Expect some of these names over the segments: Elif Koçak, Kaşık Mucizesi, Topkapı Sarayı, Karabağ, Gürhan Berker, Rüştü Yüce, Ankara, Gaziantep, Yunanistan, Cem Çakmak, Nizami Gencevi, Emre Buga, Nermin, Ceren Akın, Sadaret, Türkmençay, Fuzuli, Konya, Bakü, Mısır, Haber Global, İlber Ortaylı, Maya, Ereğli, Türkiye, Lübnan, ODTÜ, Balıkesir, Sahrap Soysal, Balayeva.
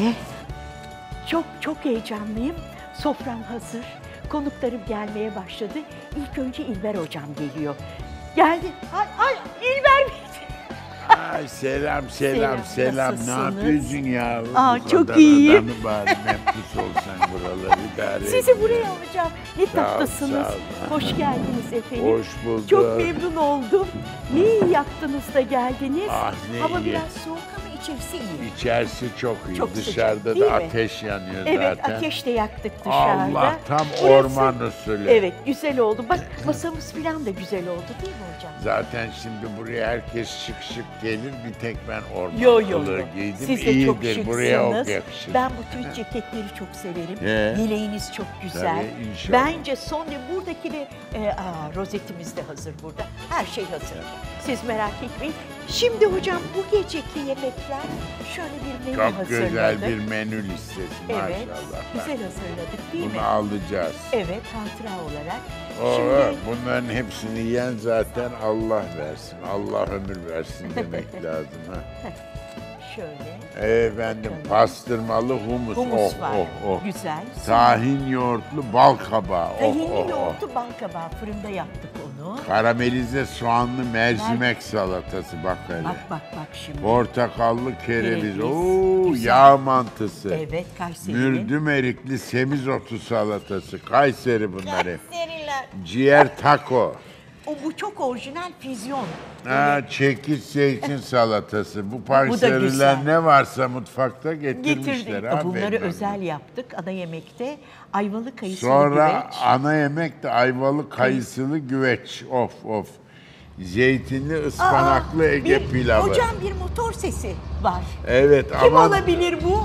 Öyle. Çok çok heyecanlıyım. Sofram hazır. Konuklarım gelmeye başladı. İlk önce İlber hocam geliyor. Geldi. Ay İlber Bey. Ay selam. Ne yapıyorsun ya? Çok iyiyim. Bari memnun olsan buraları idare. Sizi buraya hocam. Ne tatlısınız. Hoş geldiniz efendim. Hoş bulduk. Çok memnun oldum. Ne iyi yaptınız da geldiniz. Ah, hava iyi. Biraz soğuk ama içerisi iyi. İçerisi çok iyi. Çok dışarıda sıcak, da ateş yanıyor zaten. Evet, ateş de yaktık dışarıda. Allah, tam burası, orman usulü. Evet, güzel oldu. Bak masamız falan da güzel oldu değil mi hocam? Zaten şimdi buraya herkes şık şık gelir, bir tek ben ormanlığı giydim. Siz de çok şıksınız. Buraya ok yakışır. Ben bu tüy ceketleri çok severim. Yeleğiniz çok güzel. Tabii, bence son ve buradaki de rozetimiz de hazır burada. Her şey hazır. Siz merak etmeyin. Şimdi hocam bu geceki yemekler şöyle bir menü hazırladık. Çok güzel bir menü listesi maşallah. Evet, güzel hazırladık değil mi? Bunu alacağız. Evet, hatıra olarak. Şimdi... Bunların hepsini yiyen zaten Allah versin, Allah ömür versin demek lazım. Ha. Şöyle. Efendim bakalım. Pastırmalı humus. Humus var. Güzel. Tahin yoğurtlu bal kabağı. Tahin yoğurtlu bal kabağı. Fırında yaptık onu. Karamelize soğanlı mercimek salatası. Bak hele. Bak şimdi. Portakallı kereviz. Oo, yağ mantısı. Evet, Kayseri. Mürdüm erikli semizotu salatası. Kayseri bunlar hep. Kayseriler. Ciğer taco. Bu çok orijinal füzyon. Çekiç zeytin salatası. Bu parseriler ne varsa mutfakta getirmişler. Bunları özel yaptık ana yemekte. Ayvalı kayısılı güveç. Sonra ana yemek de ayvalı kayısılı güveç. Zeytinli ıspanaklı Ege pilavı. Hocam bir motor sesi var. Evet. Kim olabilir bu?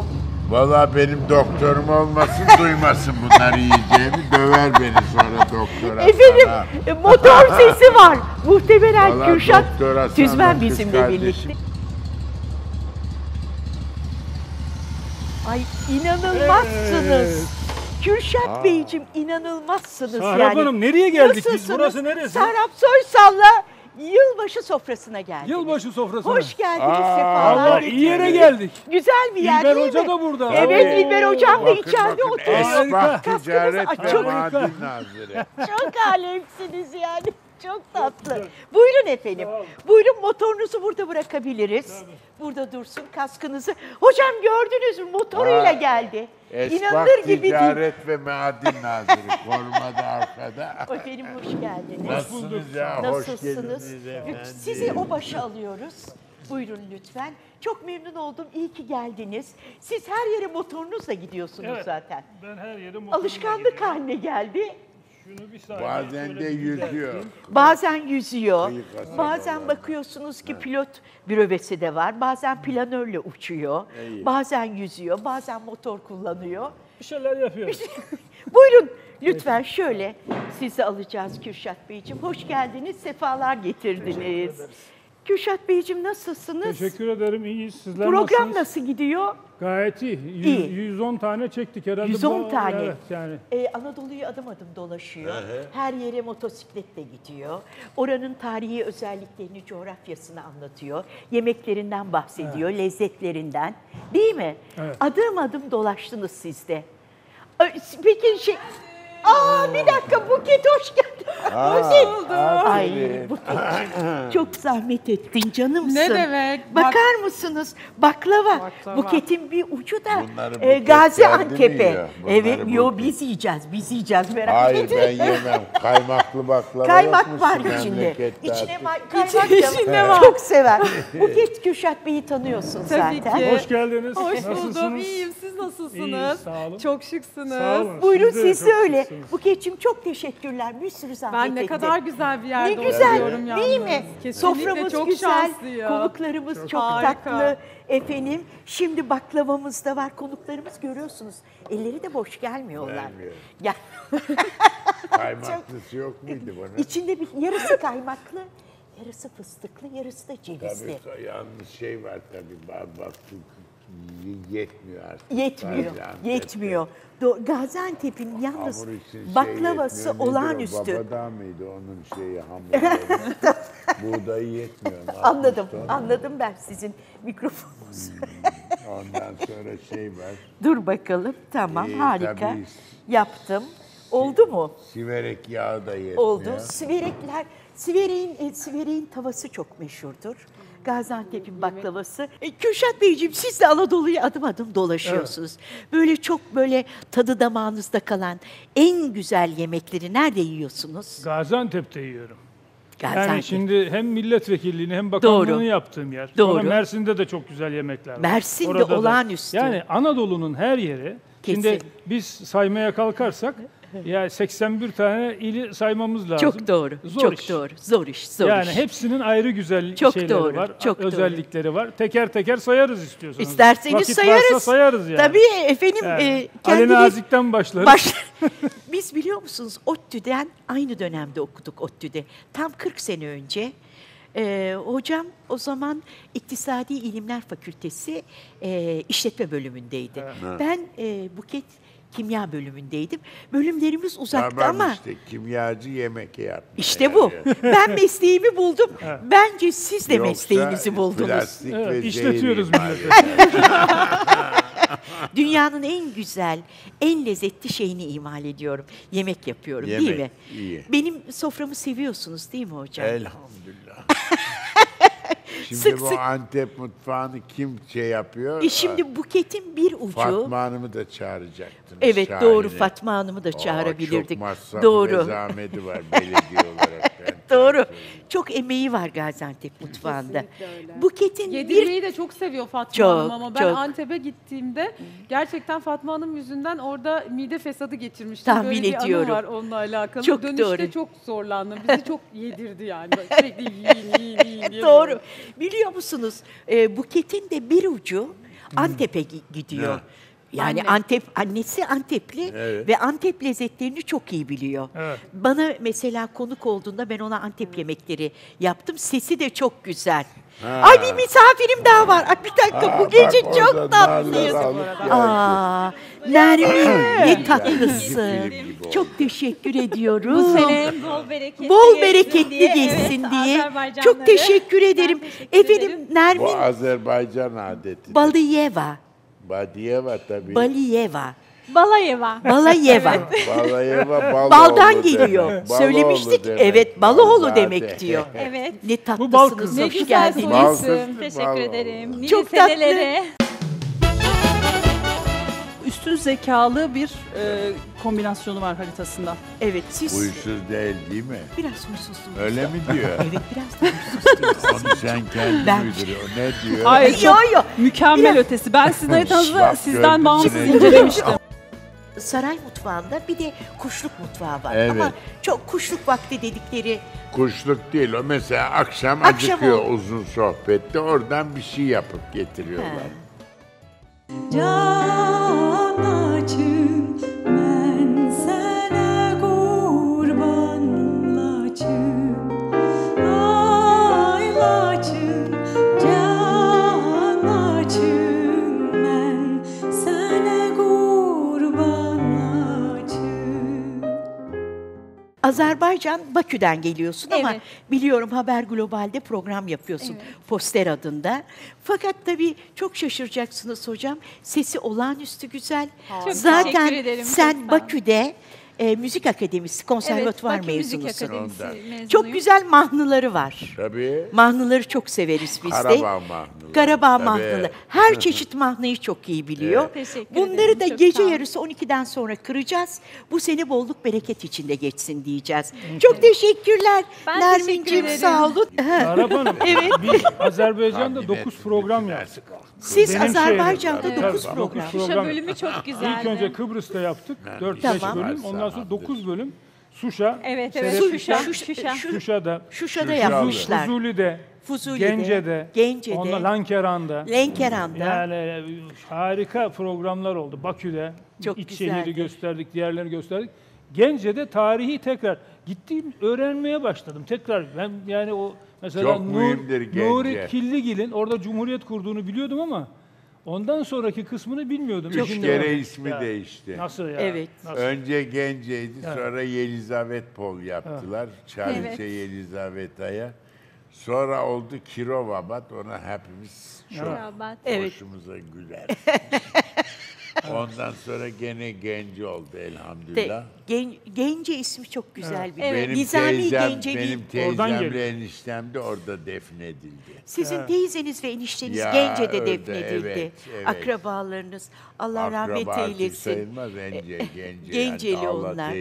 Valla benim doktorum olmasın, duymasın bunları yiyeceğimi, döver beni sonra doktora. Efendim motor sesi var. Muhtemelen vallahi Kürşat Tüzmen bizimle birlikte. Ay inanılmazsınız. Evet. Kürşat Beyciğim inanılmazsınız Sahrap yani. Hanım nereye geldik nasılsınız? Biz? Burası neresi? Sahrap Soysal'la yılbaşı sofrasına geldiniz. Yılbaşı sofrasına. Hoş geldiniz, sefalar getirdiniz. İyi yere geldik. Güzel bir yer değil mi? İlber Hoca da burada. Evet, İlber Hocam da içeride oturuyor. Esnaf, ticaret ve madin naziri. Çok alemsiniz yani. Çok tatlı. Buyurun efendim. Buyurun motorunuzu burada bırakabiliriz. Burada dursun kaskınızı. Hocam gördünüz mü? Motoruyla geldi. Esnaf, ticaret ve madin nazırı. Korumada arkada. Efendim hoş geldiniz. Nasılsınız ya? Nasılsınız? Sizi o başa alıyoruz. Buyurun lütfen. Çok memnun oldum. İyi ki geldiniz. Siz her yere motorunuzla gidiyorsunuz zaten. Ben her yere motorumla alışkanlık haline geldi. Bazen de yüzüyor. Bazen yüzüyor. Bazen bakıyorsunuz ki pilot bürövesi de var. Bazen planörle uçuyor. Bazen yüzüyor. Bazen motor kullanıyor. Bir şeyler yapıyor. Buyurun lütfen şöyle sizi alacağız Kürşat Beyciğim. Hoş geldiniz. Sefalar getirdiniz. Kürşat Beyciğim nasılsınız? Teşekkür ederim. İyiyiz. Sizler program nasılsınız? Program nasıl gidiyor? Gayet iyi. 110 tane çektik herhalde. 110 tane. Evet, yani. Anadolu'yu adım adım dolaşıyor. Her yere motosikletle gidiyor. Oranın tarihi özelliklerini, coğrafyasını anlatıyor. Yemeklerinden bahsediyor, lezzetlerinden. Değil mi? Evet. Adım adım dolaştınız siz de. Peki şey... bir dakika Buket hoş geldin. Hoş bulduk. Ay Buket çok zahmet ettin canımsın. Ne demek? Bakar mısınız baklava. Buket'in bir ucu da Gaziantep'e. Evet biz yiyeceğiz. Biz yiyeceğiz merak etmeyin. Hayır ben yemem. Kaymaklı baklava. Kaymak var içinde. İçine kaymak var. Çok sever. Buket Kürşat Bey'i tanıyorsun zaten. Tabii ki. Hoş geldiniz. Hoş buldum. İyiyim. Siz nasılsınız? Sağ olun. Çok şıksınız. Buyurun siz de öyle. Buket'cim çok teşekkürler. Bir sürü zahmet ettim. Ben ne kadar güzel bir yerde oluyorum yalnız. Değil mi? Kesinlikle soframız çok güzel, konuklarımız çok tatlı. Efendim şimdi baklavamız da var. Konuklarımız görüyorsunuz. Elleri de boş gelmiyorlar. Gelmiyor. Kaymaklısı yok muydu bana? İçinde bir yarısı kaymaklı. Yarısı fıstıklı, yarısı da cevizli. Tabii yalnız şey var tabii. yetmiyor artık. Yetmiyor. Gaziantep'in yalnız baklavası olağanüstü. Babadan mıydı onun şeyi, hamuru? Buğdayı yetmiyor. Anladım, anladım ben sizin mikrofonunuzu. Ondan sonra şey var. Dur bakalım, tamam, harika. Tabii, yaptım. Oldu mu? Siverek yağı da yetmiyor. Oldu. Siverekler, sivereğin tavası çok meşhurdur. Gaziantep'in baklavası. Kürşat Beyciğim, siz de Anadolu'ya adım adım dolaşıyorsunuz. Evet. Böyle çok böyle tadı damağınızda kalan en güzel yemekleri nerede yiyorsunuz? Gaziantep'te yiyorum. Gaziantep. Yani şimdi hem milletvekilliğini hem bakanlığını yaptığım yer. Sonra Mersin'de de çok güzel yemekler var. Mersin'de orada olağanüstü. Yani Anadolu'nun her yeri. Kesin. Şimdi biz saymaya kalkarsak yani 81 tane ili saymamız lazım. Çok doğru. Zor iş. Yani hepsinin ayrı güzel şeyleri var, özellikleri var. Teker teker sayarız istiyorsanız. İsterseniz vakit sayarız yani. Tabii efendim. Yani. Ali Nazik'ten başlarız. Biz biliyor musunuz ODTÜ'den aynı dönemde okuduk ODTÜ'de. Tam 40 sene önce. Hocam o zaman İktisadi İlimler Fakültesi işletme bölümündeydi. Evet. Ben Buket Kimya bölümündeydim. Bölümlerimiz uzaktı ama... işte kimyacı yemek yapmış. İşte bu. Ben mesleğimi buldum. Bence siz de mesleğinizi buldunuz. Evet, işletiyoruz milleti. Dünyanın en güzel, en lezzetli şeyini imal ediyorum. Yemek yapıyorum, değil mi? İyi. Benim soframı seviyorsunuz değil mi hocam? Elhamdülillah. Şimdi bu Antep mutfağını kim şey yapıyor? Şimdi Buket'in bir ucu... Fatma Hanım'ı da çağıracaktınız. Evet şahine. Doğru, Fatma Hanım'ı da çağırabilirdik. Çok masrafı ve zahmeti var belediye olarak. Doğru. Çok emeği var Gaziantep mutfağında. Buket'in yedirmeyi de çok seviyor Fatma Hanım ama ben Antep'e gittiğimde gerçekten Fatma Hanım yüzünden orada mide fesadı geçirmiştim. Tahmin ediyorum. Anı var onunla alakalı. Çok Dönüşte çok zorlandım. Bizi çok yedirdi yani. Sürekli yiyin diye. Doğru. Biliyor musunuz Buket'in de bir ucu Antep'e gidiyor. Evet. Yani annesi Antepli ve Antep lezzetlerini çok iyi biliyor. Evet. Bana mesela konuk olduğunda ben ona Antep yemekleri yaptım. Sesi de çok güzel. Ha. Ay bir misafirim daha var. Ay bir dakika bu gece çok tatlıyız. Nermin ne tatlısın. Çok teşekkür ediyorum. Bu sene bol bereketli geçsin diye. Evet, çok teşekkür ederim. Efendim Nermin. Bu Azerbaycan adeti. Balayeva. Balayeva baldan geliyor. Demek. Söylemiştik. Demek. Evet, Balaoğlu demek diyor. Evet. Ne tatlısınız. Ne güzel sorusun. Teşekkür ederim. Çok tatlı. Üstün zekalı bir kombinasyonu var haritasında. Evet, siz... Huysuz değil mi? Biraz huysuzsunuz. Öyle mi diyor? Evet, biraz huysuzsunuz. Onu sen kendin uyduruyor. Ne diyor? Hayır, yok. Mükemmel ötesi. Ben sizin haritanızı sizden bağımsız incelemiştim. Saray mutfağında bir de kuşluk mutfağı var. Evet. Ama çok kuşluk vakti dedikleri... Kuşluk değil o. Mesela akşam acıkıyor uzun sohbette. Oradan bir şey yapıp getiriyorlar. Can açım ben sana kurbanlaçım, aylaçım, can açım ben sana kurbanlaçım. Azerbaycan, Bakü'den geliyorsun ama biliyorum Haber Global'de program yapıyorsun Poster adında. Fakat tabii çok şaşıracaksınız hocam. Sesi olağanüstü güzel. Çok zaten sen Bakü'de Müzik Akademisi, konservatuvar mezunusun. Çok güzel mahnıları var. Tabii. Mahnıları çok severiz biz de. Karabağ mahnalı. Her çeşit mahnayı çok iyi biliyor. Evet. Bunları da gece yarısı 12'den sonra kıracağız. Bu sene bolluk bereket içinde geçsin diyeceğiz. Çok teşekkürler. Nermin'ciğim sağ olun. Sahrap Hanım, biz Azerbaycan'da 9 program yaptık. Siz Azerbaycan'da 9 program. Şuşa bölümü çok güzeldi. İlk önce Kıbrıs'ta yaptık. 4-5 bölüm. Ondan sonra 9 bölüm. Şuşa, Şuşa'da yapmışlar. Fuzuli'de, Gence'de, Lankeran'da. Yani harika programlar oldu. Bakü'de çok iç şehri gösterdik, diğerlerini gösterdik. Gence'de tarihi tekrar gittiğim öğrenmeye başladım. Tekrar ben yani o mesela Nuri Killigil'in orada Cumhuriyet kurduğunu biliyordum ama Ondan sonraki kısmını bilmiyordum. Üç kere ismi değişti. Nasıl ya? Evet. Nasıl? Önce Gence'ydi, sonra Yelizavet Pol yaptılar. Çariçe Yelizaveta'ya. Sonra oldu Kirovabat, ona hepimiz çok hoşumuza güler. Ondan sonra gene Gence oldu elhamdülillah. Gence ismi çok güzel bir benim Nizami Gencevi. Benim teyzemle eniştem de orada defnedildi. Sizin teyzeniz ve enişteniz ya Gence'de öyle, defnedildi. Evet, evet. Akrabalarınız. Allah rahmet eylesin. Sayılmaz, Gence. Genceli yani, onlar.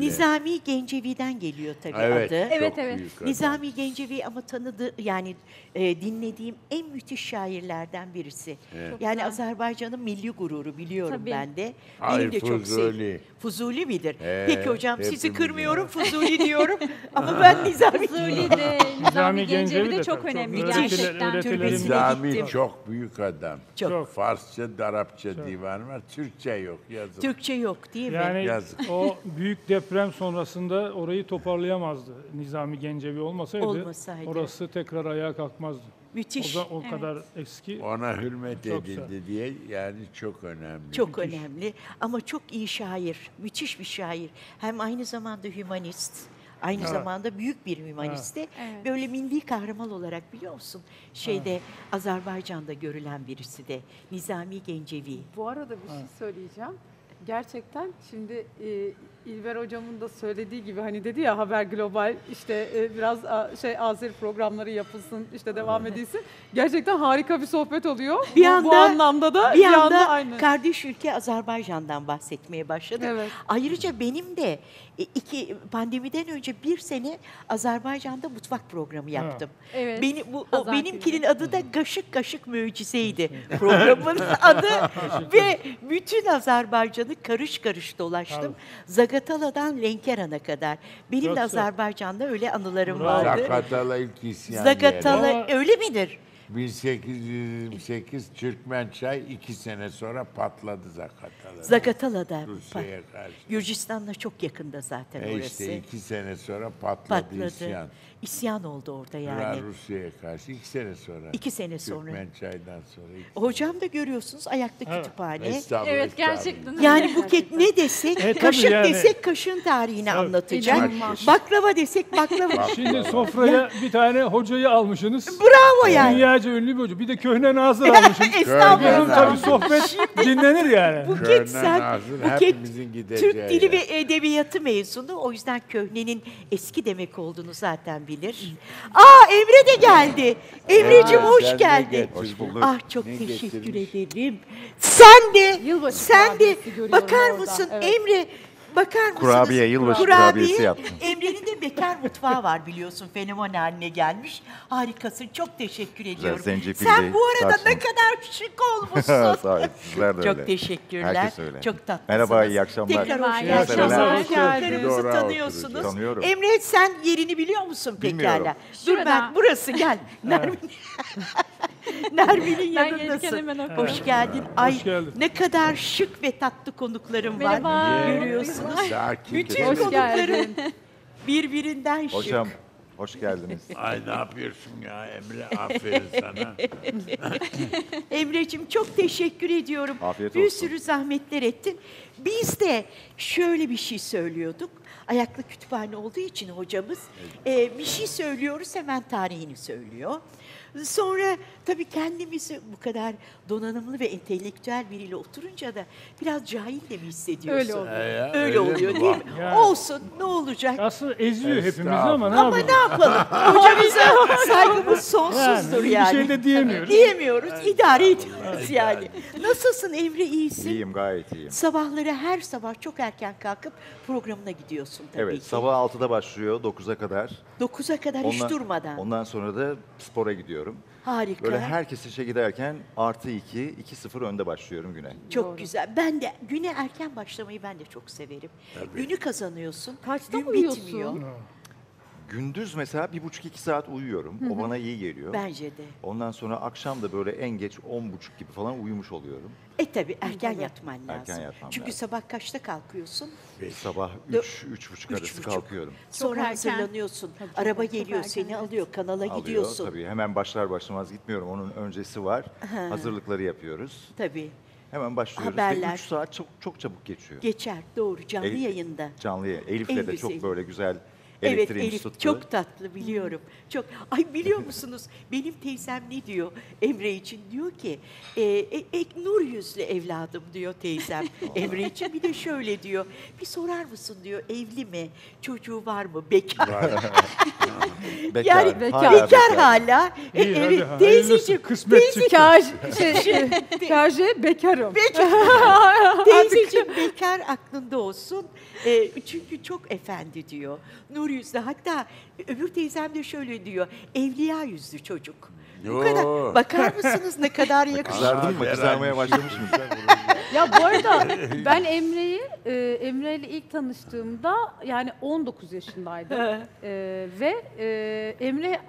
Nizami Gencevi'den geliyor tabii adı. Evet, evet. Nizami Gencevi ama tanıdığı, yani dinlediğim en müthiş şairlerden birisi. Evet. Yani Azerbaycan'ın milli gururu, biliyorum ben de. Benim de çok sevdiğim. Fuzuli midir? Peki hocam, sizi kırmıyorum, Fuzuli diyorum ama ben Nizami. Fuzuli'de, Nizami Gencevi de çok önemli gerçekten. Nizami çok büyük adam. Çok. Farsça, Arapça divan var, Türkçe yok. Yazık. Türkçe yok değil mi? Yani yazık. O büyük deprem sonrasında orayı toparlayamazdı. Nizami Gencevi olmasaydı orası tekrar ayağa kalkmazdı. Müthiş. O da o kadar eski. Ona hürmet edildi diye, yani çok önemli. Çok önemli ama çok iyi şair, müthiş bir şair. Hem aynı zamanda hümanist, aynı zamanda büyük bir hümanist de. Evet. Böyle milli kahraman olarak, biliyor musun, şeyde Azerbaycan'da görülen birisi de Nizami Gencevi. Bu arada bir şey söyleyeceğim. Gerçekten şimdi İlber hocamın da söylediği gibi, hani dedi ya, Haber Global işte biraz Azeri programları yapılsın, işte devam edilsin. Gerçekten harika bir sohbet oluyor. Bir anda, bu anlamda da bir anda aynı. Kardeş ülke Azerbaycan'dan bahsetmeye başladı. Evet. Ayrıca benim de pandemiden önce bir sene Azerbaycan'da mutfak programı yaptım. Evet. Benimkinin adı da Kaşık Kaşık Mucizeydi. Programın adı ve bütün Azerbaycan'ı karış karış dolaştım. Zaqatala'dan Lenkeran'a kadar. Benim de Azerbaycan'da öyle anılarım vardı. Zaqatala ilk isyan. Zaqatala öyle midir? 1828 Türkmençay 2 sene sonra patladı Zaqatala'da. Zaqatala'da. Rusya'ya karşı. Gürcistan'la çok yakında zaten orası. İşte 2 sene sonra patladı. İsyan. İsyan oldu orada yani. Rusya'ya karşı 2 sene sonra. 2 sene sonra. Türkmençay'dan sonra. Hocam da görüyorsunuz ayakta kütüphane. Evet, gerçekten. Yani Buket ne desek, kaşık yani, desek kaşığın tarihini anlatacak. Baklava desek baklava. Şimdi sofraya bir tane hocayı almışsınız. Bravo yani. Dünyaca ünlü bir hoca. Bir de köhne nazır almışsınız. Estağfurullah. Tabii sohbet dinlenir yani. Buket sen, Buket Türk Dili ve Edebiyatı mezunu. O yüzden köhnenin eski demek olduğunu zaten bilir. Aa, Emre de geldi. Emreciğim hoş geldin. Hoş bulduk. Ah, çok teşekkür ederim. Sen de bakar mısın Emre? Bakar mısınız? Kurabiye, yılbaşı kurabiyesi yaptım. Emre'nin de bekar mutfağı var, biliyorsun. Fenomen haline gelmiş. Harikasın. Çok teşekkür ediyorum. Sen bu arada ne kadar şık olmuşsun. Sağ olun. Sizler de öyle. Çok teşekkürler. Çok tatlısınız. Merhaba, iyi akşamlar. Tekrar iyi akşamlar. Karınızı tanıyorsunuz. Tanıyorum. Emre, sen yerini biliyor musun pekala? Dur ben, burası gel. Nermin'in yanındasın. Hoş geldin. Ay, ne kadar şık ve tatlı konuklarım var. Görüyorsun. Bütün konukların birbirinden şık. Hocam hoş geldiniz. Ay, ne yapıyorsun ya Emre? Aferin sana. Emreciğim çok teşekkür ediyorum. Afiyet olsun. Bir sürü zahmetler ettin. Biz de şöyle bir şey söylüyorduk. Ayaklı kütüphane olduğu için hocamız bir şey söylüyoruz, hemen tarihini söylüyor. Sonra tabii kendimizi bu kadar donanımlı ve entelektüel biriyle oturunca da biraz cahil de mi hissediyorsun? Öyle oluyor, öyle oluyor değil mi? Yani. Olsun, ne olacak? Aslında eziyor hepimizi ama ne yapalım? Hocamıza saygımız sonsuzdur yani. Bir şey de diyemiyoruz. Diyemiyoruz, idare ediyoruz yani. Nasılsın Emre, iyisin? İyiyim, gayet iyiyim. Sabahları her sabah çok erken kalkıp programına gidiyorsun tabii ki. Evet, sabah 6'da başlıyor, 9'a kadar. 9'a kadar hiç durmadan. Ondan sonra da spora gidiyor. Harika. Böyle herkes işe giderken +2, 2-0 önde başlıyorum güne. Çok güzel. Ben de güne erken başlamayı çok severim. Tabii. Günü kazanıyorsun. Kaçta uyuyorsun? Bitmiyor. gündüz mesela 1,5-2 saat uyuyorum. Hı-hı. O bana iyi geliyor. Bence de. Ondan sonra akşam da böyle en geç 10.30 gibi falan uyumuş oluyorum. Tabii erken yatman lazım. Erken yatmam Çünkü sabah kaçta kalkıyorsun? Sabah 3-3.30 arası kalkıyorum. Sonra hazırlanıyorsun. Tabii, araba geliyor seni alıyor, kanala gidiyorsun. Tabii hemen başlar başlamaz gitmiyorum. Onun öncesi var. Ha. Hazırlıkları yapıyoruz. Tabii. Hemen başlıyoruz. Haberler. Ve 3 saat çok çabuk geçiyor. Geçer doğru canlı yayında. Canlı yayın. Elif'le de çok böyle güzel... Evet Elif tuttu. Çok tatlı biliyorum. Çok. Ay biliyor musunuz benim teyzem ne diyor Emre için? Diyor ki nur yüzlü evladım diyor teyzem Emre için. Bir de şöyle diyor bir sorar mısın diyor evli mi? Çocuğu var mı? Bekar. Yani bekar hala. Evet teyzeciğim. Kârje bekarım. Teyzeciğim bekar aklında olsun. Çünkü çok efendi diyor. Nur yüzlü. Hatta öbür teyzem de şöyle diyor. Evliya yüzlü çocuk. Yo. Bu kadar. Bakar mısınız ne kadar yakışıklı. Kızardın mı? Kızarmaya başlamış mı? Ya bu arada ben Emre'yle ilk tanıştığımda yani 19 yaşındaydım. Ve Emre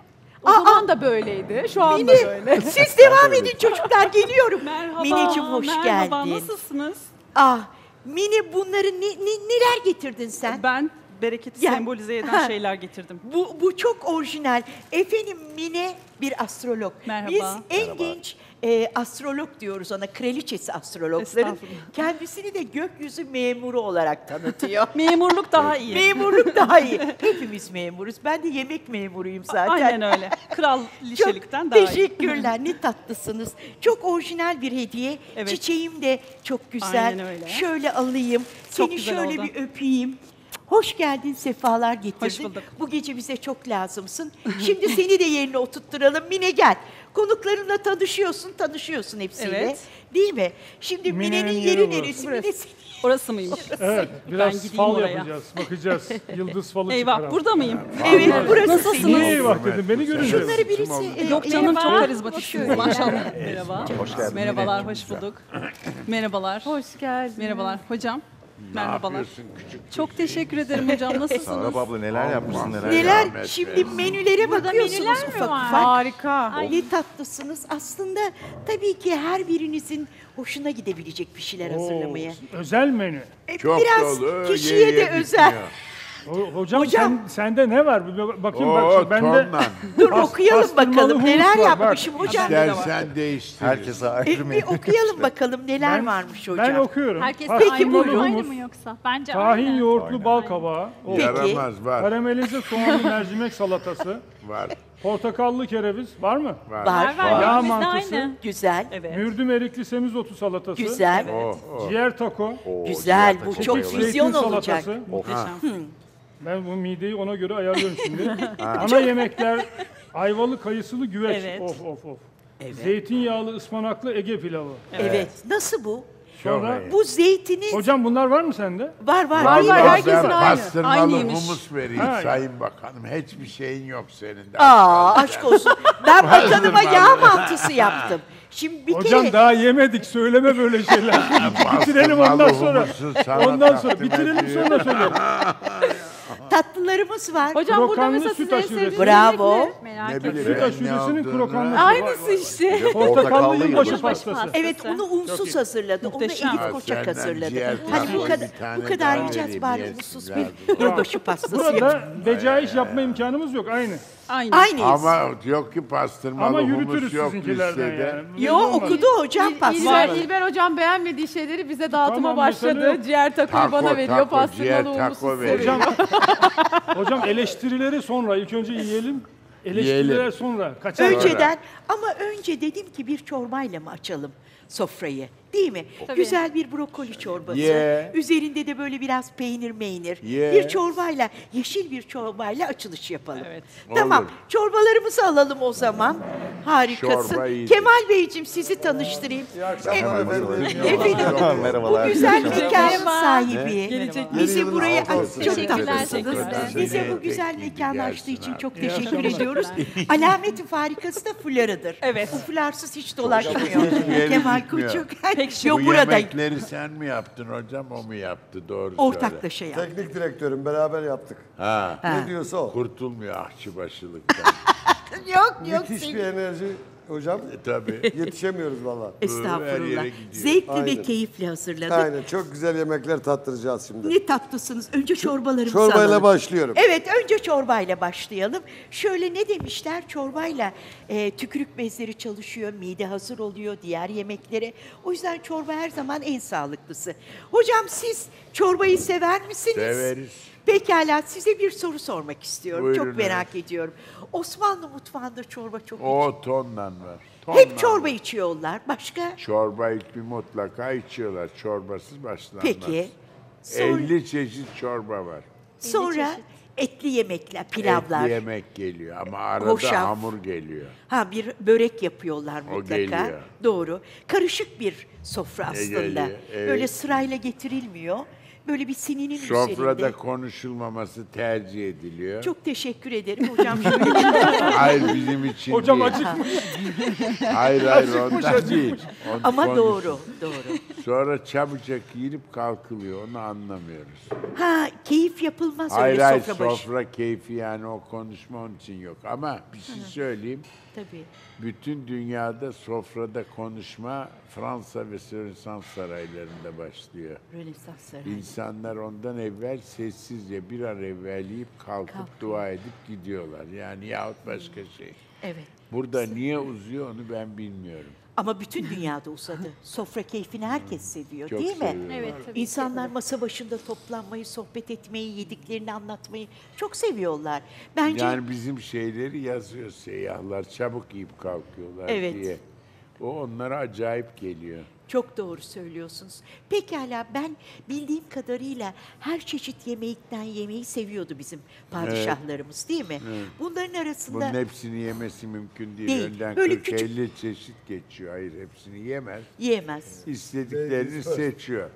o zaman da böyleydi. Şu anda Mine, böyle. Siz devam edin çocuklar. Geliyorum. Merhaba. Mineciğim hoş geldin. Merhaba. Nasılsınız? Ah, Mine bunları neler getirdin sen? Ben bereketi sembolize eden şeyler getirdim. Bu çok orijinal. Efendim Mine bir astrolog. Merhaba. Biz en genç astrolog diyoruz ona. Kraliçesi astrologların. Kendisini de gökyüzü memuru olarak tanıtıyor. Memurluk daha iyi. Memurluk daha iyi. Hepimiz memuruz. Ben de yemek memuruyum zaten. Aynen öyle. Kral lişelikten daha iyi. Teşekkürler. Ne tatlısınız. Çok orijinal bir hediye. Evet. Çiçeğim de çok güzel. Aynen öyle. Şöyle alayım. Çok seni şöyle oldu. Bir öpeyim. Hoş geldin, sefalar getirdin. Bu gece bize çok lazımsın. Şimdi seni de yerine oturtturalım. Mine gel. Konuklarınla tanışıyorsun hepsiyle. Evet. Değil mi? Şimdi Mine'nin yeri neresi? Orası mıymış? Evet, biraz fal yapacağız, bakacağız. Yıldız falı çıkaralım. Eyvah, burada mıyım? Evet, burası. Nasılsınız? Eyvah dedim, beni görünce. Şunları birisi... Yok canım, çok karizmatik. Maşallah. Merhaba. Merhabalar, hoş bulduk. Merhabalar. Hoş geldin. Merhabalar. Hocam. Merhabalar. Çok teşekkür ederim hocam. Nasılsınız? Sahrap abla neler yapmışsın neler. Şimdi menülere bakıyorsunuz menüler ufak ufak. Harika. Ne tatlısınız. Aslında tabii ki her birinizin hoşuna gidebilecek bir şeyler hazırlamaya. Özel menü. Biraz dolu, kişiye de özel. Hocam sende ne var? Bakayım bende. Dur okuyalım bakalım neler yapmışım hocam. İstersen değiştir. Herkese ayrı mı? Okuyalım bakalım neler varmış hocam. Ben okuyorum. Herkes aynı mı yoksa? Bence aynı. Tahin yoğurtlu bal kabağı. Yaramaz var. Karamelize soğanlı mercimek salatası. Var. Portakallı kereviz var mı? Var. Yağ mantısı. Güzel. Evet. Mürdüm erikli semizotu salatası. Güzel. Evet. Ciğer taco. Güzel. Bu çok füzyon olacak. Ben bu mideyi ona göre ayarlıyorum şimdi. Ana yemekler ayvalı kayısılı güveç. Evet. Of. Evet. Zeytinyağlı ıspanaklı Ege pilavı. Evet. Nasıl bu? Sonra bu zeytini... Hocam bunlar var mı sende? Var. Herkesin aynı. Bastırmalı humus vereyim Sayın Bakanım. Hiçbir şeyin yok senin de. Aşk olsun. Ben bakanıma yağ mantısı yaptım. Şimdi bir hocam daha yemedik. Söyleme böyle şeyler. Bitirelim ondan sonra. Bitirelim sonra söyleyelim. Tatlılarımız var. Hocam krokanlı burada mesela sizin en sevdiğiniz bravo. Ne bileyim. Süt aşuresinin krokanlısı. Aynısı işte. Portakallı yılbaşı pastası. Evet onu unsuz hazırladı. Onu Elif Koçak hazırladı. Hani bu kadar yiyeceğiz bari unsuz bir yılbaşı pastası. Burada becaiş yapma imkanımız yok. Aynıyız. Ama yok ki pastırmalı humus yok listede. Yok okudu hocam pastırmalı. İlber hocam beğenmediği şeyleri bize dağıtıma başladı. Ciğer takoyu bana veriyor. Pastırmalı humusu seviyor. Hocam eleştirileri sonra ilk önce yiyelim. Eleştiriler sonra. Önceden ama önce dedim ki bir çorbayla mı açalım sofrayı? Değil mi? Tabii. Güzel bir brokoli çorbası. Üzerinde de böyle biraz peynir. Bir çorbayla, yeşil bir çorbayla açılış yapalım. Evet. Tamam. Olur. Çorbalarımızı alalım o zaman. Harikasın. Kemal Beyciğim sizi tanıştırayım. Efendim. Bu güzel mekanın sahibi. Bizi buraya çok tatlısınız. Bize bu güzel mekanı açtığı için çok teşekkür ediyoruz. Alameti farikası da fularıdır. Evet. Bu fularsız hiç dolaşmıyor. Kemal Kemal Koçuk. Peki, bu yemekleri sen mi yaptın hocam, o mu yaptı? Doğru söyle. Ortaklaşa yaptı. Teknik direktörüm, beraber yaptık. Ha. Ne diyorsa o. Kurtulmuyor ahçıbaşılıktan. Yok yok. Müthiş bir enerji. Hocam tabii yetişemiyoruz vallahi. Estağfurullah. Zevkli Aynen. ve keyifle hazırladık. Aynen, çok güzel yemekler tattıracağız şimdi. Ne tatlısınız. Önce çorbalarımızı alalım. Çorbayla başlıyorum. Evet, önce çorbayla başlayalım. Şöyle ne demişler? Çorbayla tükürük bezleri çalışıyor, mide hazır oluyor diğer yemeklere. O yüzden çorba her zaman en sağlıklısı. Hocam siz çorbayı sever misiniz? Severiz. Pekala, size bir soru sormak istiyorum. Buyurun, çok merak ediyorum. Osmanlı mutfağında çorba çok tonla var. Tonla hep çorba var. İçiyorlar. Başka? Çorba mutlaka içiyorlar. Çorbasız başlanmaz. Peki. 50 çeşit çorba var. Sonra etli yemekler, pilavlar. Etli yemek geliyor ama arada hamur geliyor. Ha, bir börek yapıyorlar mutlaka. Doğru. Karışık bir sofra aslında. Evet. Böyle sırayla getirilmiyor. Böyle bir sininin üzerinde. Sofrada konuşulmaması tercih ediliyor. Çok teşekkür ederim hocam. Hayır, bizim için hocam değil. Hocam acıkmış. Hayır hayır, acıkmış, ondan değil. Ama doğru, doğru. Sonra çabucak yiyip kalkılıyor, onu anlamıyoruz. Ha, keyif yapılmaz hayır, öyle hayır, sofra başı. Sofra keyfi yani, o konuşma onun için yok. Ama bir şey söyleyeyim. Tabii. Bütün dünyada sofrada konuşma Fransa ve Rönesans saraylarında başlıyor. Rönesans sarayları. İnsanlar ondan evvel sessizce bir an evvel yiyip kalkıp dua edip gidiyorlar. Yani yahut başka şey. Evet. Burada niye uzuyor onu ben bilmiyorum. Ama bütün dünyada uzadı. Sofra keyfini herkes seviyor, çok değil mi? Evet, tabii. İnsanlar masa başında toplanmayı, sohbet etmeyi, yediklerini anlatmayı çok seviyorlar. Bence yani bizim şeyleri yazıyor seyyahlar, çabuk yiyip kalkıyorlar diye. O onlara acayip geliyor. Çok doğru söylüyorsunuz. Pekala, ben bildiğim kadarıyla her çeşit yemekten yemeği seviyordu bizim padişahlarımız, değil mi? Evet. Bunların arasında... Bunun hepsini yemesi mümkün değil. Önden 40-50 çeşit geçiyor. Hayır, hepsini yemez. Yemez. İstediklerini seçiyor.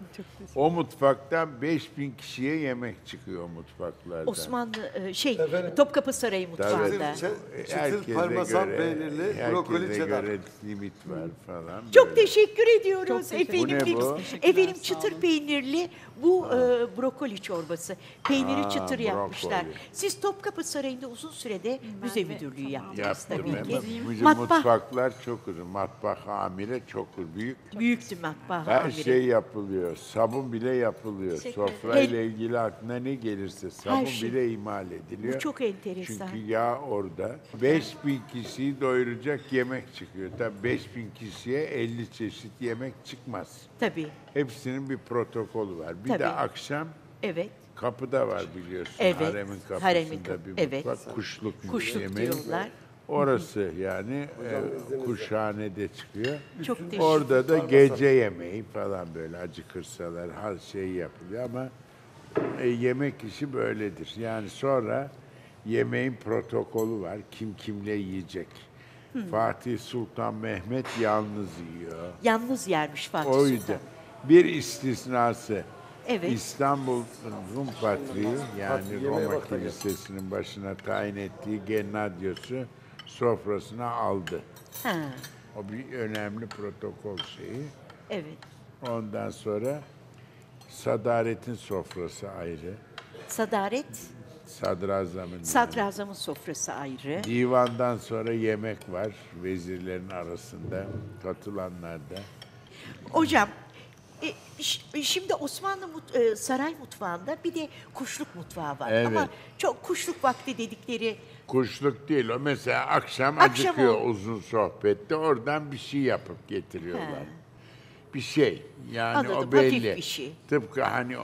O mutfaktan 5000 kişiye yemek çıkıyor mutfaklardan. Osmanlı, Topkapı Sarayı mutfağında. Çıtır, parmesan peynirli, brokoli çedar. Herkese göre limit var falan. Çok böyle. Teşekkür ediyorum. Efendim çıtır peynirli bu brokoli çorbası. Peyniri çıtır yapmışlar. Siz Topkapı Sarayı'nda uzun sürede müze müdürlüğü yaptınız tabii ki. Mutfaklar çok uzun. Matbaa amire çok büyük. Büyüktü matbaa amire. Her şey yapılıyor. Sabun bile yapılıyor. Sofra ile ilgili aklına ne gelirse sabun bile imal ediliyor. Bu çok enteresan. Çünkü yağ orada. 5000 kişiyi doyuracak yemek çıkıyor. Tabii 5000 kişiye 50 çeşit yemek çıkmaz. Tabii. Hepsinin bir protokolü var. Bir de akşam kapıda var biliyorsun. Evet. Haremin kapısında bir mutfak. Kuşluk yemeği diyorlar. Orası yani kuşhanede çıkıyor. Çok teşekkür. Orada da gece yemeği falan böyle acıkırsalar her şey yapılıyor ama yemek işi böyledir. Yani sonra yemeğin protokolü var. Kim kimle yiyecek. Fatih Sultan Mehmet yalnız yiyor. Yalnız yermiş Fatih Sultan. Bir istisnası. Evet. İstanbul Rum Patriği yani Roma Kilisesi'nin başına tayin ettiği Gennadios'u sofrasına aldı. Ha. O bir önemli protokol şeyi. Evet. Ondan sonra Sadaret'in sofrası ayrı. Sadaret? Sadrazamın sofrası ayrı. Divandan sonra yemek var vezirlerin arasında, katılanlarda. Hocam, şimdi Osmanlı saray mutfağında bir de kuşluk mutfağı var. Evet. Ama çok kuşluk vakti dedikleri... Kuşluk değil o. Mesela akşam acıkıyor uzun sohbette. Oradan bir şey yapıp getiriyorlar. He. Bir şey. Yani anladım, o belli. Şey. Tıpkı hani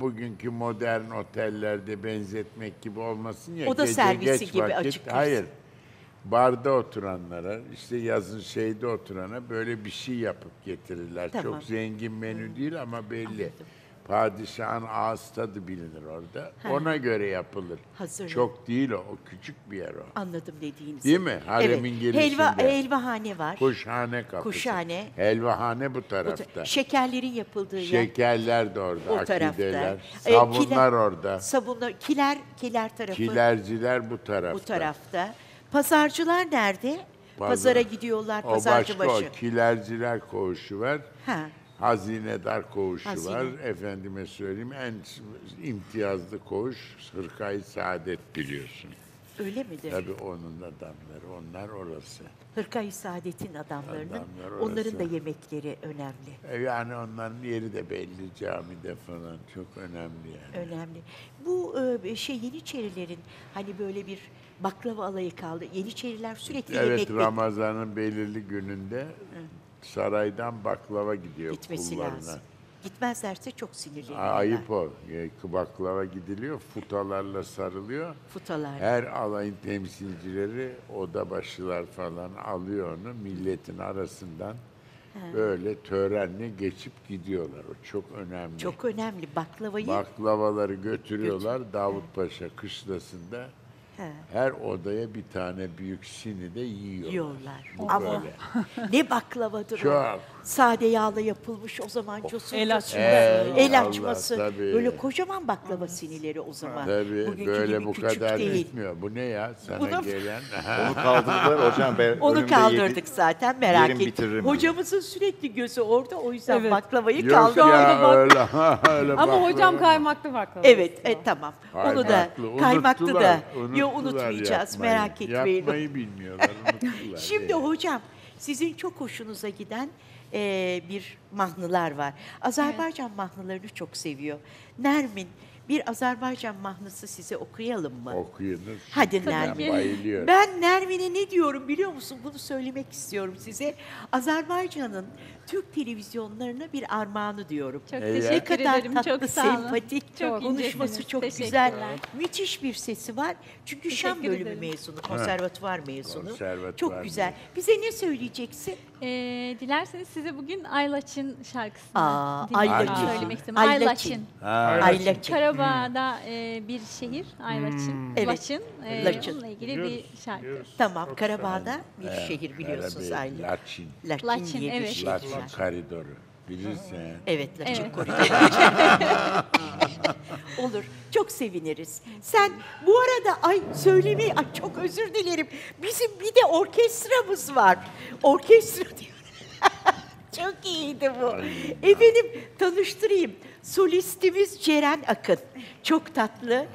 bugünkü modern otellerde benzetmek gibi olmasın ya. O da gece servisi geç gibi açık. Hayır. Barda oturanlara, işte yazın şeyde oturana böyle bir şey yapıp getirirler. Tamam. Çok zengin menü değil ama belli. Anladım. Padişahın ağız tadı bilinir orada. Ha. Ona göre yapılır. Hazır. Çok değil o. Küçük bir yer o. Anladım dediğinizi. Değil mi? Haremin girişinde. Helvahane var. Kuşhane kapısı. Helvahane bu tarafta. Şekerlerin yapıldığı yer. Şekerler de orada. O tarafta. Sabunlar orada. Sabunlar. Kiler tarafı. Kilerciler bu tarafta. Bu tarafta. Pazarcılar nerede? Pazara gidiyorlar, pazarcıbaşı. Başka, kilerciler koğuşu var. Ha. Hazinedar koğuşu var. Efendime söyleyeyim, en imtiyazlı koğuş Hırkayı Saadet, biliyorsun. Öyle midir? Tabii onun adamları, onlar orası. Hırkayı Saadet'in adamlarının, onların da yemekleri önemli. Yani onların yeri de belli, camide falan, çok önemli yani. Önemli. Bu Yeniçerilerin hani böyle bir baklava alayı kaldı. Yeniçeriler sürekli yemek... Evet, Ramazan'ın belirli gününde saraydan baklava gidiyor kullarına. Lazım. Gitmezlerse çok sinirleniyorlar. Ayıp o. Baklava gidiliyor, futalarla sarılıyor. Futalar. Her alayın temsilcileri, odabaşılar falan alıyor onu, milletin arasından böyle törenle geçip gidiyorlar. O çok önemli. Çok önemli. Baklavayı... Baklavaları götürüyorlar Davutpaşa kışlasında. Her odaya bir tane büyük sini de yiyorlar. Ama ne baklavadır o. Sade yağla yapılmış o zaman cosu. El açması. Tabii. Böyle kocaman baklava sinileri o zaman. Tabii, böyle bu kadar bitmiyor. Bu ne ya sana gelen? Onu kaldırdılar hocam. Onu kaldırdık zaten, merak ettim. Hocamızın sürekli gözü orada, o yüzden baklavayı kaldırdı. Ama hocam kaymaklı baklava. Evet, tamam. Onu da kaymaklı da. Yok, unutmayacağız, merak etmeyin. Yapmayı bilmiyorlar, unuttular. Şimdi hocam, sizin çok hoşunuza giden bir mahnılar var. Azerbaycan mahnılarını çok seviyor. Nermin, bir Azerbaycan mahnısı size okuyalım mı? Okuyunuz. Hadi Nermin. Bayılıyorum. Ben Nermin'e ne diyorum biliyor musun? Bunu söylemek istiyorum size. Azerbaycan'ın Türk televizyonlarına bir armağanı diyorum. Çok teşekkür ederim. Tatlı, çok sempatik, çok konuşması çok güzel. Müthiş bir sesi var. Çünkü Şam bölümü mezunu, konservatuvar mezunu. Çok güzel. Bize ne söyleyeceksin? Dilerseniz size bugün Aylaç'ın şarkısını söylemek istedim. Aylaç'ın. Aylaç'ın. Karabağ'da bir şehir, Aylaç'ın. Laç'ın. Onunla ilgili bir şarkı. Tamam, Karabağ'da bir şehir biliyorsunuz Aylaç. Laç'ın. Laç'ın, evet. Laçın koridoru. Bilirsin. Evet, Laçın koridoru. Olur. Çok seviniriz. Sen bu arada çok özür dilerim. Bizim bir de orkestramız var. Orkestra diyor. Çok iyiydi bu. Efendim, tanıştırayım. Solistimiz Ceren Akın. Çok tatlı.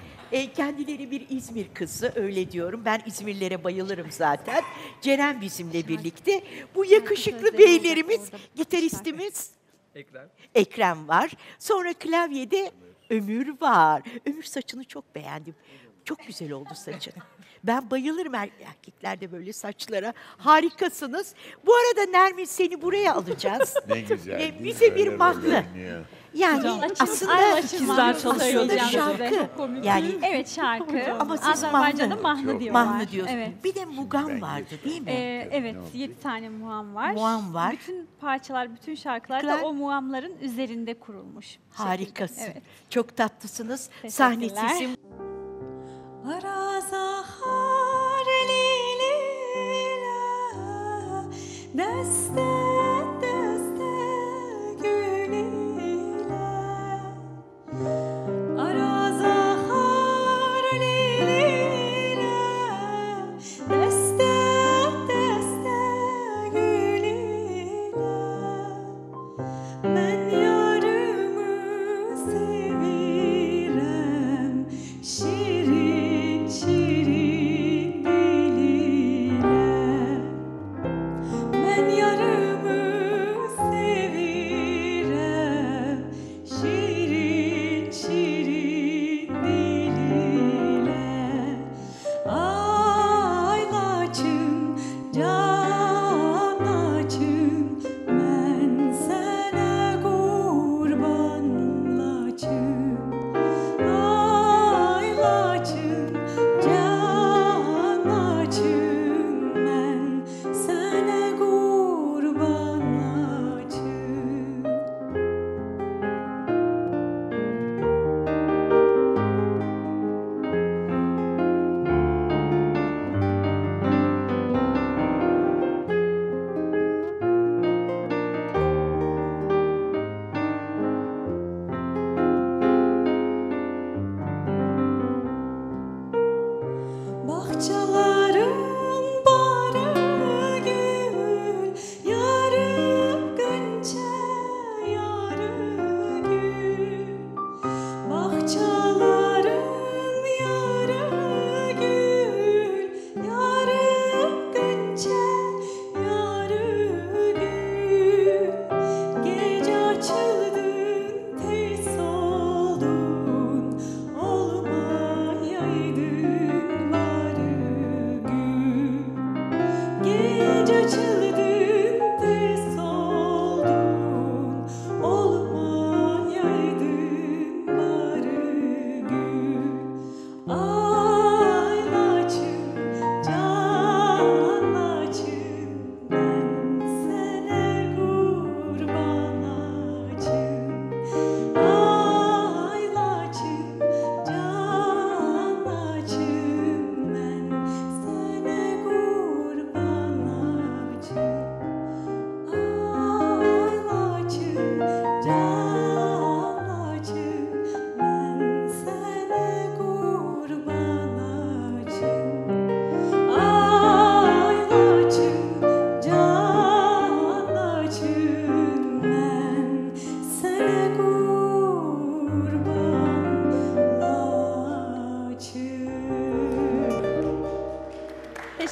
Kendileri bir İzmir kızı, öyle diyorum. Ben İzmirlere bayılırım zaten. Ceren bizimle birlikte. Bu yakışıklı beylerimiz, gitaristimiz Ekrem var. Sonra klavyede Ömür var. Ömür saçını çok beğendim. Çok güzel oldu saçın. Ben bayılırım erkeklerde böyle saçlara. Harikasınız. Bu arada Nermin, seni buraya alacağız. Ne güzel. Bize bir mahnı. Yani aslında şarkı. Yani evet, şarkı. Ama siz mahnı diyorlar. Mahnı diyorsun. Evet. Bir de mugam vardı değil mi? Evet, 7 tane muğam var. Muğam var. Bütün parçalar, bütün şarkılar da o muğamların üzerinde kurulmuş. Harikasın. Evet. Çok tatlısınız. Sahne sizin. Razahar lilele deste deste gülüyle. Şirin şirin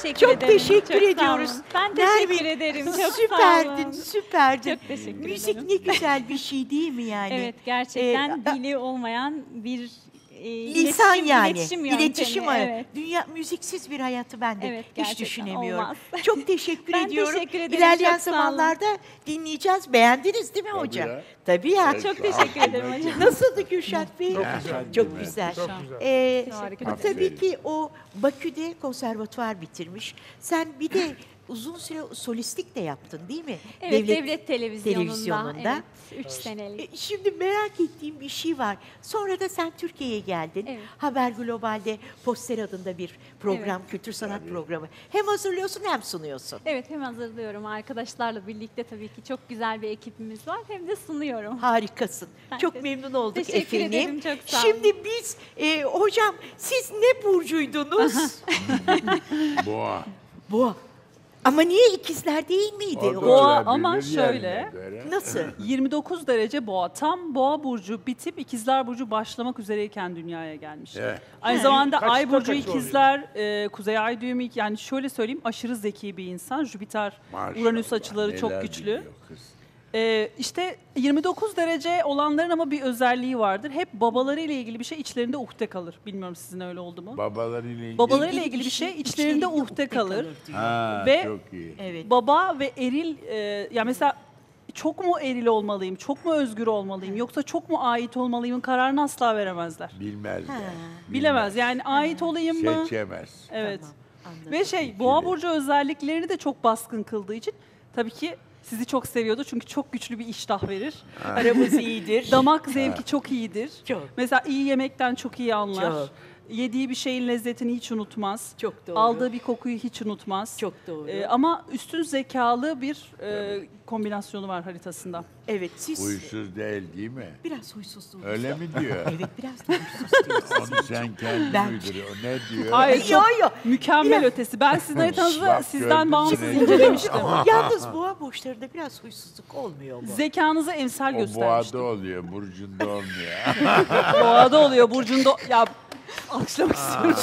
Çok teşekkür ediyoruz. Ben teşekkür ederim. Çok süperdin, süperdin. Çok teşekkür ederim. Müzik ne güzel bir şey değil mi yani? Evet, gerçekten dili olmayan bir lisan yani. İletişim yöntemi. Evet. Dünya müziksiz bir hayatı ben de hiç düşünemiyorum. Olmaz. Çok teşekkür ediyorum. Teşekkür ederim. İlerleyen zamanlarda dinleyeceğiz. Beğendiniz değil mi hocam? Tabii ya. Çok teşekkür ederim hocam. Nasıldı Kürşat Bey? Çok güzel. Çok güzel. Tabii ki o Bakü'de konservatuvar bitirmiş. Sen bir de uzun süre solistlik de yaptın değil mi? Evet, devlet televizyonunda. 3 senelik. Şimdi merak ettiğim bir şey var. Sonra da sen Türkiye'ye geldin. Evet. Haber Global'de Poster adında bir program, kültür sanat programı. Hem hazırlıyorsun hem sunuyorsun. Evet, hem hazırlıyorum. Arkadaşlarla birlikte tabii ki çok güzel bir ekibimiz var. Hem de sunuyorum. Harikasın. Ben çok memnun olduk efendim. Teşekkür ederim, çok sağ olun. Şimdi biz, hocam siz ne burcuydunuz? Boğa. Boğa. Ama niye ikizler değil miydi? Boğa ama şöyle. Nasıl? 29 derece boğa. Tam boğa burcu bitip ikizler burcu başlamak üzereyken dünyaya gelmiş. Aynı zamanda ay burcu ikizler, kuzey ay düğümü. Yani şöyle söyleyeyim, aşırı zeki bir insan. Jüpiter, Uranüs açıları çok güçlü. İşte 29 derece olanların ama bir özelliği vardır. Hep babalarıyla ilgili bir şey içlerinde uhde kalır. Bilmiyorum sizin öyle oldu mu? Babalarıyla ilgili bir şey içlerinde uhde kalır. Ha, ve çok iyi. Baba ve eril, ya mesela çok mu eril olmalıyım, çok mu özgür olmalıyım, yoksa çok mu ait olmalıyım kararını asla veremezler. Bilmezler. Bilemez yani ait olayım mı? Seçemez. Evet. Tamam, ve Boğa burcu özelliklerini de çok baskın kıldığı için tabii ki sizi çok seviyordu çünkü çok güçlü bir iştah verir. Aramız iyidir. Damak zevki çok iyidir. Çok. Mesela iyi yemekten çok iyi anlar. Çok. Yediği bir şeyin lezzetini hiç unutmaz. Çok doğru. Aldığı bir kokuyu hiç unutmaz. Çok doğru. Ama üstün zekalı bir kombinasyonu var haritasında. Evet, siz... Huysuz değil mi? Biraz huysuzluğunuz. Öyle mi diyor? Evet, biraz huysuz. Onu sen kendin uyduruyor. O ne diyor? Hayır, mükemmel ötesi. Ben sizin haritanızı sizden bağımsız incelemiştim. Yalnız boğa burçlarında biraz huysuzluk olmuyor mu? Zekanızı emsal göstermiştim. Boğada oluyor, burcunda olmuyor. Boğada oluyor, burcunda... Ya, alkışlamak istiyorum.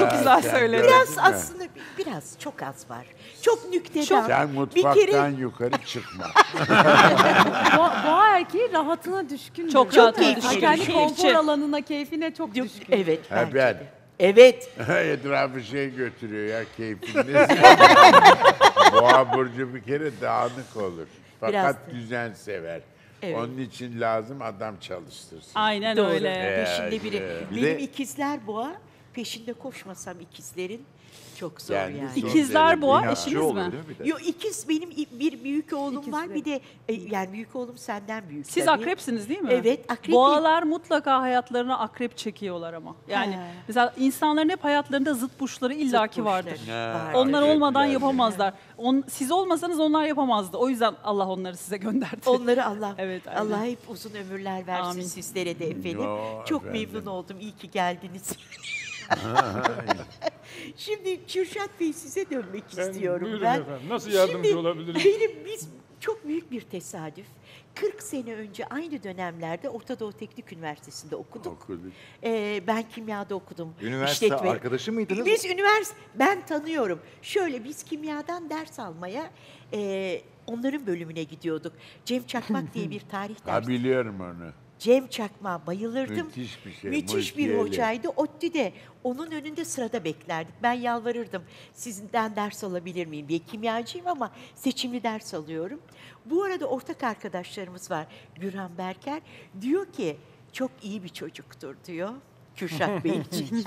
Çok güzel söyledin. Biraz aslında biraz çok az var. Çok nüktedan. Sen mutfaktan yukarı çıkma. Boğa erkeği rahatına düşkün. Çok rahat. Kendi konfor alanına, keyfine çok düşkün. Evet. Evet. Etrafı götürüyor ya keyfiniz. Boğa burcu bir kere dağınık olur. Fakat düzen sever. Evet. Onun için lazım adam çalıştırsın. Aynen öyle. Peşinde biri. Benim ikizler boğa, peşinde koşmasam ikizlerin çok zor yani. İkizler boğa eşiniz mi? Yok, ikiz benim bir büyük oğlum var, bir de yani büyük oğlum senden büyük. Siz akrepsiniz değil mi? Evet, akrep. Boğalar mutlaka hayatlarına akrep çekiyorlar ama. Yani mesela insanların hep hayatlarında zıt burçları illaki vardır. Onlar olmadan yapamazlar. Siz olmasanız onlar yapamazdı. O yüzden Allah onları size gönderdi. Onları Allah. Allah hep uzun ömürler versin sizlere de efendim. Çok memnun oldum. İyi ki geldiniz. Şimdi Kürşat Bey size dönmek istiyorum. Buyurun efendim. Nasıl yardımcı olabilirim? Biz çok büyük bir tesadüf. 40 sene önce aynı dönemlerde Orta Doğu Teknik Üniversitesi'nde okuduk. Ben kimyada okudum. Üniversite arkadaşı mıydınız? Ben tanıyorum. Şöyle biz kimyadan ders almaya onların bölümüne gidiyorduk. Cem Çakmak diye bir tarih dersi. Ha, biliyorum onu. Cem Çakmak'a bayılırdım. Müthiş bir şey. Müthiş bir hocaydı. ODTÜ'de onun önünde sırada beklerdik. Ben yalvarırdım. Sizden ders alabilir miyim diye. Kimyacıyım ama seçimli ders alıyorum. Bu arada ortak arkadaşlarımız var. Gürhan Berker diyor ki çok iyi bir çocuktur diyor. Kürşat Bey için.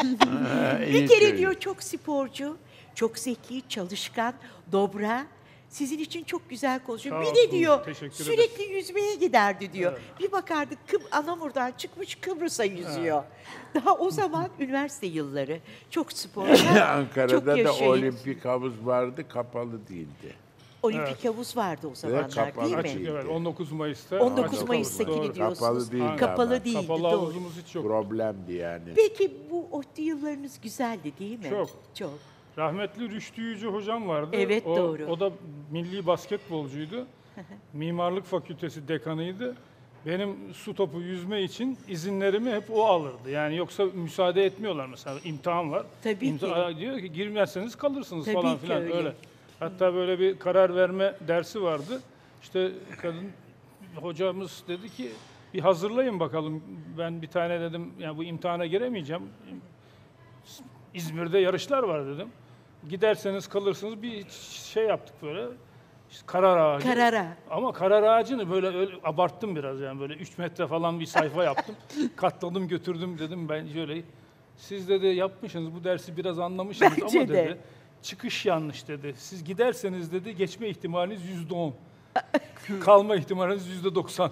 Bir kere diyor çok sporcu, çok zeki, çalışkan, dobra. Sizin için çok güzel konuşuyor. Bir de diyor sürekli yüzmeye giderdi diyor. Evet. Bir bakardık Anamur'dan çıkmış Kıbrıs'a yüzüyor. Evet. Daha o zaman üniversite yılları. Çok sporcu. Ankara'da da olimpik havuz vardı, kapalı değildi. Olimpik havuz vardı o zamanlar değil mi? Açık, 19 Mayıs'ta. 19 Mayıs'takini diyorsunuz. Kapalı değildi. Kapalı değildi. Kapalı havuzumuz hiç yok. Problemdi yani. Peki bu ODTÜ yıllarınız güzeldi değil mi? Çok. Çok. Rahmetli Rüştü Yüce hocam vardı. Evet, doğru. O da milli basketbolcuydu. Mimarlık Fakültesi dekanıydı. Benim su topu yüzme için izinlerimi hep o alırdı. Yani yoksa müsaade etmiyorlar mesela. İmtihan var. Tabii ki. Diyor ki girmezseniz kalırsınız tabii falan filan öyle. Öyle. Hatta böyle bir karar verme dersi vardı. İşte kadın hocamız dedi ki bir hazırlayın bakalım. Ben bir tane dedim yani bu imtihana giremeyeceğim. İzmir'de yarışlar var dedim. Giderseniz kalırsınız bir şey yaptık böyle. İşte karar ağacı. Karara. Ama karar ağacını böyle öyle abarttım biraz yani böyle 3 metre falan bir sayfa yaptım. Katladım götürdüm dedim ben şöyle. Siz dedi yapmışsınız bu dersi biraz anlamışsınız bence ama de. Dedi çıkış yanlış dedi. Siz giderseniz dedi geçme ihtimaliniz %10. Kalma ihtimaliniz %90.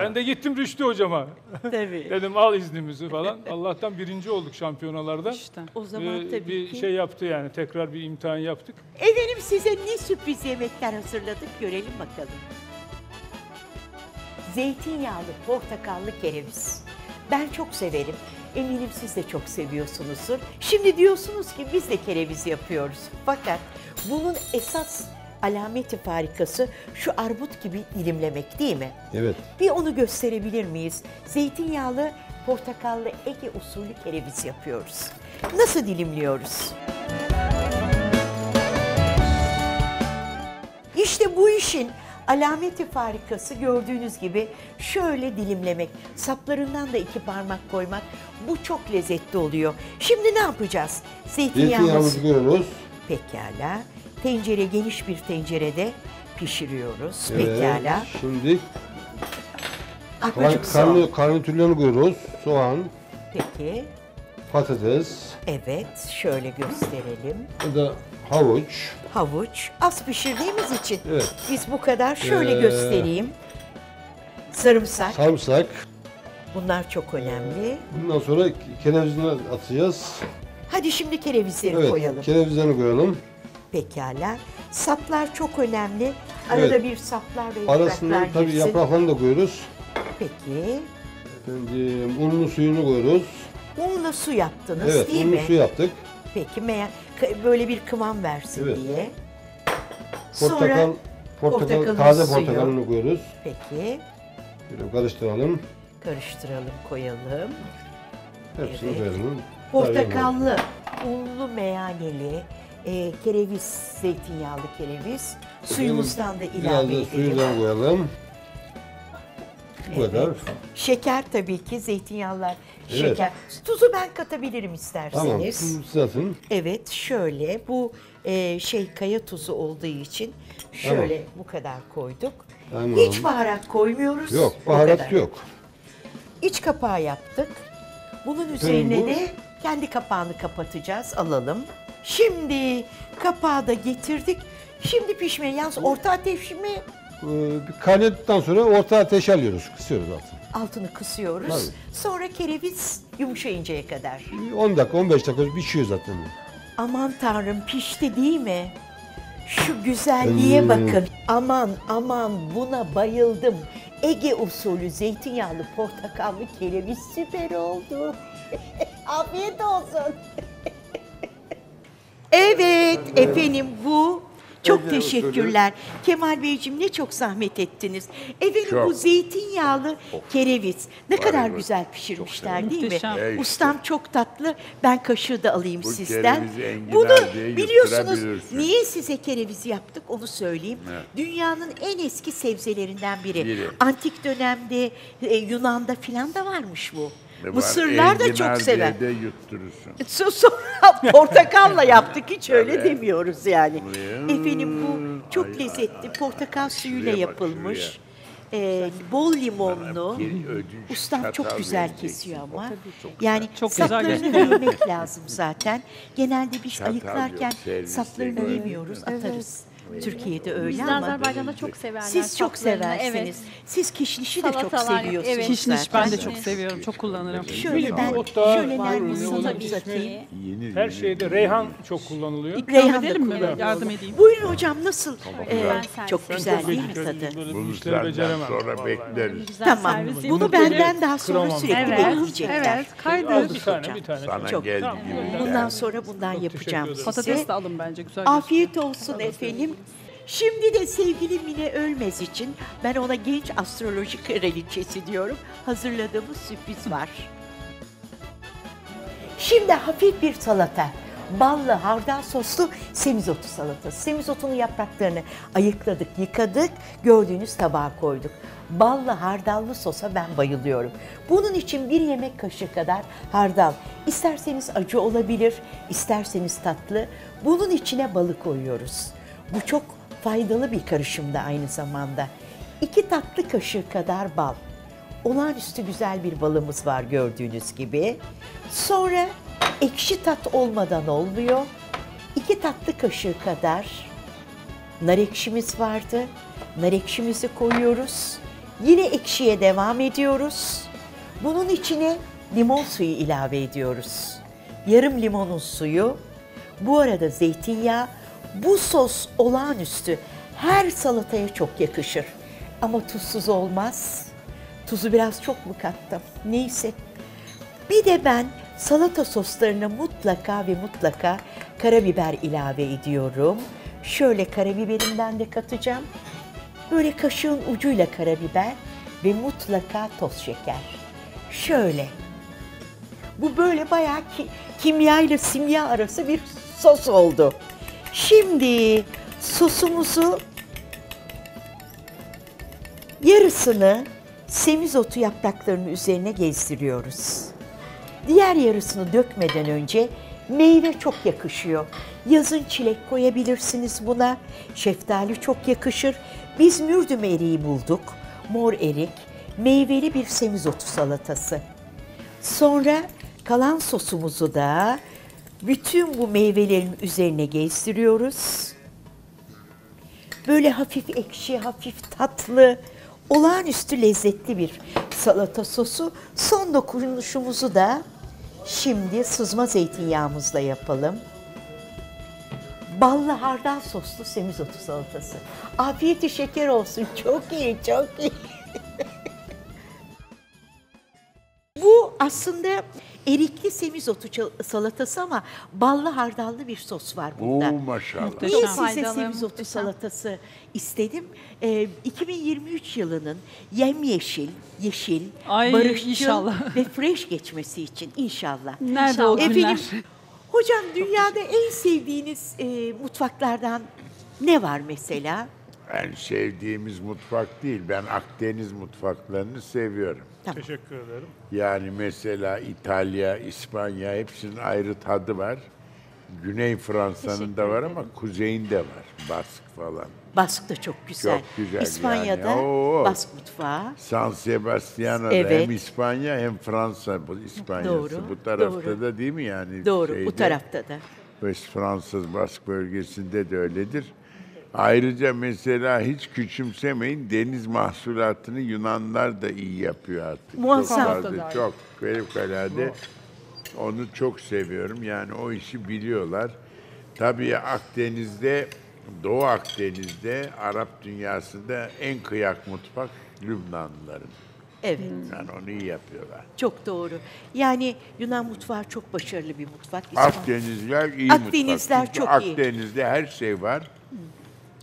Ben de gittim Rüştü hocama. Tabii. Dedim al iznimizi falan. Allah'tan birinci olduk şampiyonalarda. İşte. O zaman tabii bir ki... şey yaptı yani tekrar bir imtihan yaptık. Efendim size ne sürpriz yemekler hazırladık görelim bakalım. Zeytinyağlı portakallı kereviz. Ben çok severim. Eminim siz de çok seviyorsunuzdur. Şimdi diyorsunuz ki biz de kereviz yapıyoruz. Fakat bunun esas alameti farikası şu armut gibi dilimlemek değil mi? Evet. Bir onu gösterebilir miyiz? Zeytinyağlı, portakallı Ege usulü kereviz yapıyoruz. Nasıl dilimliyoruz? İşte bu işin alameti farikası gördüğünüz gibi şöyle dilimlemek. Saplarından da 2 parmak koymak. Bu çok lezzetli oluyor. Şimdi ne yapacağız? Zeytinyağımızı koyuyoruz. Pekala. Tencere geniş bir tencerede pişiriyoruz. Evet, pekala. Şimdi karnı türlerini koyuyoruz. Soğan. Peki. Patates. Evet. Şöyle gösterelim. Bu da havuç. Havuç. Az pişirdiğimiz için. Evet. Biz bu kadar. Şöyle göstereyim. Sarımsak. Sarımsak. Bunlar çok önemli. Bundan sonra kerevizini atacağız. Hadi şimdi kerevizleri koyalım. Evet. Kerevizlerini koyalım. Pekala. Saplar çok önemli. Arada bir saplar ve yapraklar arasından tabii yapraklarını da koyuyoruz. Peki. Efendim unlu suyunu koyuyoruz. Unlu su yaptınız değil mi? Evet, unlu su yaptık. Peki böyle bir kıvam versin diye. Portakal, taze portakalını koyuyoruz. Peki. Böyle karıştıralım. Karıştıralım, koyalım. Hepsini koyalım. Portakallı, unlu meyaneli. Kereviz, zeytinyağlı kereviz. Suyumuzdan da ilave edelim. Suyundan koyalım. Bu kadar. Şeker tabii ki, zeytinyağlılar şeker. Tuzu ben katabilirim isterseniz. Tamam, tuzu zaten. Evet, şöyle bu kaya tuzu olduğu için şöyle bu kadar koyduk. Tamam. Hiç baharat koymuyoruz. Yok, baharat yok. İç kapağı yaptık. Bunun üzerine de kendi kapağını kapatacağız, alalım. Şimdi kapağı da getirdik. Şimdi pişmeye yalnız orta ateş mi? Kaynadıktan sonra orta ateş alıyoruz, kısıyoruz altını. Altını kısıyoruz. Tabii. Sonra kereviz yumuşayıncaya kadar. 10 dakika, 15 dakika pişiyor zaten. Aman Tanrım pişti değil mi? Şu güzelliğe bakın. Aman aman buna bayıldım. Ege usulü zeytinyağlı portakallı kereviz süper oldu. Afiyet olsun. Evet efendim bu çok teşekkürler. Kemal Beyciğim ne çok zahmet ettiniz. Efendim bu zeytinyağlı kereviz ne kadar güzel pişirmişler değil mi? Ustam çok tatlı. Ben kaşığı da alayım sizden. Bunu biliyorsunuz niye size kereviz yaptık onu söyleyeyim. Dünyanın en eski sebzelerinden biri. Antik dönemde Yunan'da filan da varmış bu. Mısırlar da çok sever. Sonra portakalla yaptık hiç öyle demiyoruz yani. Efendim bu çok lezzetli portakal suyuyla yapılmış. Bol limonlu. Ustam çok güzel kesiyor ama. Yani çok saplarını yemek lazım zaten. Genelde biz ayıklarken saplarını yemiyoruz atarız. Türkiye'de öyle bizden ama. Azerbaycan'da çok severler. Siz çok seversiniz. Evet. Siz kişnişi de çok seviyorsunuz. Evet. Kişniş ben de çok seviyorum. Çok kullanırım. Şöyle ben Nermin'i uzatayım. Her şeyde reyhan çok kullanılıyor. İkram edelim mi? Yardım edeyim. Buyurun hocam nasıl? Çok güzel değil mi tadı? Bunu sonra bekleriz. Tamam. Bunu benden daha sonra sürekli bekleyecekler. Evet. Kaydır. Bir tane. Çok. Bundan sonra bundan yapacağım size. Patates de alın bence. Güzel. Afiyet olsun efendim. Şimdi de sevgili Mine Ölmez için, ben ona genç astroloji kraliçesi diyorum, hazırladığımız sürpriz var. Şimdi hafif bir salata. Ballı, hardal soslu semizotu salatası. Semizotunun yapraklarını ayıkladık, yıkadık, gördüğünüz tabağa koyduk. Ballı, hardallı sosa ben bayılıyorum. Bunun için bir yemek kaşığı kadar hardal. İsterseniz acı olabilir, isterseniz tatlı. Bunun içine balı koyuyoruz. Bu çok faydalı bir karışım da aynı zamanda. 2 tatlı kaşığı kadar bal. Olağanüstü güzel bir balımız var gördüğünüz gibi. Sonra ekşi tat olmadan olmuyor. 2 tatlı kaşığı kadar nar ekşimiz vardı. Nar ekşimizi koyuyoruz. Yine ekşiye devam ediyoruz. Bunun içine limon suyu ilave ediyoruz. Yarım limonun suyu. Bu arada zeytinyağı. Bu sos olağanüstü. Her salataya çok yakışır. Ama tuzsuz olmaz. Tuzu biraz çok mu kattım? Neyse. Bir de ben salata soslarına mutlaka ve mutlaka karabiber ilave ediyorum. Şöyle karabiberimden de katacağım. Böyle kaşığın ucuyla karabiber ve mutlaka toz şeker. Şöyle. Bu böyle bayağı kimya ile simya arası bir sos oldu. Şimdi sosumuzu yarısını semizotu yapraklarının üzerine gezdiriyoruz. Diğer yarısını dökmeden önce meyve çok yakışıyor. Yazın çilek koyabilirsiniz buna. Şeftali çok yakışır. Biz mürdüm eriği bulduk. Mor erik, meyveli bir semizotu salatası. Sonra kalan sosumuzu da bütün bu meyvelerin üzerine gezdiriyoruz. Böyle hafif ekşi, hafif tatlı, olağanüstü lezzetli bir salata sosu. Son dokunuşumuzu da şimdi sızma zeytinyağımızla yapalım. Ballı hardal soslu semizotu salatası. Afiyeti şeker olsun. Çok iyi, çok iyi. Bu aslında erikli semizotu salatası ama ballı hardallı bir sos var bunda. Oo, maşallah. Niye size semizotu salatası istedim? 2023 yılının yemyeşil, yeşil, barışçıl ve fresh geçmesi için inşallah. Nerede o günler? Efendim, hocam dünyada en sevdiğiniz mutfaklardan ne var mesela? Ben sevdiğimiz mutfak değil, ben Akdeniz mutfaklarını seviyorum. Tamam. Teşekkür ederim. Yani mesela İtalya, İspanya hepsinin ayrı tadı var. Güney Fransa'nın da var ama kuzeyinde var. Bask falan. Bask da çok güzel. Çok güzel. İspanya'da yani. Bask mutfağı. San Sebastiano'da hem İspanya hem Fransa İspanyası. Doğru, bu tarafta da değil mi yani? Doğru, bu tarafta da. Fransız Bask bölgesinde de öyledir. Ayrıca mesela hiç küçümsemeyin, deniz mahsulatını Yunanlar da iyi yapıyor artık. Muazzam. Çok fevkalade. Onu çok seviyorum. Yani o işi biliyorlar. Tabii Akdeniz'de, Doğu Akdeniz'de, Arap dünyasında en kıyak mutfak Lübnanlıların. Evet. Yani onu iyi yapıyorlar. Çok doğru. Yani Yunan mutfağı çok başarılı bir mutfak. Akdenizler iyi Akdenizler mutfak. Çok Akdeniz'de iyi. Her şey var.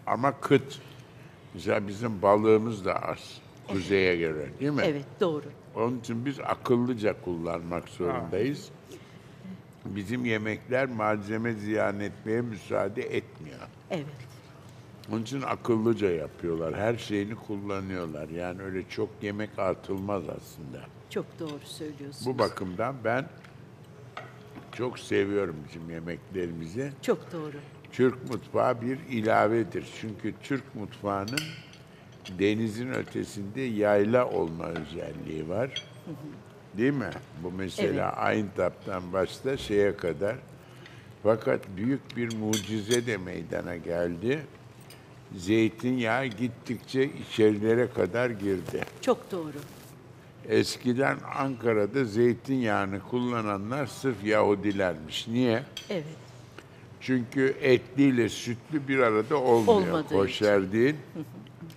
Ama kıt. Mesela bizim balığımız da az. Evet. Kuzeye göre değil mi? Evet, doğru. Onun için biz akıllıca kullanmak zorundayız. Bizim yemekler malzeme ziyan etmeye müsaade etmiyor. Evet. Onun için akıllıca yapıyorlar. Her şeyini kullanıyorlar. Yani öyle çok yemek atılmaz aslında. Çok doğru söylüyorsunuz. Bu bakımdan ben çok seviyorum bizim yemeklerimizi. Çok doğru. Türk mutfağı bir ilavedir. Çünkü Türk mutfağının denizin ötesinde yayla olma özelliği var. Değil mi? Bu mesela Ayntap'tan başta şeye kadar. Fakat büyük bir mucize de meydana geldi. Zeytinyağı gittikçe içerilere kadar girdi. Çok doğru. Eskiden Ankara'da zeytinyağını kullananlar sırf Yahudilermiş. Niye? Evet. Çünkü etliyle sütlü bir arada olmuyor. Koşer değil.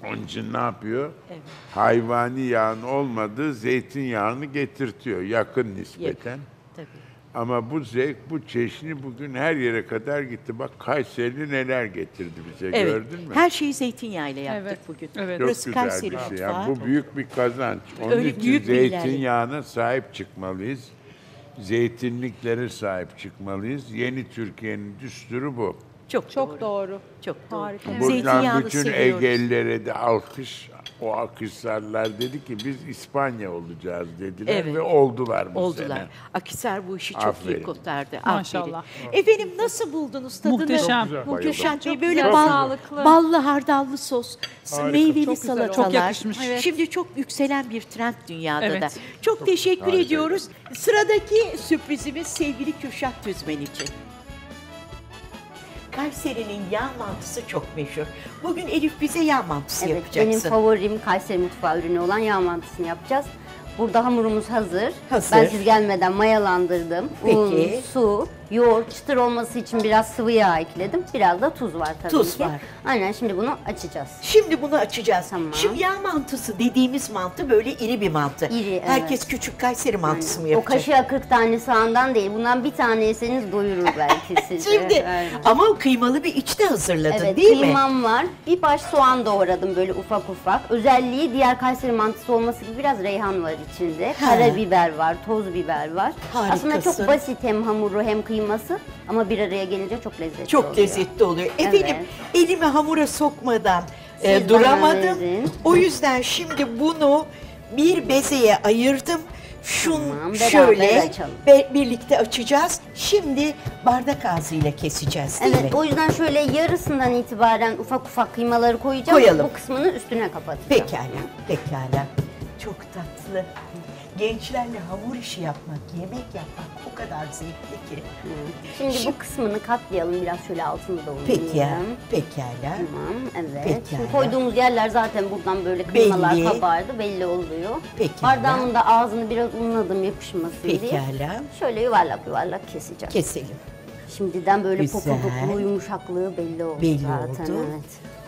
Onun için ne yapıyor? Evet. Hayvani yağın olmadığı zeytinyağını getirtiyor yakın nispeten. Tabii. Ama bu zevk, bu çeşni bugün her yere kadar gitti. Bak Kayseri neler getirdi bize, evet, gördün mü? Her şeyi zeytinyağıyla yaptık, evet, bugün. Evet. Çok burası güzel Kayseri bir şey. Yani bu büyük bir kazanç. Onun öyle için zeytinyağına sahip çıkmalıyız. Zeytinliklere sahip çıkmalıyız. Yeni Türkiye'nin düsturu bu. Çok doğru. Çok harika. Doğru. Buradan bütün seviyoruz. Egelilere de alkış. O Akhisarlar dedi ki biz İspanya olacağız dediler, evet, ve oldular bu sene. Akhisar bu işi çok iyi kurtardı. Maşallah. Aferin. Efendim nasıl buldunuz tadını? Muhteşem. Muhteşem. Böyle ballı hardallı sos, harika, meyveli çok salatalar. Çok yakışmış. Evet. Şimdi çok yükselen bir trend dünyada, evet, da. Çok teşekkür harika ediyoruz. Sıradaki sürprizimiz sevgili Kürşat Tüzmen için. Kayseri'nin yağ mantısı çok meşhur. Bugün Elif bize yağ mantısı, evet, yapacaksın. Benim favorim Kayseri mutfağı ürünü olan yağ mantısını yapacağız. Burada hamurumuz hazır. Ben siz gelmeden mayalandırdım. Peki. Un, su, yoğurt, çıtır olması için biraz sıvı yağ ekledim. Biraz da tuz var tabii ki. Aynen, şimdi bunu açacağız. Tamam. Şimdi yağ mantısı dediğimiz mantı böyle iri bir mantı. İri, evet. Herkes küçük Kayseri mantısı mı yapacak? O kaşığa 40 tane sağından değil. Bundan bir tane yeseniz doyurur belki sizi. Şimdi ama o kıymalı bir iç de hazırladın, evet, değil mi? Evet, kıymam var. Bir baş soğan doğradım böyle ufak ufak. Özelliği diğer Kayseri mantısı olması gibi biraz reyhan var içinde. Karabiber var, toz biber var. Harikasın. Aslında çok basit hem hamuru hem kıyma. Ama bir araya gelince çok lezzetli oluyor. Çok lezzetli oluyor. Efendim, evet, elimi hamura sokmadan duramadım. O yüzden şimdi bunu bir bezeye ayırdım. Tamam, şöyle birlikte açacağız. Şimdi bardak ağzıyla keseceğiz, değil, evet, mi? O yüzden şöyle yarısından itibaren ufak ufak kıymaları koyacağız. Bu kısmını üstüne kapatacağız. Pekala. Çok tatlı. Gençlerle hamur işi yapmak, yemek yapmak o kadar zevkli ki. Şimdi bu kısmını katlayalım biraz, şöyle altını da unutmayalım. Pekala. Tamam, evet. Şimdi koyduğumuz yerler zaten buradan böyle kıymalar kabardı, belli oluyor. Bardağımın da ağzını biraz unladım yapışmasın diye. Şöyle yuvarlak keseceğiz. Keselim. Şimdiden böyle popopuklu yumuşaklığı belli oldu zaten. Evet.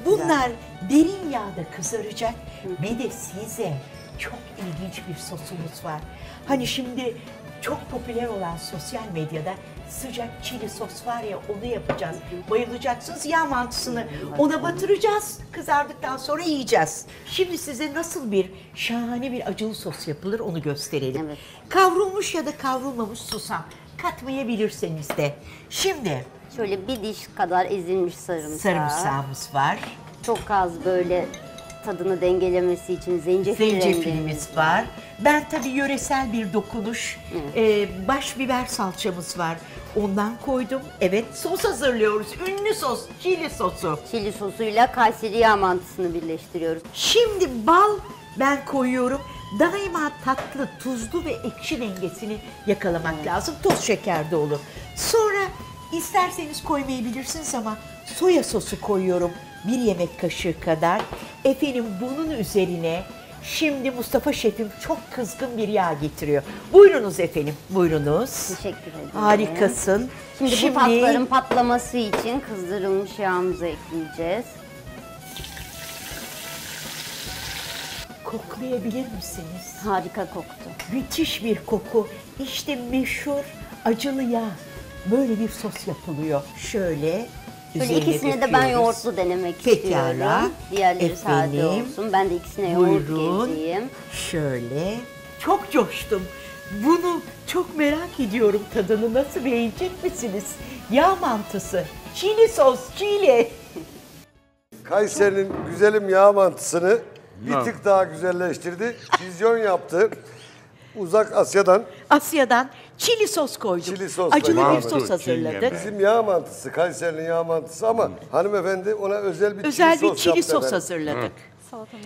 Bunlar derin yağda kızaracak. Bir de size çok ilginç bir sosumuz var. Hani şimdi çok popüler olan sosyal medyada sıcak çili sos var ya, onu yapacağız. Bayılacaksınız yağ mantısını. Ona batıracağız. Kızardıktan sonra yiyeceğiz. Şimdi size nasıl bir şahane bir acılı sos yapılır onu gösterelim. Evet. Kavrulmuş ya da kavrulmamış susam katmayabilirseniz de. Şimdi şöyle bir diş kadar ezilmiş sarımsağımız var. Çok az böyle tadını dengelemesi için zencefilimiz var. Ben tabii yöresel bir dokunuş, baş biber salçamız var. Ondan koydum. Evet, sos hazırlıyoruz. Ünlü sos, çili sosu. Çili sosuyla Kayseri yağ mantısını birleştiriyoruz. Şimdi bal ben koyuyorum. Daima tatlı, tuzlu ve ekşi dengesini yakalamak lazım. Toz şeker de olur. Sonra isterseniz koymayabilirsiniz ama soya sosu koyuyorum. 1 yemek kaşığı kadar. Efendim bunun üzerine şimdi Mustafa Şef'im çok kızgın bir yağ getiriyor. Buyurunuz efendim, buyurunuz. Teşekkür ederim. Harikasın. Şimdi bu patların patlaması için kızdırılmış yağımızı ekleyeceğiz. Koklayabilir misiniz? Harika koktu. Müthiş bir koku. İşte meşhur acılı yağ. Böyle bir sos yapılıyor. Şöyle. Böyle ikisini de ben yoğurtlu denemek istiyorum. Diğerleri sade olsun. Ben de ikisine yoğurt gezeyim. Şöyle. Çok coştum. Bunu çok merak ediyorum, tadını nasıl, beğenecek misiniz? Yağ mantısı, çili sos, çili. Kayseri'nin güzelim yağ mantısını bir tık daha güzelleştirdi. Vizyon yaptı. Uzak Asya'dan. Çili sos koyduk. Acılı bir sos hazırladık. Bizim yağ mantısı, Kayseri'nin yağ mantısı ama hanımefendi ona özel bir çili sos hazırladık.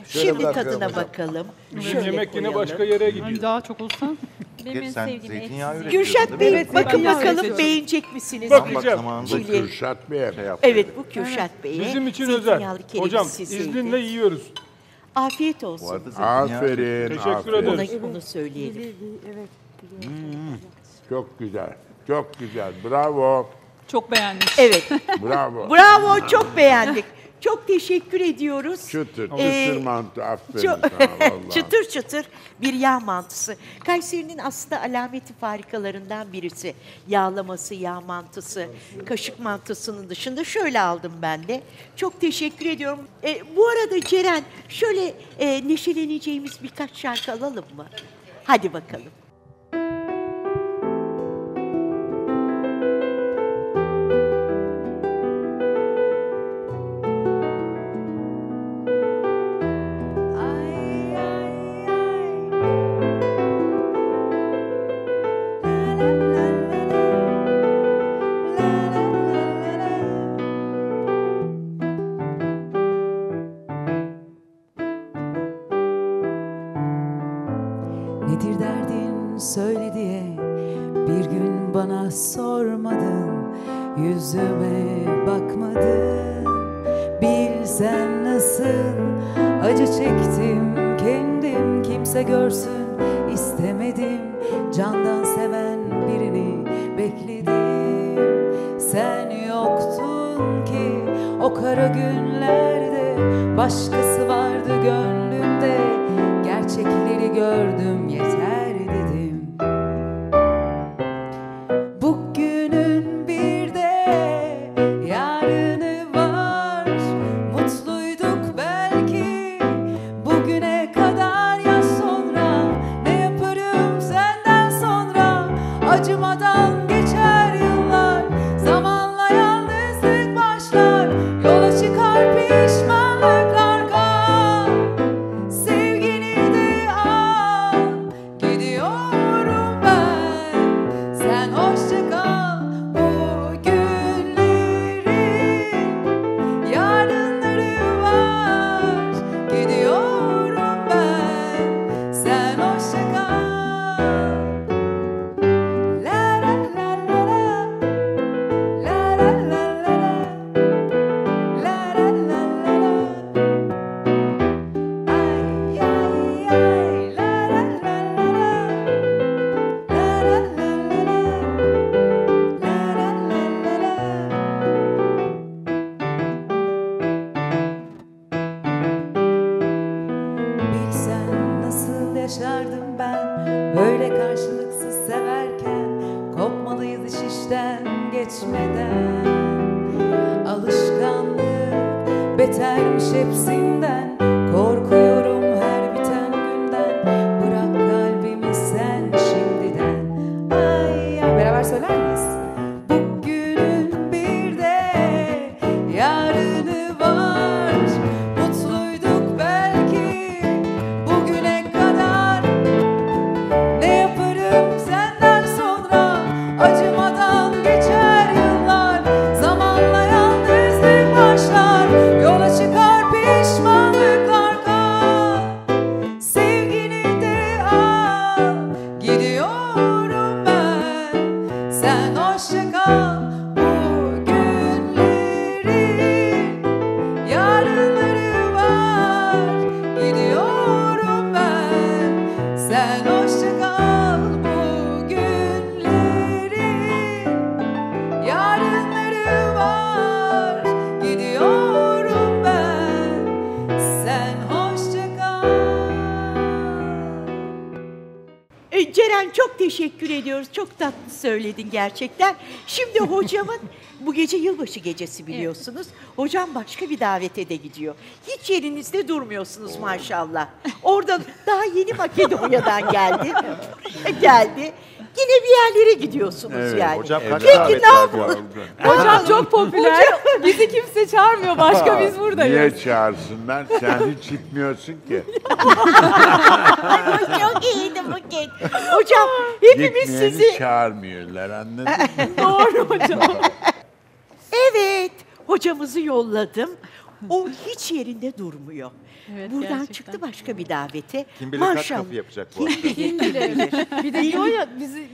Şimdi tadına bakalım. Bizim yemek yine başka yere gidiyor. Yani daha çok olsan. Kürşat Bey, bakın bakalım beğenecek misiniz? Bakacağım. Bu Kürşat Bey'e yaptı. Evet, bu Kürşat Bey'e. Bizim için özel. Hocam izninle yiyoruz. Afiyet olsun. Aferin. Teşekkür ederiz. Bunu söyleyelim. Evet. Çok güzel. Bravo. Çok beğendik. Evet. Bravo. Çok beğendik. Çok teşekkür ediyoruz. Çıtır mantı, aferin sana. Çıtır çıtır bir yağ mantısı. Kayseri'nin aslında alameti farikalarından birisi. Yağlaması, yağ mantısı, kaşık mantısının dışında şöyle aldım ben de. Çok teşekkür ediyorum. Bu arada Ceren, şöyle neşeleneceğimiz birkaç şarkı alalım mı? Hadi bakalım. Söyledin gerçekten. Şimdi hocamın bu gece yılbaşı gecesi biliyorsunuz. Evet. Hocam başka bir davete de gidiyor. Hiç yerinizde durmuyorsunuz maşallah. Oradan daha yeni Makedonya'dan geldi. Geldi. Yine bir yerlere gidiyorsunuz evet, yani. Hocam kaç davet aldı? Hocam çok popüler. Bizi kimse çağırmıyor. Başka biz buradayız. Niye çağırsınlar? Sen hiç gitmiyorsun ki. Çok iyiydi Buket. Hocam hepimiz sizi... Gitmeyeni çağırmıyorlar anladın mı? Doğru hocam. Evet. Hocamızı yolladım. O hiç yerinde durmuyor. Evet, buradan gerçekten çıktı başka bir davete. Kim bilir kaç kapı yapacak bu akşam. Kim bilir. Bir de diyor ya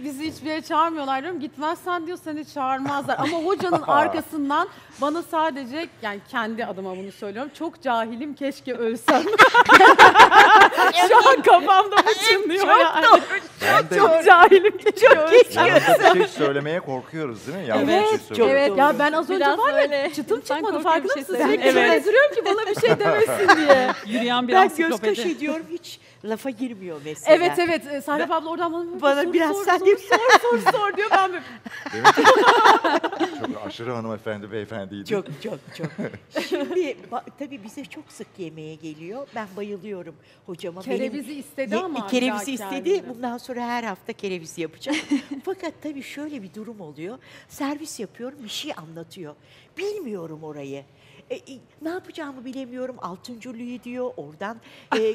bizi hiçbir yere çağırmıyorlar diyorum. Gitmezsen diyor seni çağırmazlar. Ama hocanın arkasından bana sadece yani kendi adıma bunu söylüyorum. Çok cahilim keşke ölsem. Şu an kafamda bu çınlıyor. Yani. Çok cahilim keşke ölsem. Şey söylemeye korkuyoruz değil mi? Yanlış evet. Şey evet. Ya ben az önce var ya çıtım çıkmadı farkında mısınız? Evet. gezdiriyorum ki bana bir şey demesin diye. Yürüyen bir ansiklopedi. Ben göz kaşı diyorum, hiç lafa girmiyor mesela. Evet evet, Sahrap abla oradan bana biraz sor diyor, ben böyle. Demek ki çok aşırı hanımefendi, beyefendiydi. Çok. Şimdi tabii bize çok sık yemeğe geliyor. Ben bayılıyorum hocama. Kerevizi istedi ama. Kerevizi istedi, bundan sonra her hafta kerevizi yapacağım. Fakat tabii şöyle bir durum oluyor. Servis yapıyorum, bir şey anlatıyor. Bilmiyorum orayı. Ne yapacağımı bilemiyorum. Altıncülüğü diyor, oradan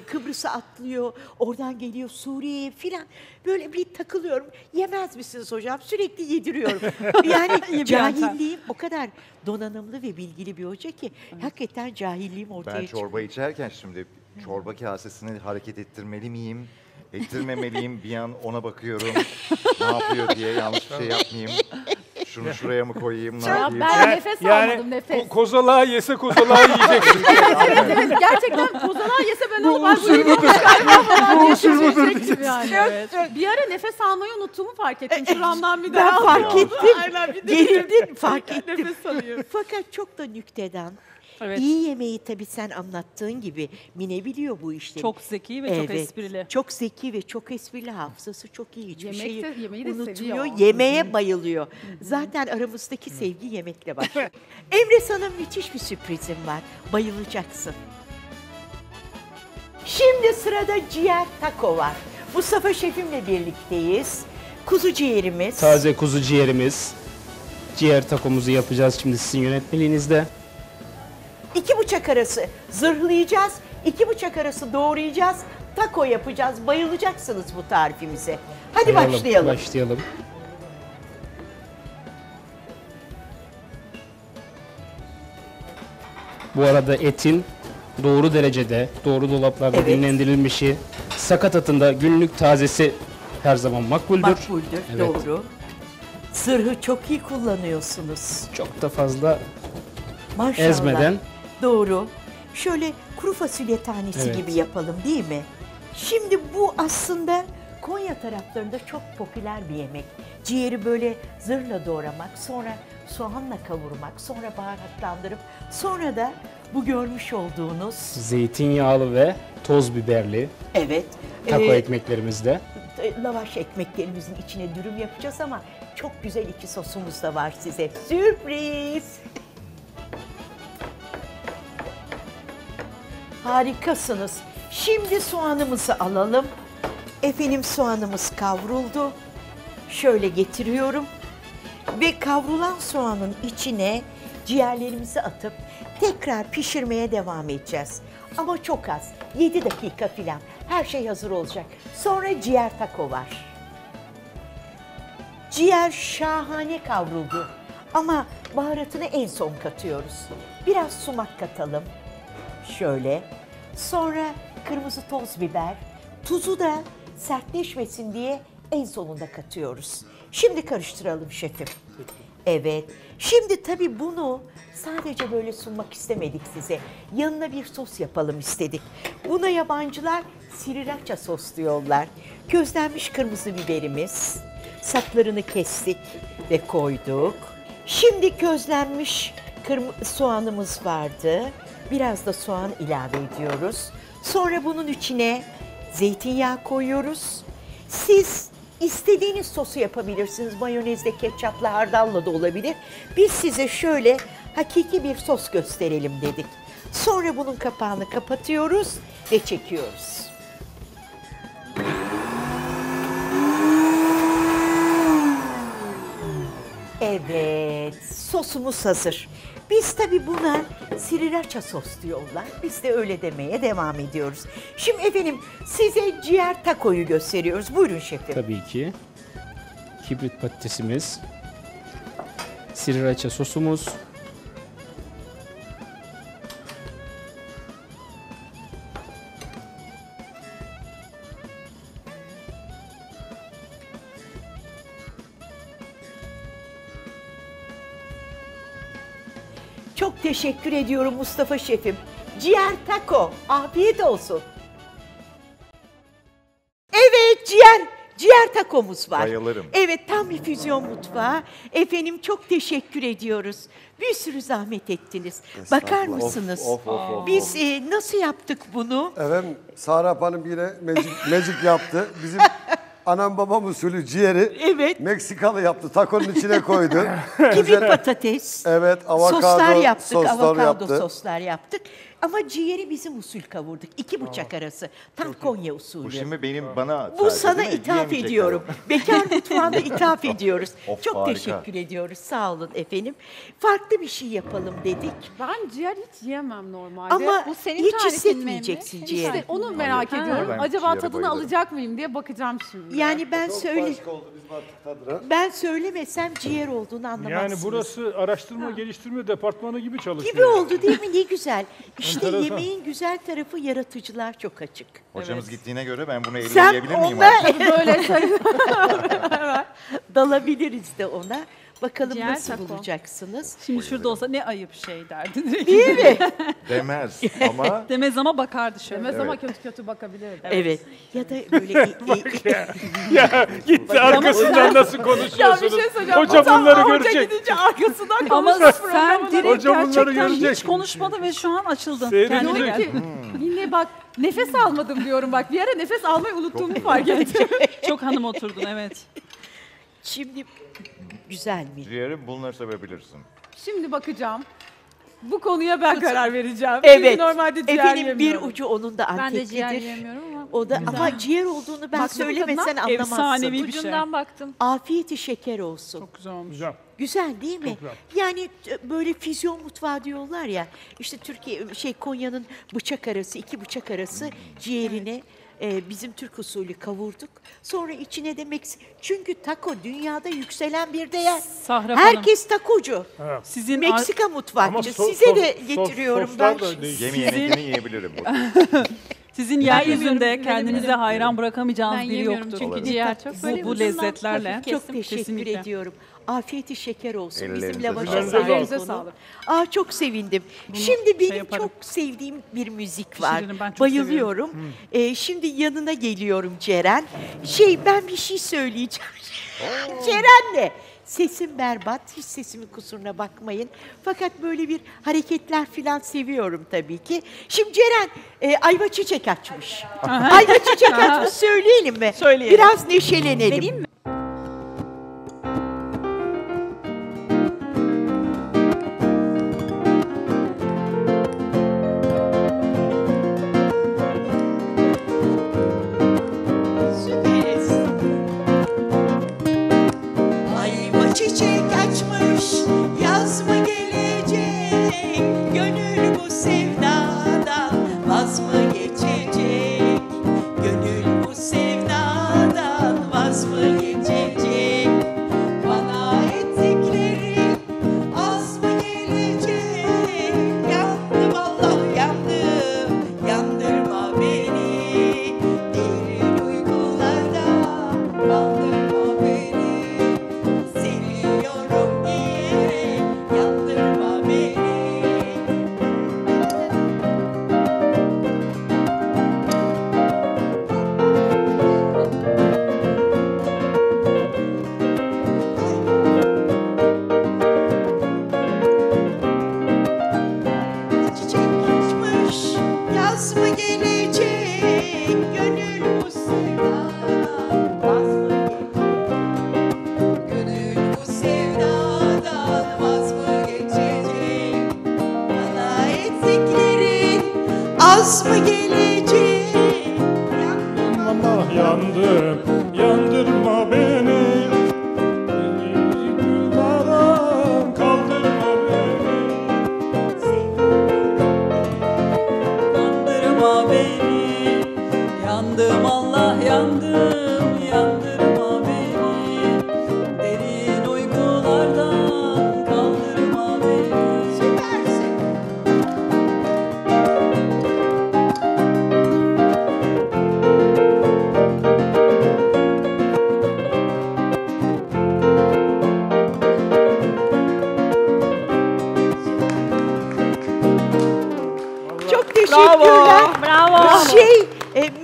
Kıbrıs'a atlıyor, oradan geliyor Suriye filan. Böyle bir takılıyorum. Yemez misiniz hocam? Sürekli yediriyorum. Yani cahilliğim o kadar donanımlı ve bilgili bir hoca ki hakikaten cahilliğim ortaya çıkıyor. Ben çorba içerken şimdi çorba kasesini hareket ettirmeli miyim? Ettirmemeliyim, bir an ona bakıyorum. Ne yapıyor diye yanlış bir şey yapmayayım. Şunu şuraya mı koyayım? Ben nefes almadım, nefes. Kozalağı yese kozalağı yiyeceksin. Evet. Gerçekten kozalağı yese ben alamam. Bu usul mudur diyeceksin. Yani. Evet. Bir ara nefes almayı unuttuğumu fark ettim. Şuramdan bir daha fark ettim. Gerildin, fark ettim. Nefes alıyorum. Fakat çok da nükteden. Evet. İyi yemeği tabii sen anlattığın gibi Mine biliyor bu işleri. Çok zeki ve çok esprili. Çok zeki ve çok esprili, hafızası çok iyi. Hiçbir şeyi unutmuyor, seviyor. Yemeğe bayılıyor. Zaten aramızdaki sevgi yemekle başlıyor. Emre, sana müthiş bir sürprizim var. Bayılacaksın. Şimdi sırada ciğer taco var. Mustafa şefimle birlikteyiz. Kuzu ciğerimiz. Taze kuzu ciğerimiz. Ciğer tacomuzu yapacağız şimdi sizin yönetmeliğinizde. 2 bıçak arası zırhlayacağız, 2 bıçak arası doğrayacağız, taco yapacağız. Bayılacaksınız bu tarifimize. Hadi başlayalım. Bu arada etin doğru derecede, doğru dolaplarda dinlendirilmişi, sakat atında günlük tazesi her zaman makbuldür. Evet. Doğru. Zırhı çok iyi kullanıyorsunuz. Çok da fazla maşallah. Ezmeden. Doğru. Şöyle kuru fasulye tanesi gibi yapalım, değil mi? Şimdi bu aslında Konya taraflarında çok popüler bir yemek. Ciğeri böyle zırhla doğramak, sonra soğanla kavurmak, sonra baharatlandırıp, sonra da bu görmüş olduğunuz... Zeytinyağlı ve toz biberli taco ekmeklerimizde. Lavaş ekmeklerimizin içine dürüm yapacağız ama çok güzel 2 sosumuz da var size. Sürpriz! Harikasınız. Şimdi soğanımızı alalım. Efendim, soğanımız kavruldu. Şöyle getiriyorum. Ve kavrulan soğanın içine ciğerlerimizi atıp tekrar pişirmeye devam edeceğiz. Ama çok az. 7 dakika falan. Her şey hazır olacak. Sonra ciğer taco var. Ciğer şahane kavruldu. Ama baharatını en son katıyoruz. Biraz sumak katalım. Şöyle. Sonra kırmızı toz biber. Tuzu da sertleşmesin diye en sonunda katıyoruz. Şimdi karıştıralım şefim. Evet. Şimdi tabii bunu sadece böyle sunmak istemedik size. Yanına bir sos yapalım istedik. Buna yabancılar sriracha sos diyorlar. Közlenmiş kırmızı biberimiz. Saplarını kestik ve koyduk. Şimdi közlenmiş soğanımız vardı. Biraz da soğan ilave ediyoruz. Sonra bunun içine zeytinyağı koyuyoruz. Siz istediğiniz sosu yapabilirsiniz. Mayonezle, ketçapla, hardalla da olabilir. Biz size şöyle hakiki bir sos gösterelim dedik. Sonra bunun kapağını kapatıyoruz ve çekiyoruz. Evet, sosumuz hazır. Biz tabii buna sriracha sos diyorlar. Biz de öyle demeye devam ediyoruz. Şimdi efendim size ciğer taco'yu gösteriyoruz. Buyurun şefim. Tabii ki. Kibrit patatesimiz, sriracha sosumuz. Teşekkür ediyorum Mustafa şefim. Ciğer taco. Afiyet olsun. Evet, ciğer Ciğer takomuz var. Bayılırım. Evet, tam bir füzyon mutfağı. Efendim çok teşekkür ediyoruz. Bir sürü zahmet ettiniz. Bakar mısınız? Of. Biz nasıl yaptık bunu? Efendim Sahrap Hanım yine magic yaptı. Bizim anam babam usulü ciğeri Meksikalı yaptı. Takonun içine koydu. Kibrit patates. Evet, avokado soslar yaptık. Soslar yaptık. Ama ciğeri bizim usul kavurduk. 2 bıçak arası. Tam Konya usulü. Bu şimdi bana... Bu sana ithaf ediyorum. Bekar mutfağına ithaf ediyoruz. Çok teşekkür ediyoruz. Sağ olun efendim. Farklı bir şey yapalım dedik. Ben ciğer hiç yiyemem normalde. Ama bu senin hiç hissetmeyeceksin ciğeri. İşte onu merak ediyorum. Acaba tadını alacak mıyım diye bakacağım şimdi. Yani ben söylemesem ciğer olduğunu anlamazsınız. Yani burası araştırma geliştirme departmanı gibi çalışıyor. Gibi oldu değil mi? Ne güzel. İşte yemeğin güzel tarafı yaratıcılar çok açık. Hocamız gittiğine göre ben bunu eleyebilir miyim artık? Böyle dalabiliriz de ona. Bakalım ciğer nasıl bulacaksınız? Şimdi şurada olsa ne ayıp şey derdin. Değil mi? Demez ama. Demez ama bakardı şöyle. Demez ama kötü kötü bakabilirdi. Evet. Ya da böyle. Ya gitti arkasından nasıl konuşuyorsunuz? Hoca bunları görecek. Hoca arkasından konuşmuş. Sen direkt gerçekten hiç konuşmadı ve şu an açıldın. Seyredecek. Yine bak. Nefes almadım diyorum bak. Bir ara nefes almayı unuttuğumu fark ettim. Çok hanım oturdun evet. Şimdi... Güzel mi? Ciğeri bunları sevebilirsin. Şimdi bakacağım. Bu konuya ben karar vereceğim. Evet. Şimdi normalde ciğer yemiyorum. Bir ucu onun da Antep'lidir. Ben de ciğer yemiyorum ama. O da, ama ciğer olduğunu ben söylemesen anlamazsın. Efsanevi bir şey. Ucundan baktım. Afiyeti şeker olsun. Çok güzel olmuş. Güzel. Güzel değil mi? Yani böyle füzyon mutfağı diyorlar ya. İşte Türkiye, Konya'nın bıçak arası, 2 bıçak arası ciğerine... bizim Türk usulü kavurduk. Sonra içine de Meksika. Çünkü taco dünyada yükselen bir değer. Sahrap herkes Hanım. Takocu. Evet. Sizin Meksika mutfakçı. Size de getiriyorum ben. Yemeğini yiyebilirim. Sizin yeryüzünde kendinize hayran bırakamayacağınız biri yoktur. Çünkü ciğer çok bu lezzetlerle. Çok teşekkür ediyorum. Afiyeti şeker olsun. Bizim lavaşa sağlık. Çok sevindim. Şimdi benim çok sevdiğim bir müzik var. Bayılıyorum. Şimdi yanına geliyorum Ceren. Ben bir şey söyleyeceğim. Ceren'le. Sesim berbat, hiç sesimin kusuruna bakmayın. Fakat böyle bir hareketler falan seviyorum tabii ki. Şimdi Ceren ayva çiçek açmış. Ayva çiçek açmış söyleyelim mi? Söyleyelim. Biraz neşelenelim. Vereyim mi?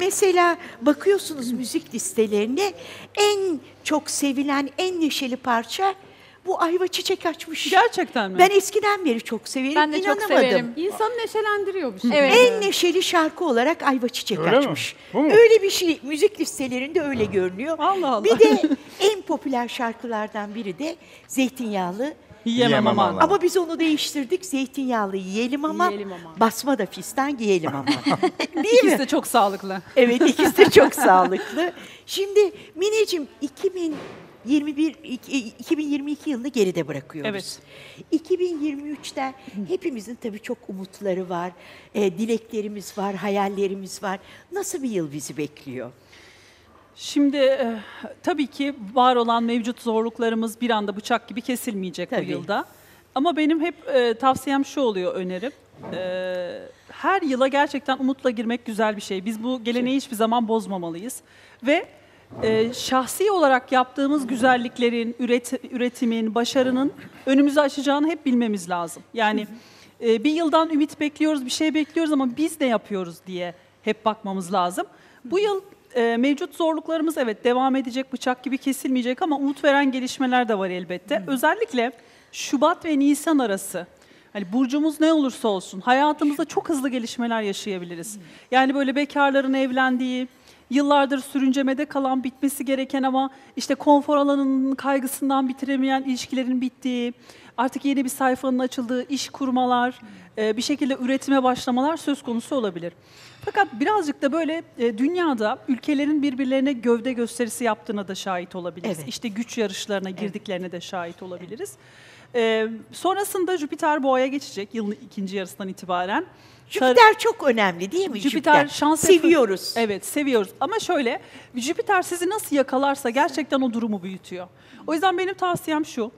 mesela bakıyorsunuz müzik listelerine, en çok sevilen, en neşeli parça bu Ayva Çiçek Açmış. Gerçekten mi? Ben eskiden beri çok severim. Ben de çok severim. İnsanı neşelendiriyor bu şey. Evet. En neşeli şarkı olarak Ayva Çiçek öyle Açmış. Öyle bir şey müzik listelerinde öyle görünüyor. Allah Allah. Bir de en popüler şarkılardan biri de Zeytinyağlı Yiyemem Aman. Ama biz onu değiştirdik. Zeytinyağlı yiyelim ama, basma da fistan giyelim ama. İkisi de çok sağlıklı. Evet, ikisi de çok sağlıklı. Şimdi Mineciğim, 2022 yılını geride bırakıyoruz. Evet. 2023'te hepimizin tabii çok umutları var, dileklerimiz var, hayallerimiz var. Nasıl bir yıl bizi bekliyor? Şimdi tabii ki var olan mevcut zorluklarımız bir anda bıçak gibi kesilmeyecek bu yılda. Ama benim hep tavsiyem şu oluyor, önerim. Her yıla gerçekten umutla girmek güzel bir şey. Biz bu geleneği hiçbir zaman bozmamalıyız. Ve şahsi olarak yaptığımız güzelliklerin, üretimin, başarının önümüzü açacağını hep bilmemiz lazım. Yani bir yıldan ümit bekliyoruz, bir şey bekliyoruz ama biz ne yapıyoruz diye hep bakmamız lazım. Bu yıl mevcut zorluklarımız evet devam edecek, bıçak gibi kesilmeyecek ama umut veren gelişmeler de var elbette. Özellikle Şubat ve Nisan arası. Hani burcumuz ne olursa olsun hayatımızda çok hızlı gelişmeler yaşayabiliriz. Yani böyle bekarların evlendiği, yıllardır sürüncemede kalan, bitmesi gereken ama işte konfor alanının kaygısından bitiremeyen ilişkilerin bittiği, artık yeni bir sayfanın açıldığı iş kurmalar, bir şekilde üretime başlamalar söz konusu olabilir. Fakat birazcık da böyle dünyada ülkelerin birbirlerine gövde gösterisi yaptığına da şahit olabiliriz. Evet. İşte güç yarışlarına girdiklerine de şahit olabiliriz. Sonrasında Jüpiter Boğa'ya geçecek yılın ikinci yarısından itibaren. Jüpiter çok önemli değil mi? Jüpiter şans seviyoruz. Evet, seviyoruz ama şöyle, Jüpiter sizi nasıl yakalarsa gerçekten o durumu büyütüyor. O yüzden benim tavsiyem şu,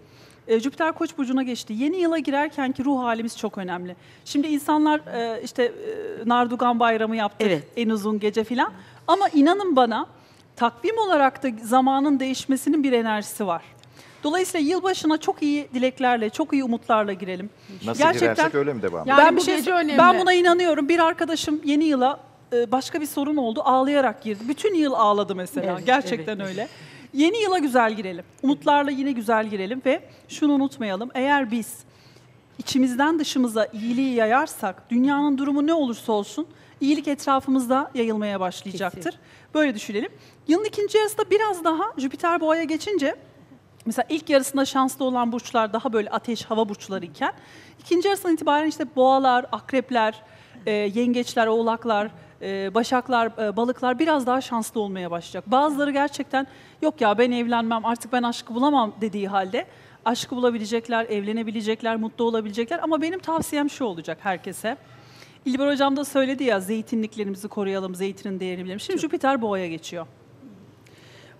Jüpiter Koç burcuna geçti. Yeni yıla girerkenki ruh halimiz çok önemli. Şimdi insanlar işte Nardugan Bayramı yaptı, en uzun gece filan. Ama inanın bana, takvim olarak da zamanın değişmesinin bir enerjisi var. Dolayısıyla yılbaşına çok iyi dileklerle, çok iyi umutlarla girelim. Nasıl gerçekten girersek öyle mi devam? Yani ben, ben buna inanıyorum. Bir arkadaşım yeni yıla başka bir sorun oldu, ağlayarak girdi. Bütün yıl ağladı mesela, gerçekten öyle. Yeni yıla güzel girelim, umutlarla yine güzel girelim ve şunu unutmayalım. Eğer biz içimizden dışımıza iyiliği yayarsak, dünyanın durumu ne olursa olsun iyilik etrafımızda yayılmaya başlayacaktır. Kesinlikle. Böyle düşünelim. Yılın ikinci yarısında biraz daha Jüpiter Boğa'ya geçince, mesela ilk yarısında şanslı olan burçlar daha böyle ateş, hava burçları iken, ikinci yarısından itibaren işte boğalar, akrepler, yengeçler, oğlaklar, başaklar, balıklar biraz daha şanslı olmaya başlayacak. Bazıları gerçekten yok ya ben evlenmem, artık ben aşkı bulamam dediği halde aşkı bulabilecekler, evlenebilecekler, mutlu olabilecekler. Ama benim tavsiyem şu olacak herkese. İlber Hocam da söyledi ya, zeytinliklerimizi koruyalım, zeytinin değerini bilelim. Şimdi Jüpiter Boğa'ya geçiyor.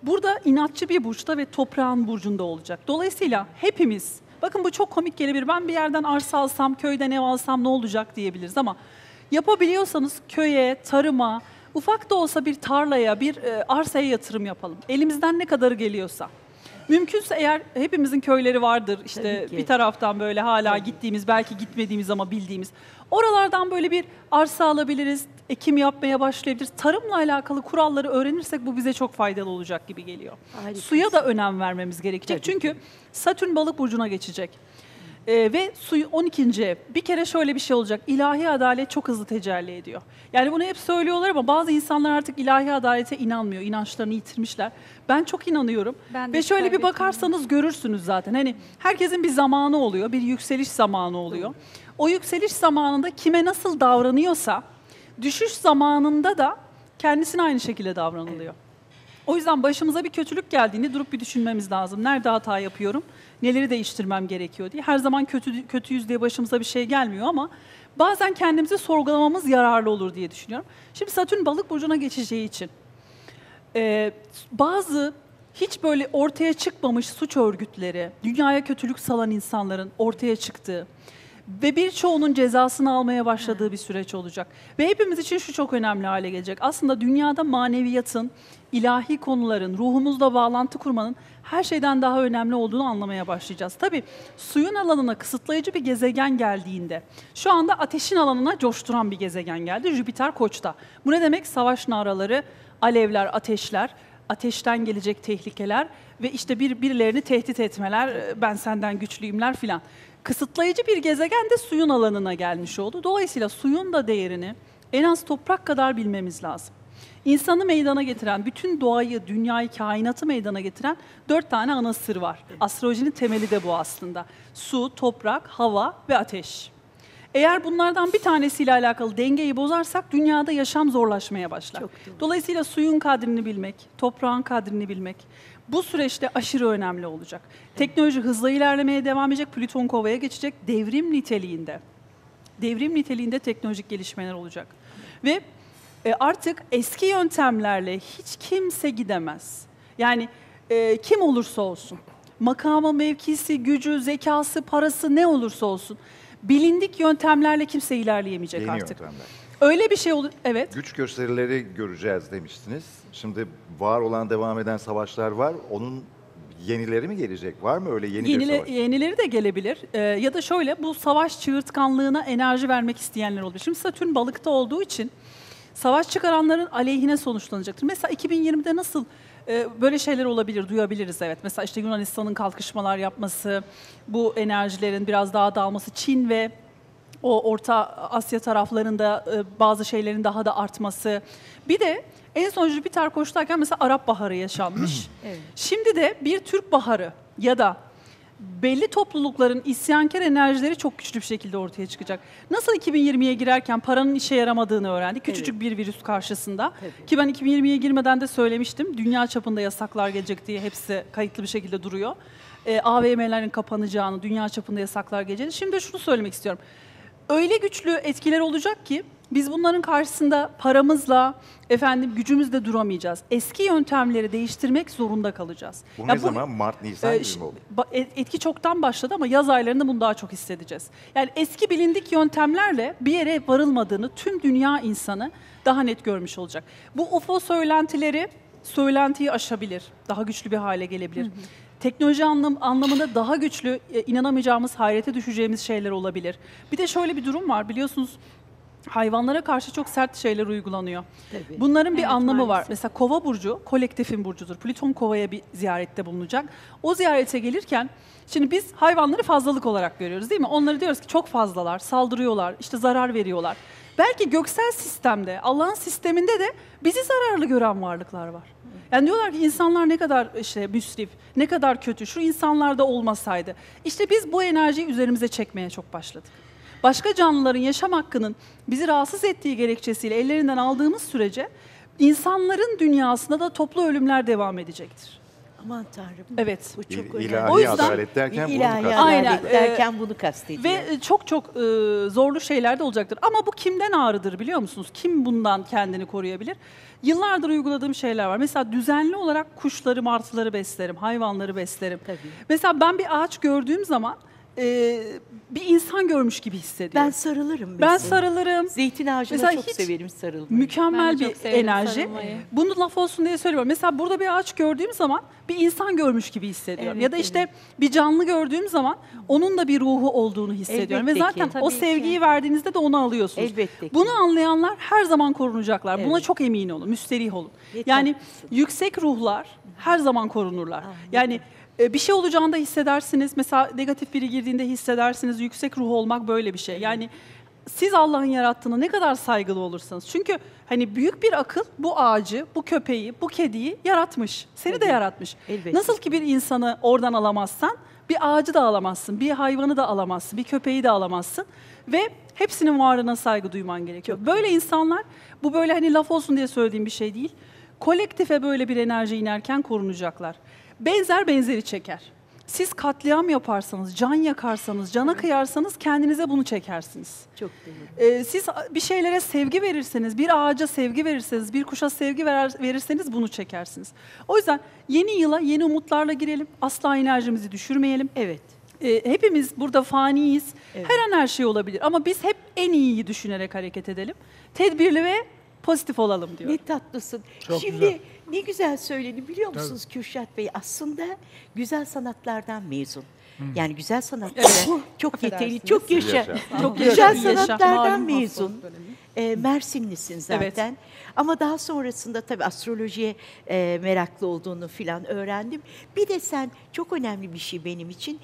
Burada inatçı bir burçta ve toprağın burcunda olacak. Dolayısıyla hepimiz, bakın bu çok komik gelebilir. Ben bir yerden arsa alsam, köyden ev alsam ne olacak diyebiliriz ama yapabiliyorsanız köye, tarıma, ufak da olsa bir tarlaya, bir arsaya yatırım yapalım. Elimizden ne kadarı geliyorsa. Mümkünse eğer hepimizin köyleri vardır, işte bir taraftan böyle hala gittiğimiz, belki gitmediğimiz ama bildiğimiz. Oralardan böyle bir arsa alabiliriz, ekim yapmaya başlayabiliriz. Tarımla alakalı kuralları öğrenirsek bu bize çok faydalı olacak gibi geliyor. Harikasın. Suya da önem vermemiz gerekecek. Tabii. Çünkü Satürn Balık burcuna geçecek. Ve suyu 12. ev. Bir kere şöyle bir şey olacak. İlahi adalet çok hızlı tecelli ediyor. Yani bunu hep söylüyorlar ama bazı insanlar artık ilahi adalete inanmıyor. İnançlarını yitirmişler. Ben çok inanıyorum. Ben ve şöyle bir bakarsanız görürsünüz zaten. Hani herkesin bir zamanı oluyor. Bir yükseliş zamanı oluyor. O yükseliş zamanında kime nasıl davranıyorsa düşüş zamanında da kendisine aynı şekilde davranılıyor. O yüzden başımıza bir kötülük geldiğinde durup bir düşünmemiz lazım. Nerede hata yapıyorum? Neleri değiştirmem gerekiyor diye. Her zaman kötüyüz diye başımıza bir şey gelmiyor ama bazen kendimizi sorgulamamız yararlı olur diye düşünüyorum. Şimdi Satürn Balık burcuna geçeceği için bazı hiç böyle ortaya çıkmamış suç örgütleri, dünyaya kötülük salan insanların ortaya çıktığı, ve birçoğunun cezasını almaya başladığı bir süreç olacak. Ve hepimiz için şu çok önemli hale gelecek. Aslında dünyada maneviyatın, ilahi konuların, ruhumuzla bağlantı kurmanın her şeyden daha önemli olduğunu anlamaya başlayacağız. Tabii suyun alanına kısıtlayıcı bir gezegen geldiğinde, şu anda ateşin alanına coşturan bir gezegen geldi. Jüpiter Koç'ta. Bu ne demek? Savaş naraları, alevler, ateşler, ateşten gelecek tehlikeler ve işte birbirlerini tehdit etmeler, ben senden güçlüyümler filan. Kısıtlayıcı bir gezegen de suyun alanına gelmiş oldu. Dolayısıyla suyun da değerini en az toprak kadar bilmemiz lazım. İnsanı meydana getiren, bütün doğayı, dünyayı, kainatı meydana getiren 4 tane ana sır var. Astrolojinin temeli de bu aslında. Su, toprak, hava ve ateş. Eğer bunlardan bir tanesiyle alakalı dengeyi bozarsak dünyada yaşam zorlaşmaya başlar. Dolayısıyla suyun kadrini bilmek, toprağın kadrini bilmek bu süreçte aşırı önemli olacak. Teknoloji hızla ilerlemeye devam edecek, Plüton Kova'ya geçecek, devrim niteliğinde. Devrim niteliğinde teknolojik gelişmeler olacak. Ve artık eski yöntemlerle hiç kimse gidemez. Yani kim olursa olsun, makamı, mevkisi, gücü, zekası, parası ne olursa olsun bilindik yöntemlerle kimse ilerleyemeyecek yeni artık. Yöntemler. Öyle bir şey olur. Evet. Güç gösterileri göreceğiz demiştiniz. Şimdi var olan devam eden savaşlar var. Onun yenileri mi gelecek? Var mı öyle yeni bir savaş? Yenileri de gelebilir. Ya da şöyle, bu savaş çığırtkanlığına enerji vermek isteyenler olabilir. Şimdi Satürn Balık'ta olduğu için savaş çıkaranların aleyhine sonuçlanacaktır. Mesela 2020'de nasıl böyle şeyler olabilir, duyabiliriz evet. Mesela işte Yunanistan'ın kalkışmalar yapması, bu enerjilerin biraz daha dağılması, Çin ve o Orta Asya taraflarında bazı şeylerin daha da artması. Bir de en son Jüpiter Koç'tayken mesela Arap Baharı yaşanmış. Evet. Şimdi de bir Türk Baharı ya da belli toplulukların isyankar enerjileri çok güçlü bir şekilde ortaya çıkacak. Nasıl 2020'ye girerken paranın işe yaramadığını öğrendik. Küçücük evet. bir virüs karşısında. Evet. Ki ben 2020'ye girmeden de söylemiştim. Dünya çapında yasaklar gelecek diye, hepsi kayıtlı bir şekilde duruyor. AVM'lerin kapanacağını, dünya çapında yasaklar geleceğini. Şimdi şunu söylemek istiyorum. Öyle güçlü etkiler olacak ki biz bunların karşısında paramızla, gücümüzle duramayacağız. Eski yöntemleri değiştirmek zorunda kalacağız. Bu ya ne bu, zaman? Mart, Nisan gibi mi oldu? Etki çoktan başladı ama yaz aylarında bunu daha çok hissedeceğiz. Yani eski bilindik yöntemlerle bir yere varılmadığını tüm dünya insanı daha net görmüş olacak. Bu UFO söylentiyi aşabilir, daha güçlü bir hale gelebilir. Hı hı. Teknoloji anlamında daha güçlü, inanamayacağımız, hayrete düşeceğimiz şeyler olabilir. Bir de şöyle bir durum var, biliyorsunuz. Hayvanlara karşı çok sert şeyler uygulanıyor. Tabii. Bunların bir anlamı maalesef var. Mesela Kova burcu, kolektifin burcudur. Plüton Kova'ya bir ziyarette bulunacak. O ziyarete gelirken, şimdi biz hayvanları fazlalık olarak görüyoruz değil mi? Onları diyoruz ki çok fazlalar, saldırıyorlar, işte zarar veriyorlar. Belki göksel sistemde, Allah'ın sisteminde de bizi zararlı gören varlıklar var. Yani diyorlar ki insanlar ne kadar müsrif, ne kadar kötü, şu insanlarda olmasaydı. İşte biz bu enerjiyi üzerimize çekmeye çok başladık. Başka canlıların yaşam hakkının bizi rahatsız ettiği gerekçesiyle ellerinden aldığımız sürece insanların dünyasında da toplu ölümler devam edecektir. Aman Tanrım. Evet. Bu çok önemli. O yüzden adalet derken bunu kastediyor. Ve çok zorlu şeyler de olacaktır. Ama bu kimden ağrıdır biliyor musunuz? Kim bundan kendini koruyabilir? Yıllardır uyguladığım şeyler var. Mesela düzenli olarak kuşları, martıları beslerim, hayvanları beslerim. Tabii. Mesela ben bir ağaç gördüğüm zaman bir insan görmüş gibi hissediyorum. Ben sarılırım. Mesela. Ben sarılırım. Zeytin ağacına mesela çok severim sarılmayı. Mükemmel bir enerji. Sarılmayı. Bunu laf olsun diye söylüyorum. Mesela burada bir ağaç gördüğüm zaman bir insan görmüş gibi hissediyorum. Evet, ya da bir canlı gördüğüm zaman onun da bir ruhu olduğunu hissediyorum. Elbette ve zaten o sevgiyi verdiğinizde de onu alıyorsunuz. Elbette bunu anlayanlar her zaman korunacaklar. Evet. Buna çok emin olun, müsterih olun. Yani yüksek ruhlar her zaman korunurlar. Yani bir şey olacağını da hissedersiniz. Mesela negatif biri girdiğinde hissedersiniz. Yüksek ruh olmak böyle bir şey. Yani siz Allah'ın yarattığına ne kadar saygılı olursanız. Çünkü büyük bir akıl bu ağacı, bu köpeği, bu kediyi yaratmış. Seni de yaratmış. Elbette. Nasıl ki bir insanı oradan alamazsan bir ağacı da alamazsın, bir hayvanı da alamazsın, bir köpeği de alamazsın. Ve hepsinin varlığına saygı duyman gerekiyor. Böyle insanlar, bu böyle laf olsun diye söylediğim bir şey değil. Kolektife böyle bir enerji inerken korunacaklar. Benzer benzeri çeker. Siz katliam yaparsanız, can yakarsanız, cana kıyarsanız kendinize bunu çekersiniz. Çok doğru. Siz bir şeylere sevgi verirseniz, bir ağaca sevgi verirseniz, bir kuşa sevgi verirseniz bunu çekersiniz. O yüzden yeni yıla yeni umutlarla girelim. Asla enerjimizi düşürmeyelim. Evet. Hepimiz burada faniyiz. Evet. Her an her şey olabilir. Ama biz hep en iyiyi düşünerek hareket edelim. Tedbirli ve pozitif olalım diyor. Ne tatlısın. Çok şimdi güzel. Ne güzel söyledi biliyor musunuz evet. Kürşat Bey? Aslında güzel sanatlardan mezun. Hı. Yani güzel sanat evet. çok yeterli, çok yaşa. Çok güzel sanatlardan mezun. Mersinlisin zaten. Evet. Ama daha sonrasında tabii astrolojiye meraklı olduğunu filan öğrendim. Bir de sen çok önemli bir şey benim için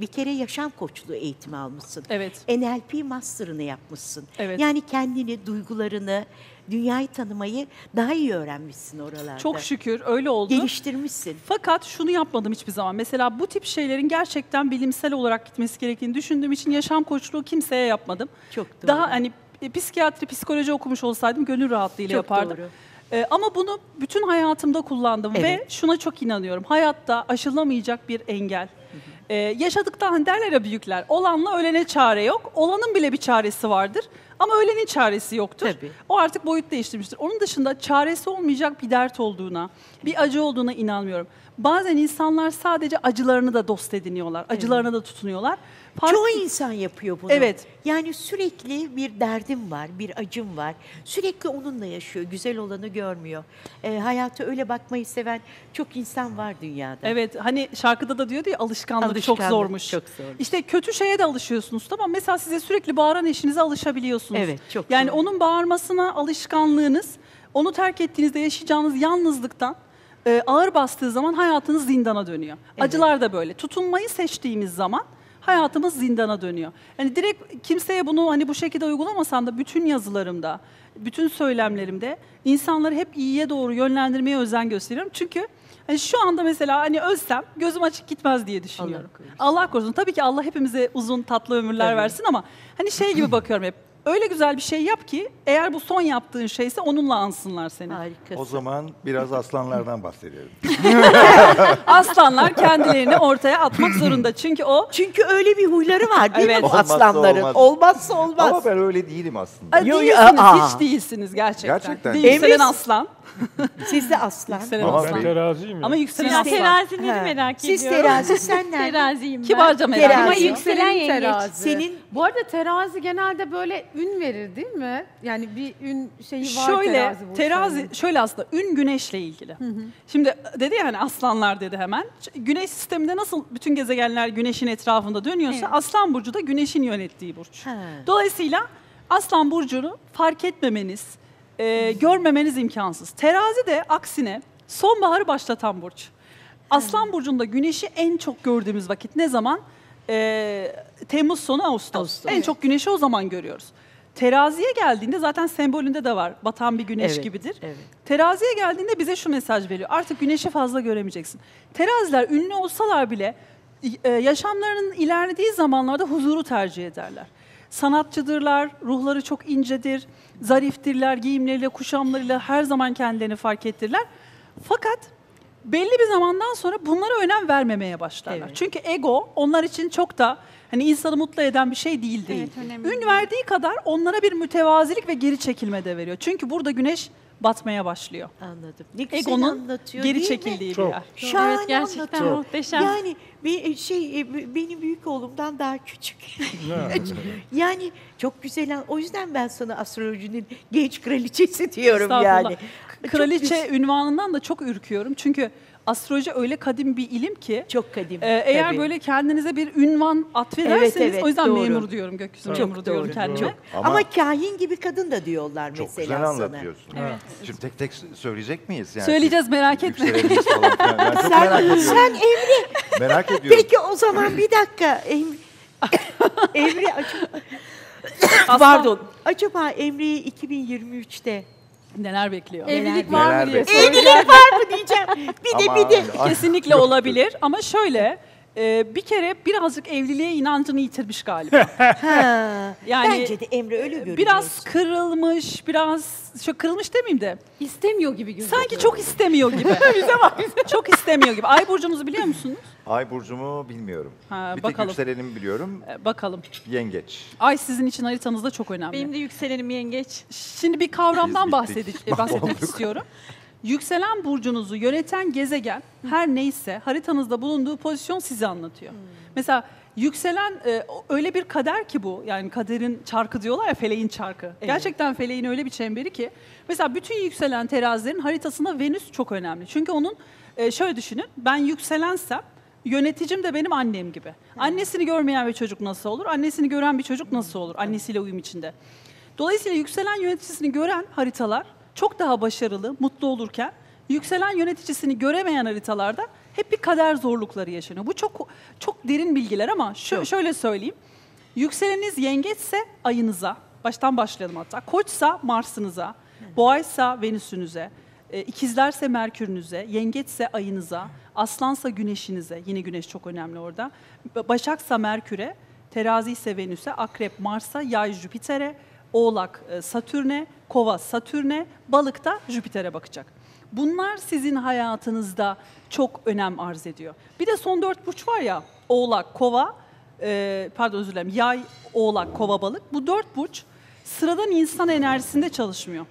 bir kere yaşam koçluğu eğitimi almışsın. Evet. NLP master'ını yapmışsın. Evet. Yani kendini, duygularını, dünyayı tanımayı daha iyi öğrenmişsin oralarda. Çok şükür öyle oldu. Geliştirmişsin. Fakat şunu yapmadım hiçbir zaman. Mesela bu tip şeylerin gerçekten bilimsel olarak gitmesi gerektiğini düşündüğüm için yaşam koçluğu kimseye yapmadım. Çok doğru. Daha hani psikiyatri, psikoloji okumuş olsaydım gönül rahatlığıyla yapardım. Doğru. Ama bunu bütün hayatımda kullandım evet. ve şuna çok inanıyorum. Hayatta aşılamayacak bir engel. Hı hı. Yaşadıktan derler ya büyükler, olanla ölene çare yok. Olanın bile bir çaresi vardır ama ölenin çaresi yoktur. Tabii. O artık boyut değiştirmiştir. Onun dışında çaresi olmayacak bir dert olduğuna, bir acı olduğuna inanmıyorum. Bazen insanlar sadece acılarını da dost ediniyorlar, acılarına da tutunuyorlar. Çoğu insan yapıyor bunu. Evet. Yani sürekli bir derdim var, bir acım var. Sürekli onunla yaşıyor, güzel olanı görmüyor. Hayata öyle bakmayı seven çok insan var dünyada. Evet, hani şarkıda da diyordu ya alışkanlık çok zormuş. Çok zor. İşte kötü şeye de alışıyorsunuz tamam. Mesela size sürekli bağıran eşinize alışabiliyorsunuz. Evet, çok yani zor. Onun bağırmasına alışkanlığınız, onu terk ettiğinizde yaşayacağınız yalnızlıktan, ağır bastığı zaman hayatınız zindana dönüyor. Evet. Acılar da böyle. Tutunmayı seçtiğimiz zaman hayatımız zindana dönüyor. Yani direkt kimseye bunu hani bu şekilde uygulamasam da bütün yazılarımda, bütün söylemlerimde insanları hep iyiye doğru yönlendirmeye özen gösteriyorum. Çünkü hani şu anda mesela hani ölsem gözüm açık gitmez diye düşünüyorum. Allah korusun. Tabii ki Allah hepimize uzun tatlı ömürler evet. versin ama hani şey gibi bakıyorum hep. Öyle güzel bir şey yap ki eğer bu son yaptığın şeyse onunla ansınlar seni. Harikasın. O zaman biraz aslanlardan bahsedelim. Aslanlar kendilerini ortaya atmak zorunda. Çünkü o... Çünkü öyle bir huyları var değil evet. mi bu aslanların? Olmaz. Olmazsa olmaz. Ama ben öyle değilim aslında. Değilsiniz, hiç değilsiniz gerçekten. Gerçekten. Yükselen aslan. Siz de aslan. Ama ben teraziyim. Ama yükselen aslan. Siz terazinizi merak ediyorum. Siz terazi, sen nerede? Teraziyim ben. Kibarca merak ediyorum. Ama yükselen yengeç. Senin... Bu arada terazi genelde böyle ün verir değil mi? Yani bir ün şeyi var şöyle, terazi şöyle aslında ün güneşle ilgili. Hı hı. Şimdi dedi ya hani aslanlar dedi hemen. Güneş sisteminde nasıl bütün gezegenler güneşin etrafında dönüyorsa evet. aslan burcu da güneşin yönettiği burç. Ha. Dolayısıyla aslan burcunu fark etmemeniz, görmemeniz imkansız. Terazi de aksine sonbaharı başlatan burç. Aslan burcunda güneşi en çok gördüğümüz vakit ne zaman? Temmuz sonu Ağustos. En evet. çok güneşi o zaman görüyoruz. Teraziye geldiğinde zaten sembolünde de var. Batan bir güneş evet, gibidir. Evet. Teraziye geldiğinde bize şu mesaj veriyor. Artık güneşi fazla göremeyeceksin. Teraziler ünlü olsalar bile yaşamlarının ilerlediği zamanlarda huzuru tercih ederler. Sanatçıdırlar, ruhları çok incedir, zariftirler, giyimleriyle, kuşamlarıyla her zaman kendilerini fark ettirirler. Fakat belli bir zamandan sonra bunlara önem vermemeye başlarlar. Evet. Çünkü ego onlar için çok da hani insanı mutlu eden bir şey değildir. Evet, ün verdiği kadar onlara bir mütevazilik ve geri çekilme de veriyor. Çünkü burada güneş batmaya başlıyor. Anladım. Egonun geri çekildiği bir yer. Şahane evet, gerçekten anlatıyor. Muhteşem. Yani bir şey benim büyük oğlumdan daha küçük. Yani çok güzel. O yüzden ben sana astrolojinin genç kraliçesi diyorum yani. Kraliçe ünvanından da çok ürküyorum. Çünkü astroloji öyle kadim bir ilim ki. Çok kadim. Eğer tabii. böyle kendinize bir ünvan atfederseniz evet, evet, o yüzden doğru. memur diyorum gökyüzü evet, memuru doğru, diyorum kendime. Doğru. Ama kahin gibi kadın da diyorlar çok mesela sana. Çok güzel anlatıyorsun. Evet. Şimdi tek tek söyleyecek miyiz? Yani söyleyeceğiz merak etme. Sen Emre. Merak ediyorum. Peki o zaman bir dakika. Emre acaba Emre'yi 2023'te neler bekliyor? Evlilik var mı diye. Evlilik var mı diyeceğim. Bir de. Kesinlikle olabilir ama şöyle bir kere birazcık evliliğe inancını yitirmiş galiba. Yani bence de Emre öyle görünüyor. Biraz kırılmış, biraz şu kırılmış demeyeyim de. İstemiyor gibi gözüküyor. Sanki çok istemiyor gibi. Bize bak. Çok istemiyor gibi. Ay burcunuzu biliyor musunuz? Ay burcumu bilmiyorum. Ha, bir bakalım. Tek yükselenimi biliyorum. Bakalım. Yengeç. Ay sizin için haritanızda çok önemli. Benim de yükselenim yengeç. Şimdi bir kavramdan bahsedelim istiyorum. Yükselen burcunuzu yöneten gezegen her neyse haritanızda bulunduğu pozisyon sizi anlatıyor. Mesela yükselen öyle bir kader ki bu. Yani kaderin çarkı diyorlar ya, feleğin çarkı. Evet. Gerçekten feleğin öyle bir çemberi ki. Mesela bütün yükselen terazilerin haritasında Venüs çok önemli. Çünkü onun şöyle düşünün, ben yükselensem yöneticim de benim annem gibi. Annesini görmeyen bir çocuk nasıl olur? Annesini gören bir çocuk nasıl olur? Annesiyle uyum içinde. Dolayısıyla yükselen yöneticisini gören haritalar çok daha başarılı, mutlu olurken yükselen yöneticisini göremeyen haritalarda hep bir kader zorlukları yaşanıyor. Bu çok çok derin bilgiler ama şöyle söyleyeyim. Yükseleniniz yengeçse ayınıza, baştan başlayalım hatta. Koçsa Mars'ınıza, boğaysa Venüs'ünüze, ikizlerse Merkür'ünüze, yengeçse ayınıza, aslansa güneşinize, yine güneş çok önemli orada, başaksa Merkür'e, terazi ise Venüs'e, akrep Mars'a, yay Jüpiter'e, oğlak Satürn'e, kova Satürn'e, balık da Jüpiter'e bakacak. Bunlar sizin hayatınızda çok önem arz ediyor. Bir de son 4 burç var ya, oğlak, kova, pardon özür dilerim, yay, oğlak, kova, balık. Bu 4 burç sıradan insan enerjisinde çalışmıyor.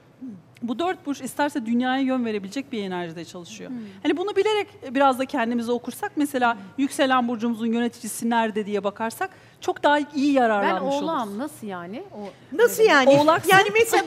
Bu 4 burç isterse dünyaya yön verebilecek bir enerjide çalışıyor. Hani bunu bilerek biraz da kendimize okursak, mesela yükselen burcumuzun yöneticisi nerede diye bakarsak çok daha iyi yararlanmış oluruz. Ben oğlağım oluruz. Nasıl yani? Nasıl yani? Oğlaksa, yani mesela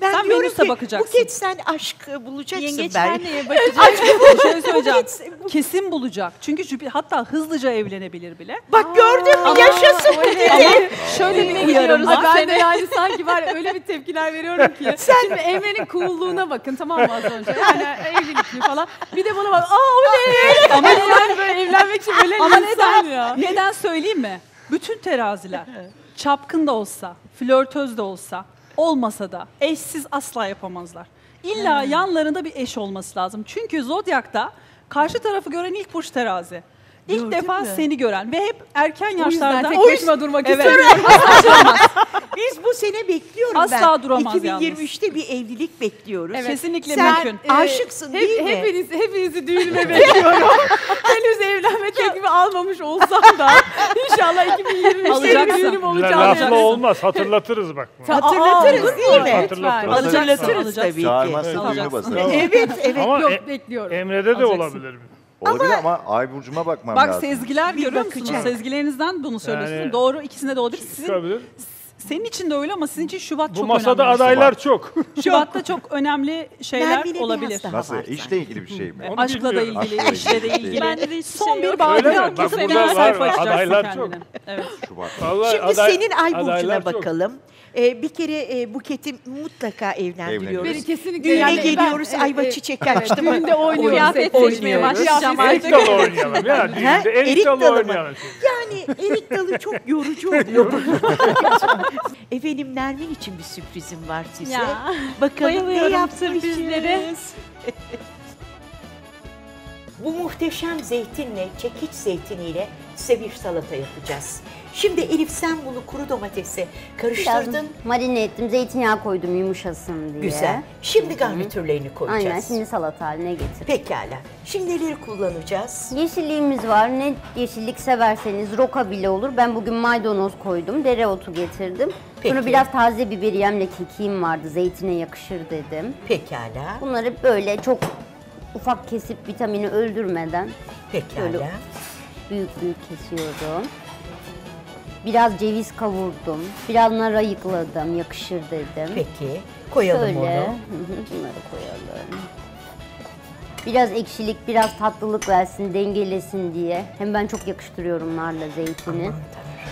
ben diyorum ki Buket sen aşk bulacaksın. Yengeçler neye bakacak? Aşkı bulacak. Kesin bulacak. Çünkü hatta hızlıca evlenebilir bile. Bak gördün mü? Yaşasın. Ama şöyle bir uyarım var. Ben de yani sanki var öyle bir tepkiler veriyorum ki. Şimdi Emre'nin coolluğuna bakın, tamam mı az önce? Yani evlilikli falan. Bir de bana bak. Oley! Ama neden böyle evlenmek için böyle insan ya? Neden söyleyeyim mi? Bütün teraziler çapkın da olsa, flörtöz de olsa, olmasa da eşsiz asla yapamazlar. İlla yanlarında bir eş olması lazım. Çünkü zodyakta karşı tarafı gören ilk burç terazi. İlk defa seni gören ve hep erken yaşlarda tek başıma durmak istiyorum. Asla duramaz. Biz bu sene bekliyorum asla duramaz 2023'te yalnız. Bir evlilik bekliyoruz. Evet. Kesinlikle sen mümkün. Sen aşıksın değil mi? Hepinizi düğünüme bekliyorum. Henüz evlenme teklifi almamış olsam da inşallah 2023'te düğünüm olacağım. Nasıl olmaz, hatırlatırız bak. Hatırlatırız değil mi? Hatırlatırız tabii ki. Çağırmazsa düğünü basarız. Evet yok bekliyorum. Emre'de de olabilir mi? Olabilir ama ay burcuma bakmam lazım. Bak sezgiler görüyor musunuz? Sezgilerinizden bunu söylüyorsunuz. Yani, doğru, ikisinde de olabilir. Senin için de öyle ama sizin için Şubat bu çok önemli. Bu masada adaylar çok. Şubat'ta çok önemli şeyler olabilir. Nasıl? İşle ilgili bir şey mi? Aşkla da ilgili, işle de ilgili. Son bir bağlantı kesin önemli sayfa açacaksın kendine. Evet. Şimdi senin ay burcuna bakalım. Bir kere Buket'i mutlaka evlendiriyoruz. Biri kesinlikle düğüne geliyoruz, ayva çiçek açtı mı? Düğünde oynuyoruz. Kıyafet seçmeye başlayacağım. Erik dalı oynayalım. Erik dalı oynayalım. Yani erik dalı çok yorucu oluyor. Efendim Nermin için bir sürprizim var size. Ya. Bakalım ne yaptırmışız. Bu muhteşem zeytinle, çekiç zeytiniyle size bir salata yapacağız. Şimdi Elif sen bunu kuru domatese karıştırdın. Biraz marine ettim, zeytinyağı koydum yumuşasın diye. Güzel. Şimdi garnitürlerini koyacağız. Aynen, şimdi salata haline getir. Pekala. Şimdi neleri kullanacağız? Yeşilliğimiz var. Ne yeşillik severseniz roka bile olur. Ben bugün maydanoz koydum, dereotu getirdim. Peki. Sonra biraz taze biberiyemle kekiğim vardı, zeytine yakışır dedim. Pekala. Bunları böyle çok ufak kesip vitamini öldürmeden. Pekala. Böyle büyük büyük kesiyorum. Biraz ceviz kavurdum, biraz nar ayıkladım, yakışır dedim. Peki, koyalım şöyle. Onu. Bunları koyalım. Biraz ekşilik, biraz tatlılık versin, dengelesin diye. Hem ben çok yakıştırıyorum narla zeytini. Aman,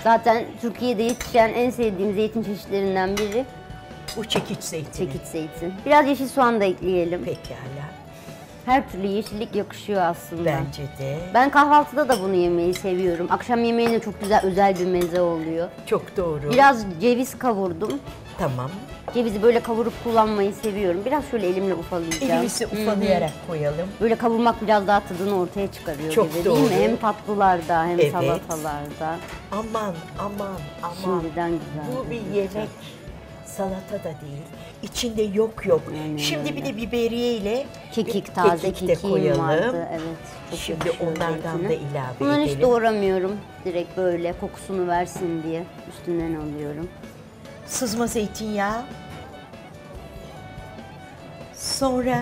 zaten Türkiye'de yetişen en sevdiğim zeytin çeşitlerinden biri. Bu çekiç zeytini. Çekiç zeytin. Biraz yeşil soğan da ekleyelim. Pekala. Her türlü yeşillik yakışıyor aslında. Bence de. Ben kahvaltıda da bunu yemeyi seviyorum. Akşam yemeğine çok güzel özel bir meze oluyor. Çok doğru. Biraz ceviz kavurdum. Tamam. Cevizi böyle kavurup kullanmayı seviyorum. Biraz şöyle elimle ufalayacağım. Cevizi ufalayarak koyalım. Böyle kavurmak biraz daha tadını ortaya çıkarıyor. Çok gibi, doğru. Değil mi? Hem tatlılarda hem salatalarda. Aman aman aman. Şimdiden güzel. Bu bir yemek. Salata da değil. İçinde yok. Aynen şimdi öyle. Bir de biberiye ile kekik, taze kekiğim vardı. Evet. Şimdi onlardan da ilave edelim. Bunları hiç doğramıyorum. Direkt böyle kokusunu versin diye üstünden alıyorum. Sızma zeytinyağı. Sonra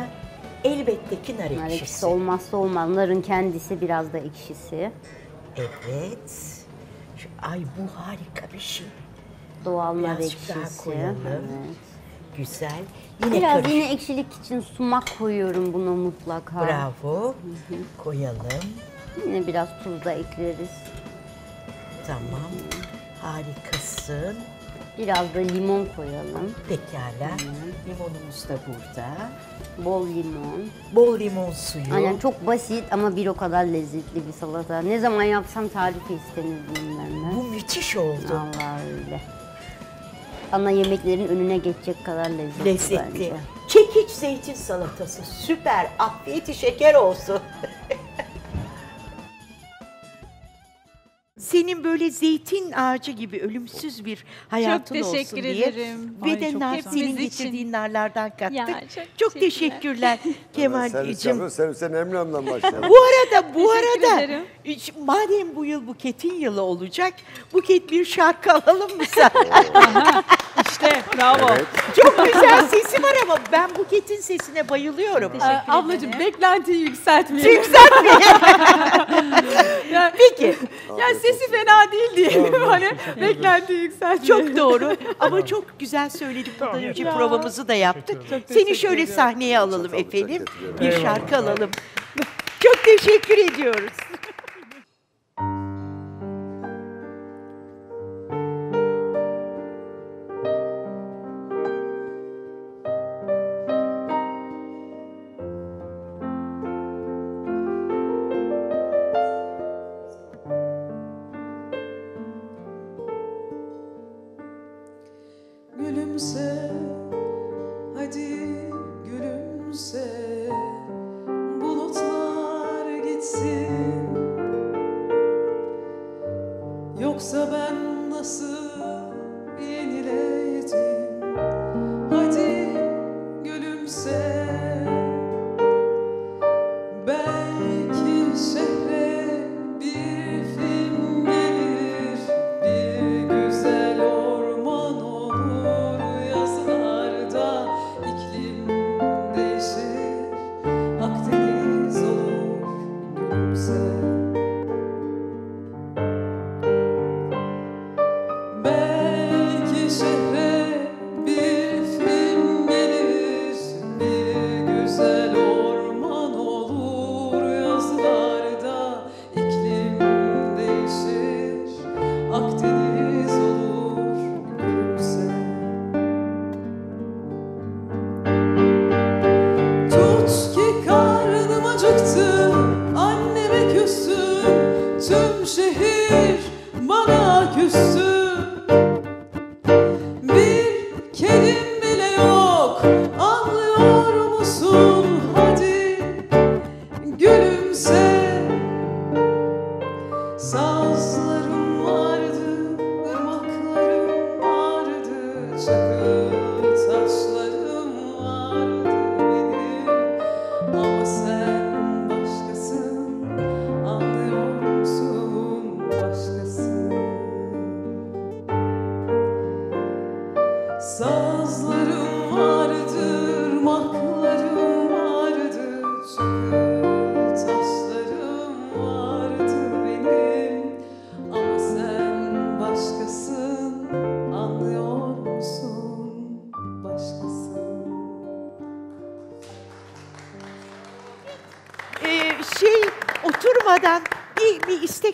elbette ki nar ekşisi. Nar ekşisi olmazsa olmaz. Narın kendisi biraz da ekşisi. Evet. Ay bu harika bir şey. Doğal nar ekşisi. Evet. Güzel. Yine biraz karışık. Yine ekşilik için sumak koyuyorum buna mutlaka. Bravo. Hı -hı. Koyalım. Yine biraz tuz da ekleriz. Tamam. Harikasın. Biraz da limon koyalım. Pekala. Hı. Limonumuz da burada. Bol limon. Bol limon suyu. Aynen, çok basit ama bir o kadar lezzetli bir salata. Ne zaman yapsam tarifi istenir bunlarla. Bu müthiş oldu. Allah öyle. Ana yemeklerin önüne geçecek kadar lezzetli. Lezzetli. Bence. Çekiç zeytin salatası süper. Afiyeti şeker olsun. Senin böyle zeytin ağacı gibi ölümsüz bir hayatın olsun diye. Çok teşekkür ederim. Ve de nar, senin getirdiğin narlardan kattık. Ya, çok teşekkürler Kemal'cığım. Servisten Emre Hanım'dan başlayalım. Bu arada madem bu yıl Buket'in yılı olacak, Buket bir şarkı alalım mı sen? İşte bravo. Evet. Çok güzel sesi var ama ben Buket'in sesine bayılıyorum. Ablacığım beklentiyi yükseltmeyelim. Peki. Yani sesi fena değil diyelim. Hani beklentiyi yükseltmeyelim. Çok doğru ama çok güzel söyledik. Bundan önce provamızı da yaptık. Seni şöyle sahneye alalım efendim. Bir şarkı alalım. Çok teşekkür ediyoruz.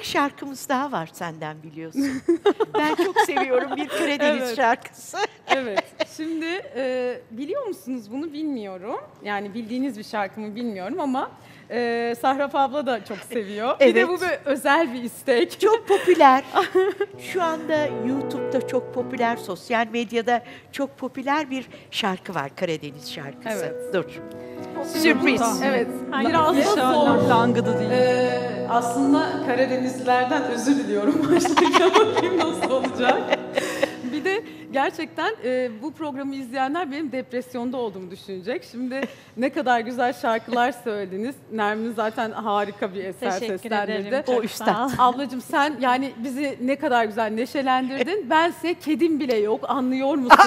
Şarkımız daha var senden biliyorsun. Ben çok seviyorum bir Karadeniz şarkısı. Evet. Şimdi biliyor musunuz bunu bilmiyorum. Yani bildiğiniz bir şarkımı bilmiyorum ama Sahrap abla da çok seviyor. Evet. Bir de bu bir özel bir istek. Çok popüler. Şu anda YouTube'da çok popüler, sosyal medyada çok popüler bir şarkı var. Karadeniz şarkısı. Evet. Dur. Sürpriz. Evet. Biraz zor. Langıdı değil. Aslında Karadenizlilerden özür diliyorum. Başlayacağım. Bakayım nasıl olacak. Bir de Gerçekten bu programı izleyenler benim depresyonda olduğumu düşünecek. Şimdi ne kadar güzel şarkılar söylediniz. Nermin zaten harika bir eser seslendirdi. O üstad. Ablacığım sen yani bizi ne kadar güzel neşelendirdin. Bense kedim bile yok, anlıyor musun?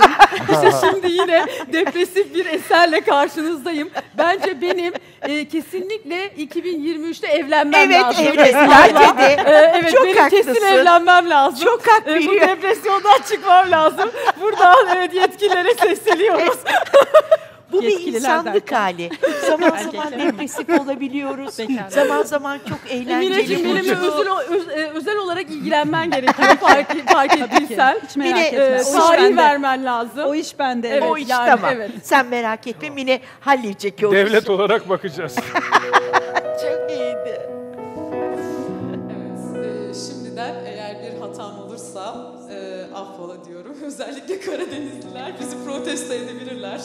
İşte şimdi yine depresif bir eserle karşınızdayım. Bence benim kesinlikle 2023'te evlenmem lazım. Evet, evet, çok benim haklısın. Kesin evlenmem lazım. Çok haklı. Bu depresyondan çıkmam lazım. Buradan evet, yetkililere sesleniyoruz. Bu bir insanlık hali. Zaman zaman depresif olabiliyoruz. Zaman zaman çok eğlenceli. Mineciğim özel olarak ilgilenmen gerekiyor. Fark ettiysen. Hiç merak etme. Tarih vermen lazım. O iş bende. Evet, o iş yani, tamam. Evet. Sen merak etme. Mine halledecek. Devlet olarak bakacağız. Çok iyiydi. Evet. Şimdiden eğer bir hatam olursa affola diyorum. Özellikle Karadenizliler bizi protesto edebilirler.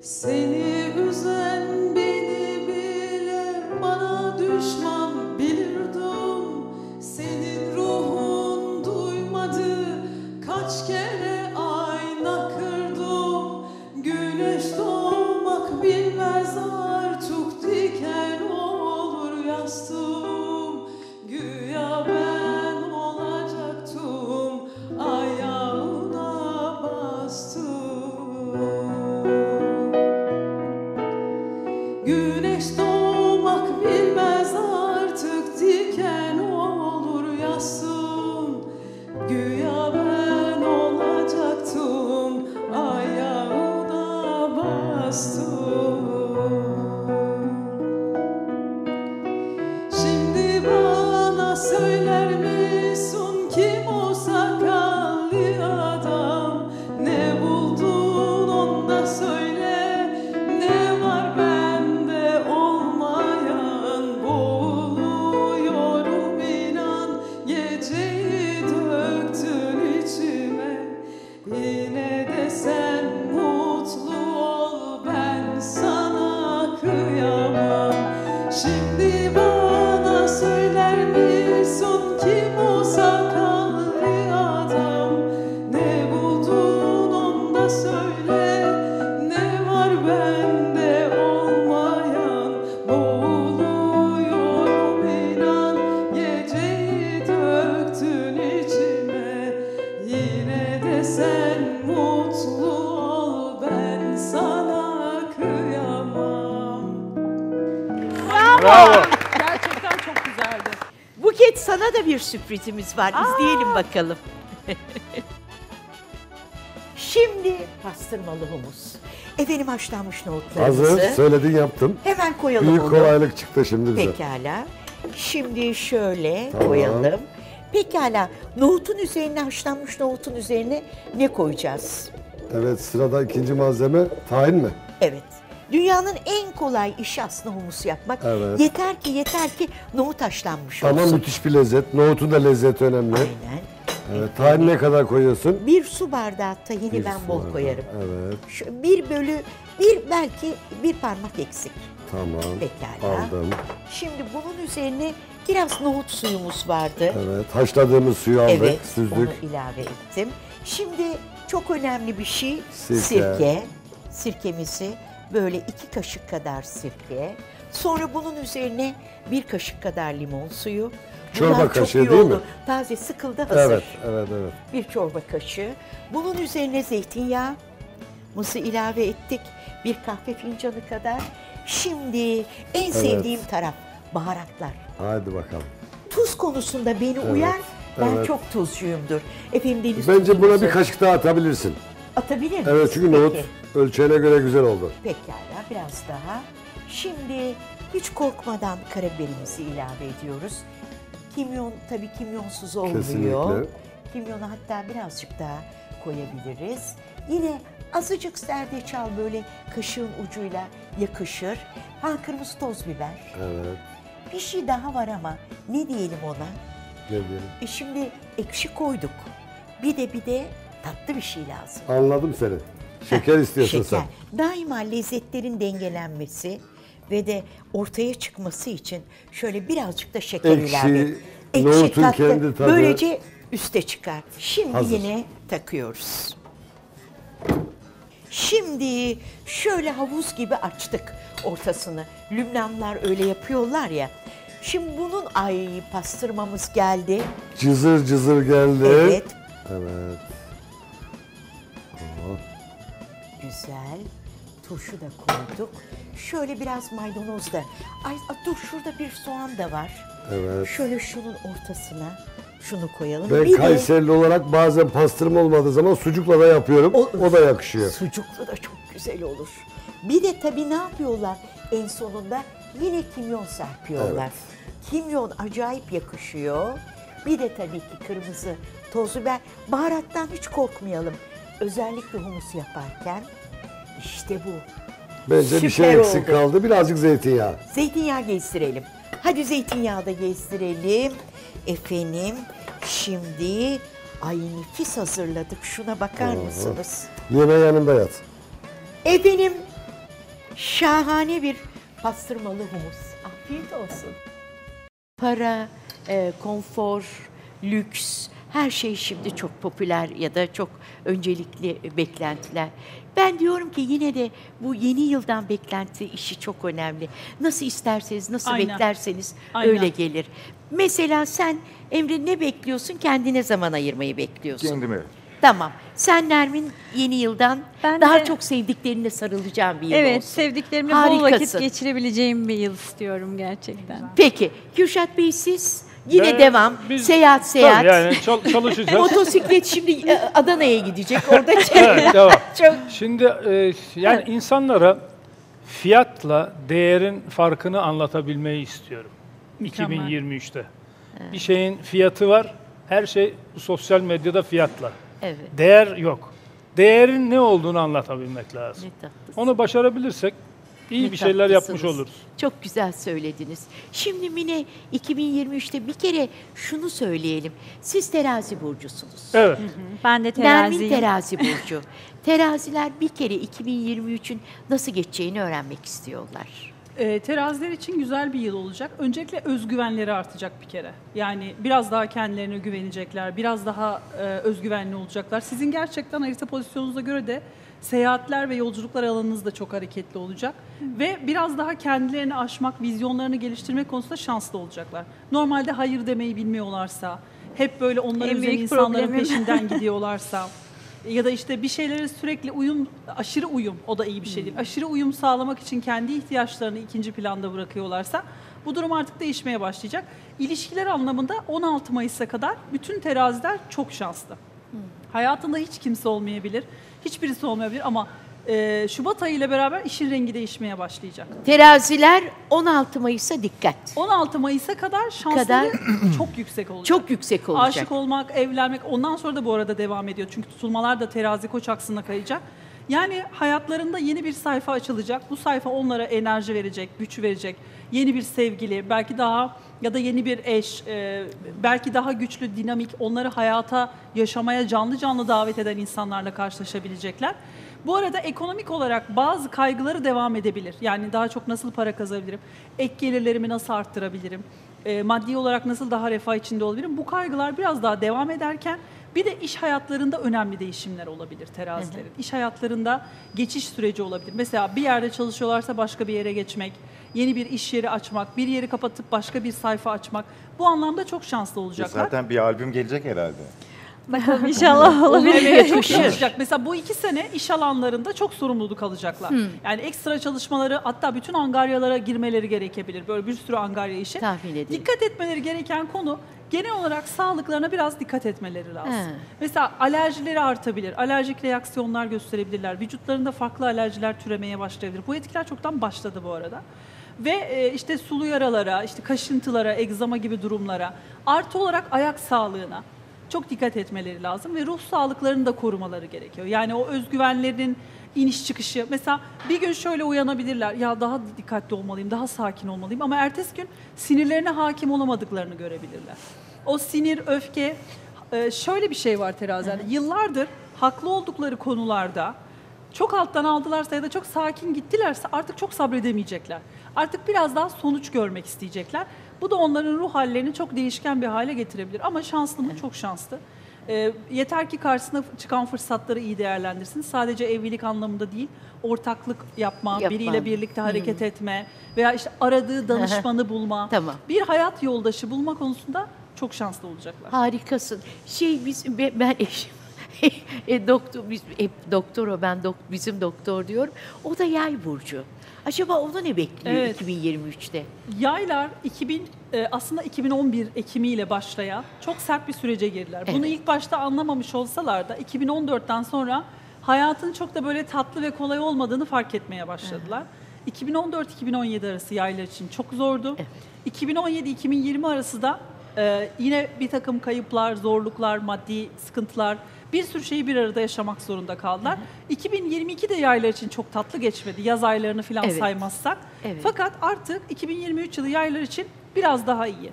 Seni üzen beni bile, bana düşman bilirdim. Senin ruhun duymadı, kaç kere ayna kırdım. Güneş doğmak bilmez artık, diken olur yastım. Güya ben olacaktım, ayağına bastım. Güneş doğmak bilmez artık, diken olur yasım. Güya ben olacaktım, ayağına bastım. Şimdi bana söyler misin, kim o sakallı adam? Ne buldun onda söyle. Bravo. Gerçekten çok güzeldi. Buket, sana da bir sürprizimiz var. İzleyelim bakalım. Şimdi pastırmalı humus. Efendim, haşlanmış nohutlarımızı. Hazır, söyledin, yaptım. Hemen koyalım onu. Büyük kolaylık çıktı şimdi bize. Pekala. Şimdi şöyle koyalım. Pekala, nohutun üzerine, haşlanmış nohutun üzerine ne koyacağız? Evet, sırada ikinci malzeme tahin mi? Evet. Dünyanın en kolay işi aslında humus yapmak. Evet. Yeter ki nohut haşlanmış olsun. Ama müthiş bir lezzet. Nohutun da lezzeti önemli. Aynen. Evet, tahin ne kadar koyuyorsun? Bir su bardağı tahini ben bol koyarım. Evet. Şu belki bir parmak eksik. Tamam. Pekala. Aldım. Şimdi bunun üzerine biraz nohut suyumuz vardı. Evet. Haşladığımız suyu aldık, evet, süzdük. Evet. Onu ilave ettim. Şimdi çok önemli bir şey. Sirke. Sirkemizi. Böyle 2 kaşık kadar sirke, sonra bunun üzerine 1 kaşık kadar limon suyu. Çorba kaşığı değil mi? Taze, sıkıldı, hazır. Evet, evet, evet. 1 çorba kaşığı. Bunun üzerine zeytinyağımızı ilave ettik. 1 kahve fincanı kadar. Şimdi en sevdiğim taraf baharatlar. Hadi bakalım. Tuz konusunda beni uyar. Ben çok tuzcuyumdur. Efendim, deniz bence tuzumuzu... Buna 1 kaşık daha atabilirsin. Atabilir misin? Evet, çünkü nohut ölçeğine göre güzel oldu. Pekala, biraz daha. Şimdi hiç korkmadan karabiberimizi ilave ediyoruz. Kimyon, tabii kimyonsuz olmuyor. Kesinlikle. Kimyonu hatta birazcık daha koyabiliriz. Yine azıcık zerdeçal böyle kaşığın ucuyla yakışır. Kırmızı toz biber. Evet. Bir şey daha var ama ne diyelim ona? Ne diyelim? Şimdi ekşi koyduk. Bir de tatlı bir şey lazım. Anladım seni. Şeker istiyorsun sen. Daima lezzetlerin dengelenmesi ve de ortaya çıkması için şöyle birazcık da şeker ilave et. Ekşi tatlı. Böylece üste çıkar. Şimdi hazır. Yine takıyoruz. Şimdi şöyle havuz gibi açtık ortasını. Lübnanlar öyle yapıyorlar ya. Şimdi bunun ay pastırmamız geldi. Cızır cızır geldi. Evet. Evet. Oh. Güzel. Turşu da koyduk. Şöyle biraz maydanoz da. Ay dur, şurada bir soğan da var. Evet. Şöyle şunun ortasına şunu koyalım. Ben bir Kayserili de olarak bazen pastırma olmadığı zaman sucukla da yapıyorum. O da yakışıyor. Sucukla da çok güzel olur. Bir de tabii ne yapıyorlar en sonunda? Yine kimyon serpiyorlar. Evet. Kimyon acayip yakışıyor. Bir de tabii ki kırmızı toz biber. Baharattan hiç korkmayalım. Özellikle humus yaparken. İşte bu. Bence süper bir şey eksik oldu. Kaldı. Birazcık zeytinyağı. Zeytinyağı gezdirelim. Hadi zeytinyağı da gezdirelim. Efendim şimdi ay nefis hazırladık. Şuna bakar mısınız? Yeme yanında yat. Efendim şahane bir pastırmalı humus. Afiyet olsun. Para, konfor, lüks, her şey şimdi çok popüler ya da çok öncelikli beklentiler. Ben diyorum ki yine de bu yeni yıldan beklenti işi çok önemli. Nasıl isterseniz, nasıl aynen beklerseniz aynen öyle gelir. Mesela sen Emre ne bekliyorsun? Kendine zaman ayırmayı bekliyorsun. Kendime. Tamam. Sen Nermin yeni yıldan ben daha de çok sevdiklerine sarılacağım bir yıl olsun. Evet, sevdiklerimle bol vakit geçirebileceğim bir yıl istiyorum gerçekten. Peki, Kürşat Bey siz? Yine devam. Biz, seyahat. Yani çalışacağız. Motosiklet şimdi Adana'ya gidecek. Orada evet, devam. Çok. Şimdi yani insanlara fiyatla değerin farkını anlatabilmeyi istiyorum. Mükemmel. 2023'te. Evet. Bir şeyin fiyatı var. Her şey sosyal medyada fiyatla. Evet. Değer yok. Değerin ne olduğunu anlatabilmek lazım. Onu başarabilirsek İyi bir şeyler yapmış oluruz. Çok güzel söylediniz. Şimdi Mine 2023'te bir kere şunu söyleyelim. Siz terazi burcusunuz. Evet. Hı hı. Ben de teraziyim. Nermin terazi burcu. Teraziler bir kere 2023'ün nasıl geçeceğini öğrenmek istiyorlar. Teraziler için güzel bir yıl olacak. Öncelikle özgüvenleri artacak bir kere. Yani biraz daha kendilerine güvenecekler. Biraz daha özgüvenli olacaklar. Sizin gerçekten harita pozisyonunuza göre de seyahatler ve yolculuklar alanınız da çok hareketli olacak. Ve biraz daha kendilerini aşmak, vizyonlarını geliştirmek konusunda şanslı olacaklar. Normalde hayır demeyi bilmiyorlarsa, hep böyle onlara özel insanların peşinden gidiyorlarsa ya da işte bir şeylere sürekli uyum, aşırı uyum, o da iyi bir şey değil. Aşırı uyum sağlamak için kendi ihtiyaçlarını ikinci planda bırakıyorlarsa bu durum artık değişmeye başlayacak. İlişkiler anlamında 16 Mayıs'a kadar bütün teraziler çok şanslı. Hayatında hiç kimse olmayabilir, hiçbirisi olmayabilir ama Şubat ayı ile beraber işin rengi değişmeye başlayacak. Teraziler 16 Mayıs'a dikkat. 16 Mayıs'a kadar şansları çok yüksek olacak. Çok yüksek olacak. Aşık olmak, evlenmek ondan sonra da bu arada devam ediyor. Çünkü tutulmalar da terazi koç aksına kayacak. Yani hayatlarında yeni bir sayfa açılacak. Bu sayfa onlara enerji verecek, güç verecek. Yeni bir sevgili, belki daha ya da yeni bir eş, belki daha güçlü, dinamik, onları hayata, yaşamaya canlı canlı davet eden insanlarla karşılaşabilecekler. Bu arada ekonomik olarak bazı kaygıları devam edebilir. Yani daha çok nasıl para kazanabilirim, ek gelirlerimi nasıl arttırabilirim, maddi olarak nasıl daha refah içinde olabilirim. Bu kaygılar biraz daha devam ederken bir de iş hayatlarında önemli değişimler olabilir terazilerin. İş hayatlarında geçiş süreci olabilir. Mesela bir yerde çalışıyorlarsa başka bir yere geçmek, yeni bir iş yeri açmak, bir yeri kapatıp başka bir sayfa açmak. Bu anlamda çok şanslı olacaklar. Zaten bir albüm gelecek herhalde. Bakalım inşallah olabilir. Çok çalışacak. Mesela bu 2 sene iş alanlarında çok sorumluluk alacaklar. Yani ekstra çalışmaları, hatta bütün angaryalara girmeleri gerekebilir. Böyle bir sürü angarya işi. Dikkat etmeleri gereken konu genel olarak sağlıklarına biraz dikkat etmeleri lazım. Mesela alerjileri artabilir. Alerjik reaksiyonlar gösterebilirler. Vücutlarında farklı alerjiler türemeye başlayabilir. Bu etkiler çoktan başladı bu arada. Ve işte sulu yaralara, işte kaşıntılara, egzama gibi durumlara, artı olarak ayak sağlığına çok dikkat etmeleri lazım ve ruh sağlıklarını da korumaları gerekiyor. Yani o özgüvenlerinin iniş çıkışı. Mesela bir gün şöyle uyanabilirler. Ya daha dikkatli olmalıyım, daha sakin olmalıyım. Ama ertesi gün sinirlerine hakim olamadıklarını görebilirler. O sinir, öfke, şöyle bir şey var terazilerde. Yıllardır haklı oldukları konularda çok alttan aldılarsa ya da çok sakin gittilerse artık çok sabredemeyecekler. Artık biraz daha sonuç görmek isteyecekler. Bu da onların ruh hallerini çok değişken bir hale getirebilir. Ama şanslı mı? Çok şanslı. Yeter ki karşısına çıkan fırsatları iyi değerlendirsin. Sadece evlilik anlamında değil, ortaklık yapma. Biriyle birlikte hareket etme veya işte aradığı danışmanı bulma, bir hayat yoldaşı bulma konusunda çok şanslı olacaklar. Harikasın. Ben eşim bizim doktor diyorum. O da Yay burcu. Acaba onu ne bekliyor 2023'te? Yaylar aslında 2011 Ekimiyle başlayan çok sert bir sürece girdiler. Evet. Bunu ilk başta anlamamış olsalar da 2014'ten sonra hayatın çok da böyle tatlı ve kolay olmadığını fark etmeye başladılar. Evet. 2014-2017 arası Yaylar için çok zordu. Evet. 2017-2020 arası da yine bir takım kayıplar, zorluklar, maddi sıkıntılar, bir sürü şeyi bir arada yaşamak zorunda kaldılar. 2022 de Yaylar için çok tatlı geçmedi. Yaz aylarını falan saymazsak. Evet. Fakat artık 2023 yılı Yaylar için biraz daha iyi.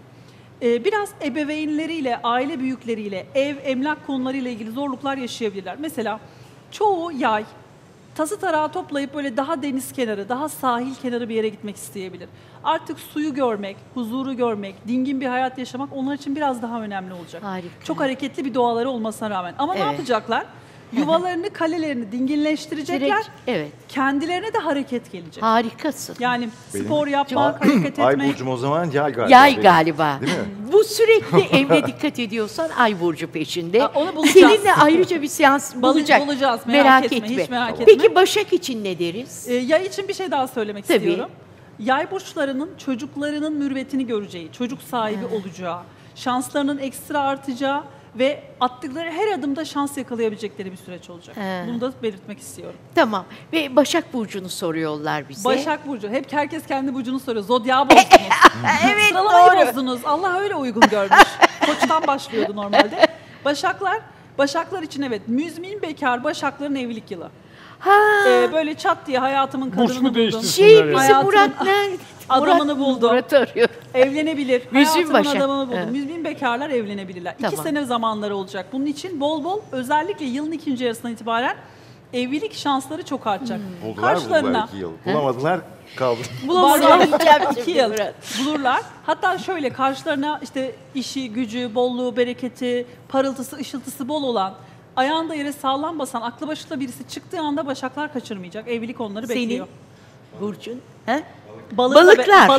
Biraz ebeveynleriyle, aile büyükleriyle, ev, emlak konularıyla ilgili zorluklar yaşayabilirler. Mesela çoğu Yay tası tarağı toplayıp böyle daha deniz kenarı, daha sahil kenarı bir yere gitmek isteyebilir. Artık suyu görmek, huzuru görmek, dingin bir hayat yaşamak onlar için biraz daha önemli olacak. Harika. Çok hareketli bir doğaları olmasına rağmen. Ama ne yapacaklar? Yuvalarını, kalelerini dinginleştirecekler. Kendilerine de hareket gelecek. Harikasın. Yani spor yapmak, hareket etmek. Ay burcum o zaman Yay galiba. Değil mi? Bu sürekli Emre dikkat ediyorsan Ay burcu peşinde. Onu bulacağız. Seninle ayrıca bir seans bulacak. Bulacağız. Merak etme. Peki Başak için ne deriz? Yay için bir şey daha söylemek istiyorum. Yay burçlarının çocuklarının mürvetini göreceği, çocuk sahibi olacağı, şanslarının ekstra artacağı ve attıkları her adımda şans yakalayabilecekleri bir süreç olacak. Bunu da belirtmek istiyorum. Tamam. Ve Başak Burcu'nu soruyorlar bize. Başak Burcu. Hep herkes kendi burcunu soruyor. Zodyağı bozdunuz. Sıralamayı bozdunuz. Allah öyle uygun görmüş. Koçtan başlıyordu normalde. Başaklar için müzmin bekar Başakların evlilik yılı. Böyle çat diye hayatımın kadını buldum. Murat nerede? Adamını buldum. Murat arıyor. Evlenebilir. Hayatımın adamını buldum. 100.000 bekarlar evlenebilirler. 2 sene zamanları olacak. Bunun için bol bol özellikle yılın ikinci yarısından itibaren evlilik şansları çok artacak. Karşılarına. 2 yıl. Bulamadılar. Kaldı. Bulurlar. Hatta şöyle karşılarına işte işi, gücü, bolluğu, bereketi, parıltısı, ışıltısı bol olan, ayağında yere sağlam basan, aklı başında birisi çıktığı anda Başaklar kaçırmayacak. Evlilik onları bekliyor. Senin burcun? Balıklar.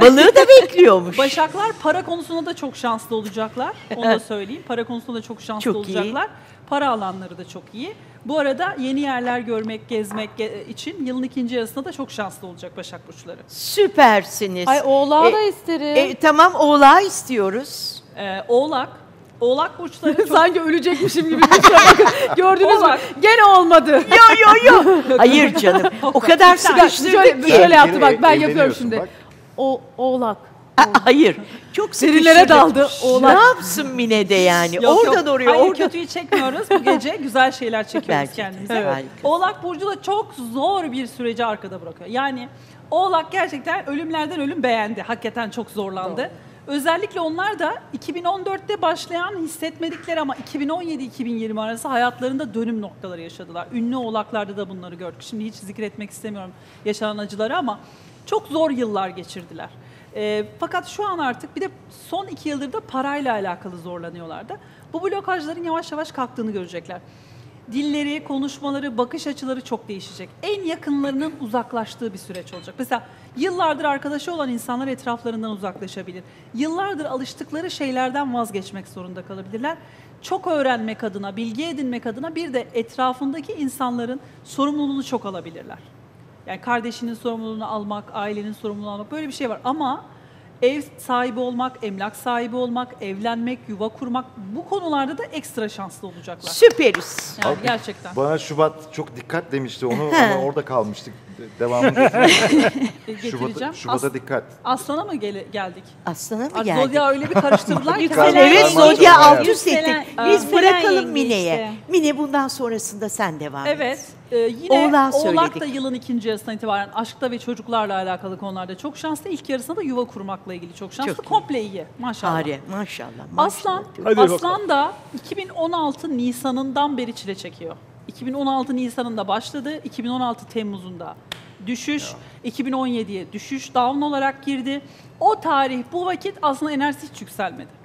Balığı da bekliyormuş. Başaklar para konusunda da çok şanslı olacaklar. Onu da söyleyeyim. Para konusunda da çok şanslı olacaklar. Para alanları da çok iyi. Bu arada yeni yerler görmek, gezmek için yılın ikinci yarısında da çok şanslı olacak Başak burçları. Süpersiniz. Ay Oğlağı da isterim. Tamam Oğlağı istiyoruz. Oğlak burçları çok... Sanki ölecekmişim gibi bir şey. Gördünüz mü? Gene olmadı. Yok. Hayır canım. O kadar sıkıştırdık ki. Şöyle yaptı bak ben yapıyorum şimdi. Bak. Oğlak. Hayır. Çok serilere daldı. Oğlak. Ne yapsın Mine de yani? Oradan oraya. Hayır kötüyü çekmiyoruz. Bu gece güzel şeyler çekiyoruz kendimize. Oğlak burcu da çok zor bir süreci arkada bırakıyor. Yani Oğlak gerçekten ölümlerden ölüm beğendi. Hakikaten çok zorlandı. Özellikle onlar da 2014'te başlayan hissetmedikleri ama 2017-2020 arası hayatlarında dönüm noktaları yaşadılar. Ünlü Oğlaklarda da bunları gördük. Şimdi hiç zikretmek istemiyorum yaşanan acıları ama çok zor yıllar geçirdiler. Fakat şu an artık bir de son 2 yıldır da parayla alakalı zorlanıyorlardı. Bu blokajların yavaş yavaş kalktığını görecekler. Dilleri, konuşmaları, bakış açıları çok değişecek. En yakınlarının uzaklaştığı bir süreç olacak. Mesela yıllardır arkadaşı olan insanlar etraflarından uzaklaşabilir. Yıllardır alıştıkları şeylerden vazgeçmek zorunda kalabilirler. Çok öğrenmek adına, bilgi edinmek adına bir de etrafındaki insanların sorumluluğunu çok alabilirler. Yani kardeşinin sorumluluğunu almak, ailenin sorumluluğunu almak böyle bir şey var. Ama ev sahibi olmak, emlak sahibi olmak, evlenmek, yuva kurmak bu konularda da ekstra şanslı olacaklar. Süperiz. Yani gerçekten. Bana Şubat çok dikkat demişti onu ama orada kalmıştık. Devamını getireceğim. Şubat'a dikkat. Aslan'a mı geldik? Aslan'a mı geldik? Zodya öyle bir karıştırdılar ki. Evet Zodya alt üst ettik. Biz bırakalım Mine'ye. Mine bundan sonrasında sen devam et. Evet. Yine Oğlak da yılın ikinci yarısından itibaren aşkta ve çocuklarla alakalı konularda çok şanslı. İlk yarısında da yuva kurmakla ilgili çok şanslı. Çok komple iyi. Maşallah. Aslan da 2016 Nisan'ından beri çile çekiyor. 2016 Nisan'ında başladı, 2016 Temmuz'unda düşüş, 2017'ye düşüş, down olarak girdi. O tarih, bu vakit aslında enerjisi hiç yükselmedi.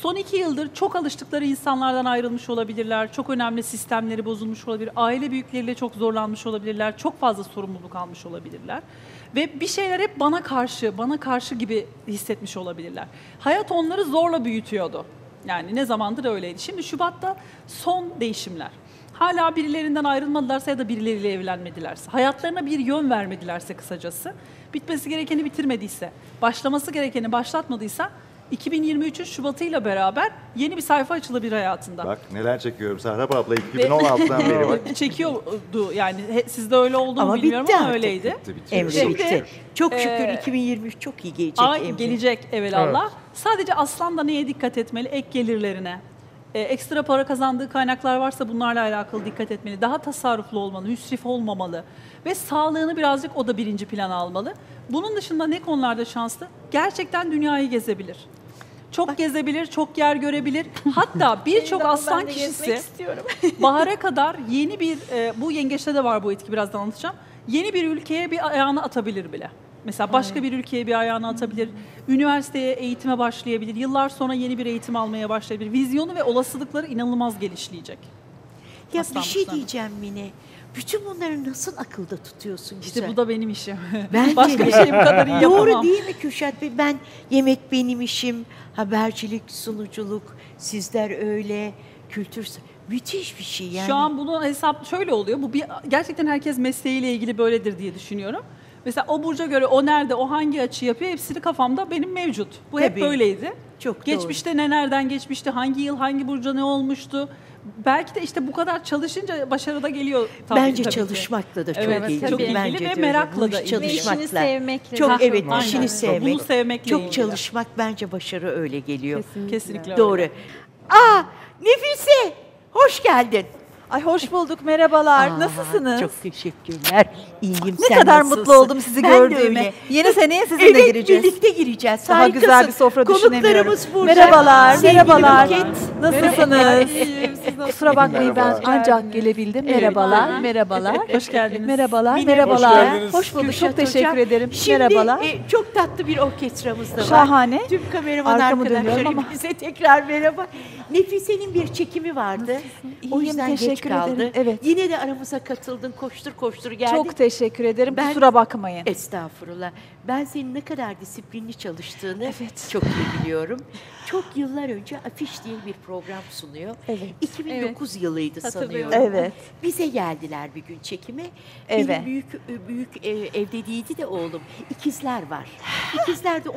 Son 2 yıldır çok alıştıkları insanlardan ayrılmış olabilirler, çok önemli sistemleri bozulmuş olabilir, aile büyükleriyle çok zorlanmış olabilirler, çok fazla sorumluluk almış olabilirler. Ve bir şeyler hep bana karşı gibi hissetmiş olabilirler. Hayat onları zorla büyütüyordu. Yani ne zamandır öyleydi. Şimdi Şubat'ta son değişimler. Hala birilerinden ayrılmadılarsa ya da birileriyle evlenmedilerse, hayatlarına bir yön vermedilerse kısacası, bitmesi gerekeni bitirmediyse, başlaması gerekeni başlatmadıysa 2023'ün Şubat'ıyla beraber yeni bir sayfa açılabilir hayatında. Bak neler çekiyorum Sahrap abla 2016'dan beri bak. Çekiyordu yani, sizde öyle oldu mu bilmiyorum ama öyleydi. Emre bitti. Çok şükür 2023 çok iyi gelecek. Gelecek evvelallah. Evet. Sadece Aslan'da neye dikkat etmeli? Ek gelirlerine. Ekstra para kazandığı kaynaklar varsa bunlarla alakalı dikkat etmeli. Daha tasarruflu olmalı, müsrif olmamalı. Ve sağlığını birazcık o da birinci plana almalı. Bunun dışında ne konularda şanslı? Gerçekten dünyayı gezebilir. Çok gezebilir, çok yer görebilir. Hatta birçok aslan kişisi bahara kadar yeni bir, bu yengeçte de var bu etki, birazdan anlatacağım. Yeni bir ülkeye bir ayağını atabilir bile. Mesela başka bir ülkeye bir ayağını atabilir, üniversiteye, eğitime başlayabilir, yıllar sonra yeni bir eğitim almaya başlayabilir. Vizyonu ve olasılıkları inanılmaz genişleyecek. Ya aslan bir şey diyeceğim Mine, bütün bunları nasıl akılda tutuyorsun güzel? İşte bu da benim işim. Bence başka bir şeyim kadar iyi yapamam. Doğru değil mi Kürşat Bey? Ben yemek benim işim, habercilik, sunuculuk, sizler öyle, kültür... Müthiş bir şey yani. Şu an bunun hesap şöyle oluyor, bu bir, gerçekten herkes mesleğiyle ilgili böyledir diye düşünüyorum. Mesela o burca göre o nerede, o hangi açı yapıyor, hepsini kafamda benim mevcut. Bu hep böyleydi. Çok geçmişte doğru. Ne nereden geçmişti, hangi yıl, hangi burca ne olmuştu. Belki de işte bu kadar çalışınca başarıda geliyor. Tabii, bence tabii çalışmakla da çok ilgili. Çok ilgili bence ve merakla da ilgili. Ve işini sevmekle. Çok işini sevmek. Bunu sevmekle çok ilgili. Çalışmak bence başarı öyle geliyor. Kesinlikle doğru. Öyle. Aa Nefise, hoş geldin. Ay hoş bulduk, merhabalar. Nasılsınız? Çok teşekkürler. İyiyim. Ne kadar nasılsın? Mutlu oldum sizi gördüğüme. Yeni seneye sizinle gireceğiz. Evet, birlikte gireceğiz. Daha harikasın. Güzel bir sofra düşünemiyorum. Merhabalar, merhabalar. Nasılsınız? İyiyim, siz nasılsınız? Kusura bakmayın ben ancak gelebildim. Merhabalar, merhabalar. Hoş geldiniz. Merhabalar, merhabalar. Hoş bulduk, çok teşekkür ederim. Merhabalar. Şimdi çok tatlı bir orkestramız da var. Şahane. Tüm kameraman arkadaşlarım bize tekrar merhaba. Nefise'nin bir çekimi vardı. O yüzden kaldı. Evet. Yine de aramıza katıldın, koştur koştur geldin. Çok teşekkür ederim, kusura bakmayın. Estağfurullah. Ben senin ne kadar disiplinli çalıştığını çok iyi biliyorum. Çok yıllar önce Afiş diye bir program sunuyor. Evet. 2009 yılıydı sanıyorum. Evet. Bize geldiler bir gün çekime. Evet. Benim büyük evde değildi de oğlum. İkizler var. İkizler de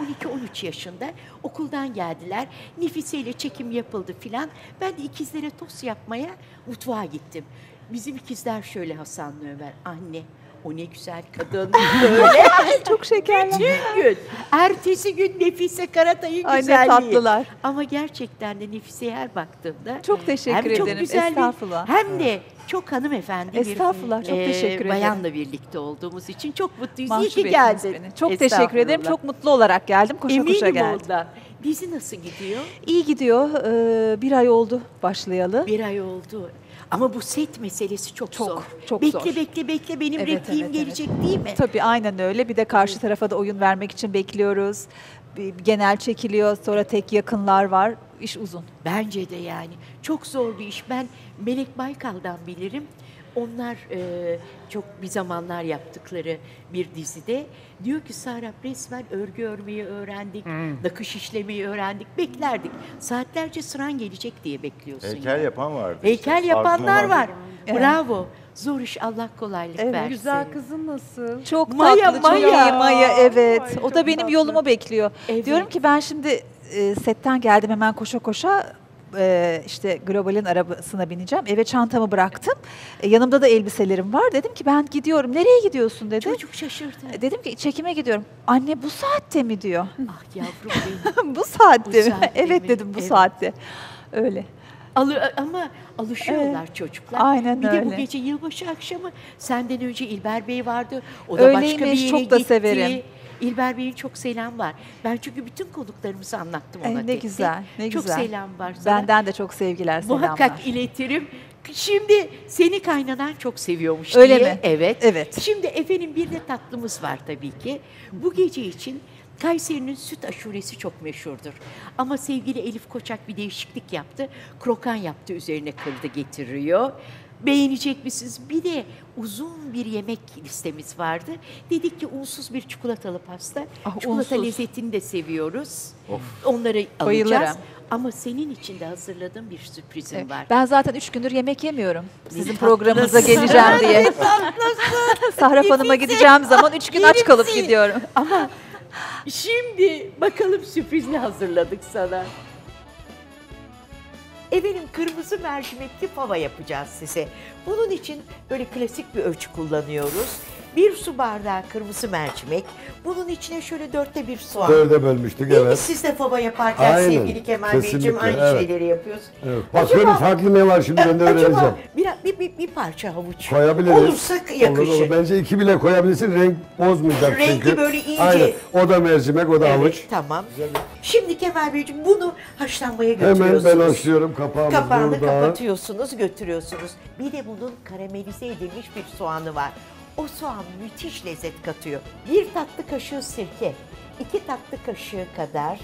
12-13 yaşında. Okuldan geldiler. Nefise ile çekim yapıldı filan. Ben de ikizlere tost yapmaya mutfağa gittim. Bizim ikizler şöyle Hasan'la Ömer, anne o ne güzel kadın böyle. Çok şekerler. Bütün gün. Ertesi gün Nefise Karatay'ın güzelliği. Tatlılar. Ama gerçekten de Nefise'ye her baktığımda çok teşekkür ederim. Çok güzel estağfurullah. Hem de çok hanımefendi estağfurullah, bir çok teşekkür bayanla birlikte olduğumuz için çok mutluyuz. İyi ki geldin. Çok teşekkür ederim. Çok mutlu olarak geldim. Koşa koşa geldim. Ondan. Dizi nasıl gidiyor? İyi gidiyor. Bir ay oldu başlayalı. Bir ay oldu. Ama bu set meselesi çok zor. Çok bekle benim repliğim gelecek değil mi? Tabii aynen öyle. Bir de karşı tarafa da oyun vermek için bekliyoruz. Genel çekiliyor, sonra tek yakınlar var. İş uzun. Bence de yani. Çok zor bir iş. Ben Melek Baykal'dan bilirim. Onlar çok bir zamanlar yaptıkları bir dizide diyor ki Sahrap resmen örgü örmeyi öğrendik, nakış işlemeyi öğrendik, beklerdik. Saatlerce sıran gelecek diye bekliyorsun. Heykel yapan vardı. Heykel yapanlar var. Bravo. Zor iş, Allah kolaylık versin. Güzel kızın nasıl? Çok Maya, tatlı, çok iyi Maya Ay, o da benim yolumu bekliyor. Diyorum ki ben şimdi setten geldim hemen koşa koşa. İşte Global'in arabasına bineceğim. Eve çantamı bıraktım. Yanımda da elbiselerim var. Dedim ki ben gidiyorum. Nereye gidiyorsun dedi. Çocuk şaşırdı. Dedim ki çekime gidiyorum. Anne bu saatte mi diyor. Ah yavrum benim. Bu saatte mi? Evet dedim bu saatte. Öyle. Ama alışıyorlar çocuklar. Aynen öyle. Bir de bu gece yılbaşı akşamı senden önce İlber Bey vardı. O da başka bir yere çok da gitti. Severim. İlber Bey'in çok selam var. Ben çünkü bütün konuklarımızı anlattım ona. Ne güzel. Çok selam var sana. Benden de çok sevgiler, selamlar. Muhakkak iletirim. Şimdi seni kaynanan çok seviyormuş öyle diye. Mi? Evet. Evet. Şimdi efendim bir de tatlımız var tabii ki. Bu gece için Kayseri'nin süt aşuresi çok meşhurdur. Ama sevgili Elif Koçak bir değişiklik yaptı. Krokan yaptı, üzerine kırdı getiriyor. Beğenecek misiniz? Bir de uzun bir yemek listemiz vardı. Dedik ki unsuz bir çikolatalı pasta. Ah, çikolata unsuz lezzetini de seviyoruz. Of. Onları bayılırım, alacağız. Ama senin için de hazırladığım bir sürprizim evet var. Ben zaten 3 gündür yemek yemiyorum. Sizin programınıza geleceğim diye. Sahrap Hanım'a gideceğim zaman 3 gün aç kalıp gidiyorum. Ama şimdi bakalım sürpriz ne hazırladık sana. Efendim kırmızı mercimekli fava yapacağız size. Bunun için böyle klasik bir ölçü kullanıyoruz. 1 su bardağı kırmızı mercimek. Bunun içine şöyle 1/4 soğan. 4'e bölmüştük değil evet mi? Siz de fava yaparken aynen sevgili Kemal Beyciğim aynı evet şeyleri yapıyorsunuz. Evet. Bak benim farklı ne var şimdi ben de öğreneceğim. Acaba bir parça havuç koyabiliriz. Olursa yakışır. Olur. Bence 2 bile koyabilirsin, renk bozmayacak rengi çünkü. Rengi böyle ince. Aynen. O da mercimek, o da evet havuç. Tamam. Güzel. Şimdi Kemal Beyciğim bunu haşlanmaya götürüyorsunuz. Hemen ben haşlıyorum, kapağını burada kapatıyorsunuz, götürüyorsunuz. Bir de bunun karamelize edilmiş bir soğanı var. O soğan müthiş lezzet katıyor. 1 tatlı kaşığı sirke, 2 tatlı kaşığı kadar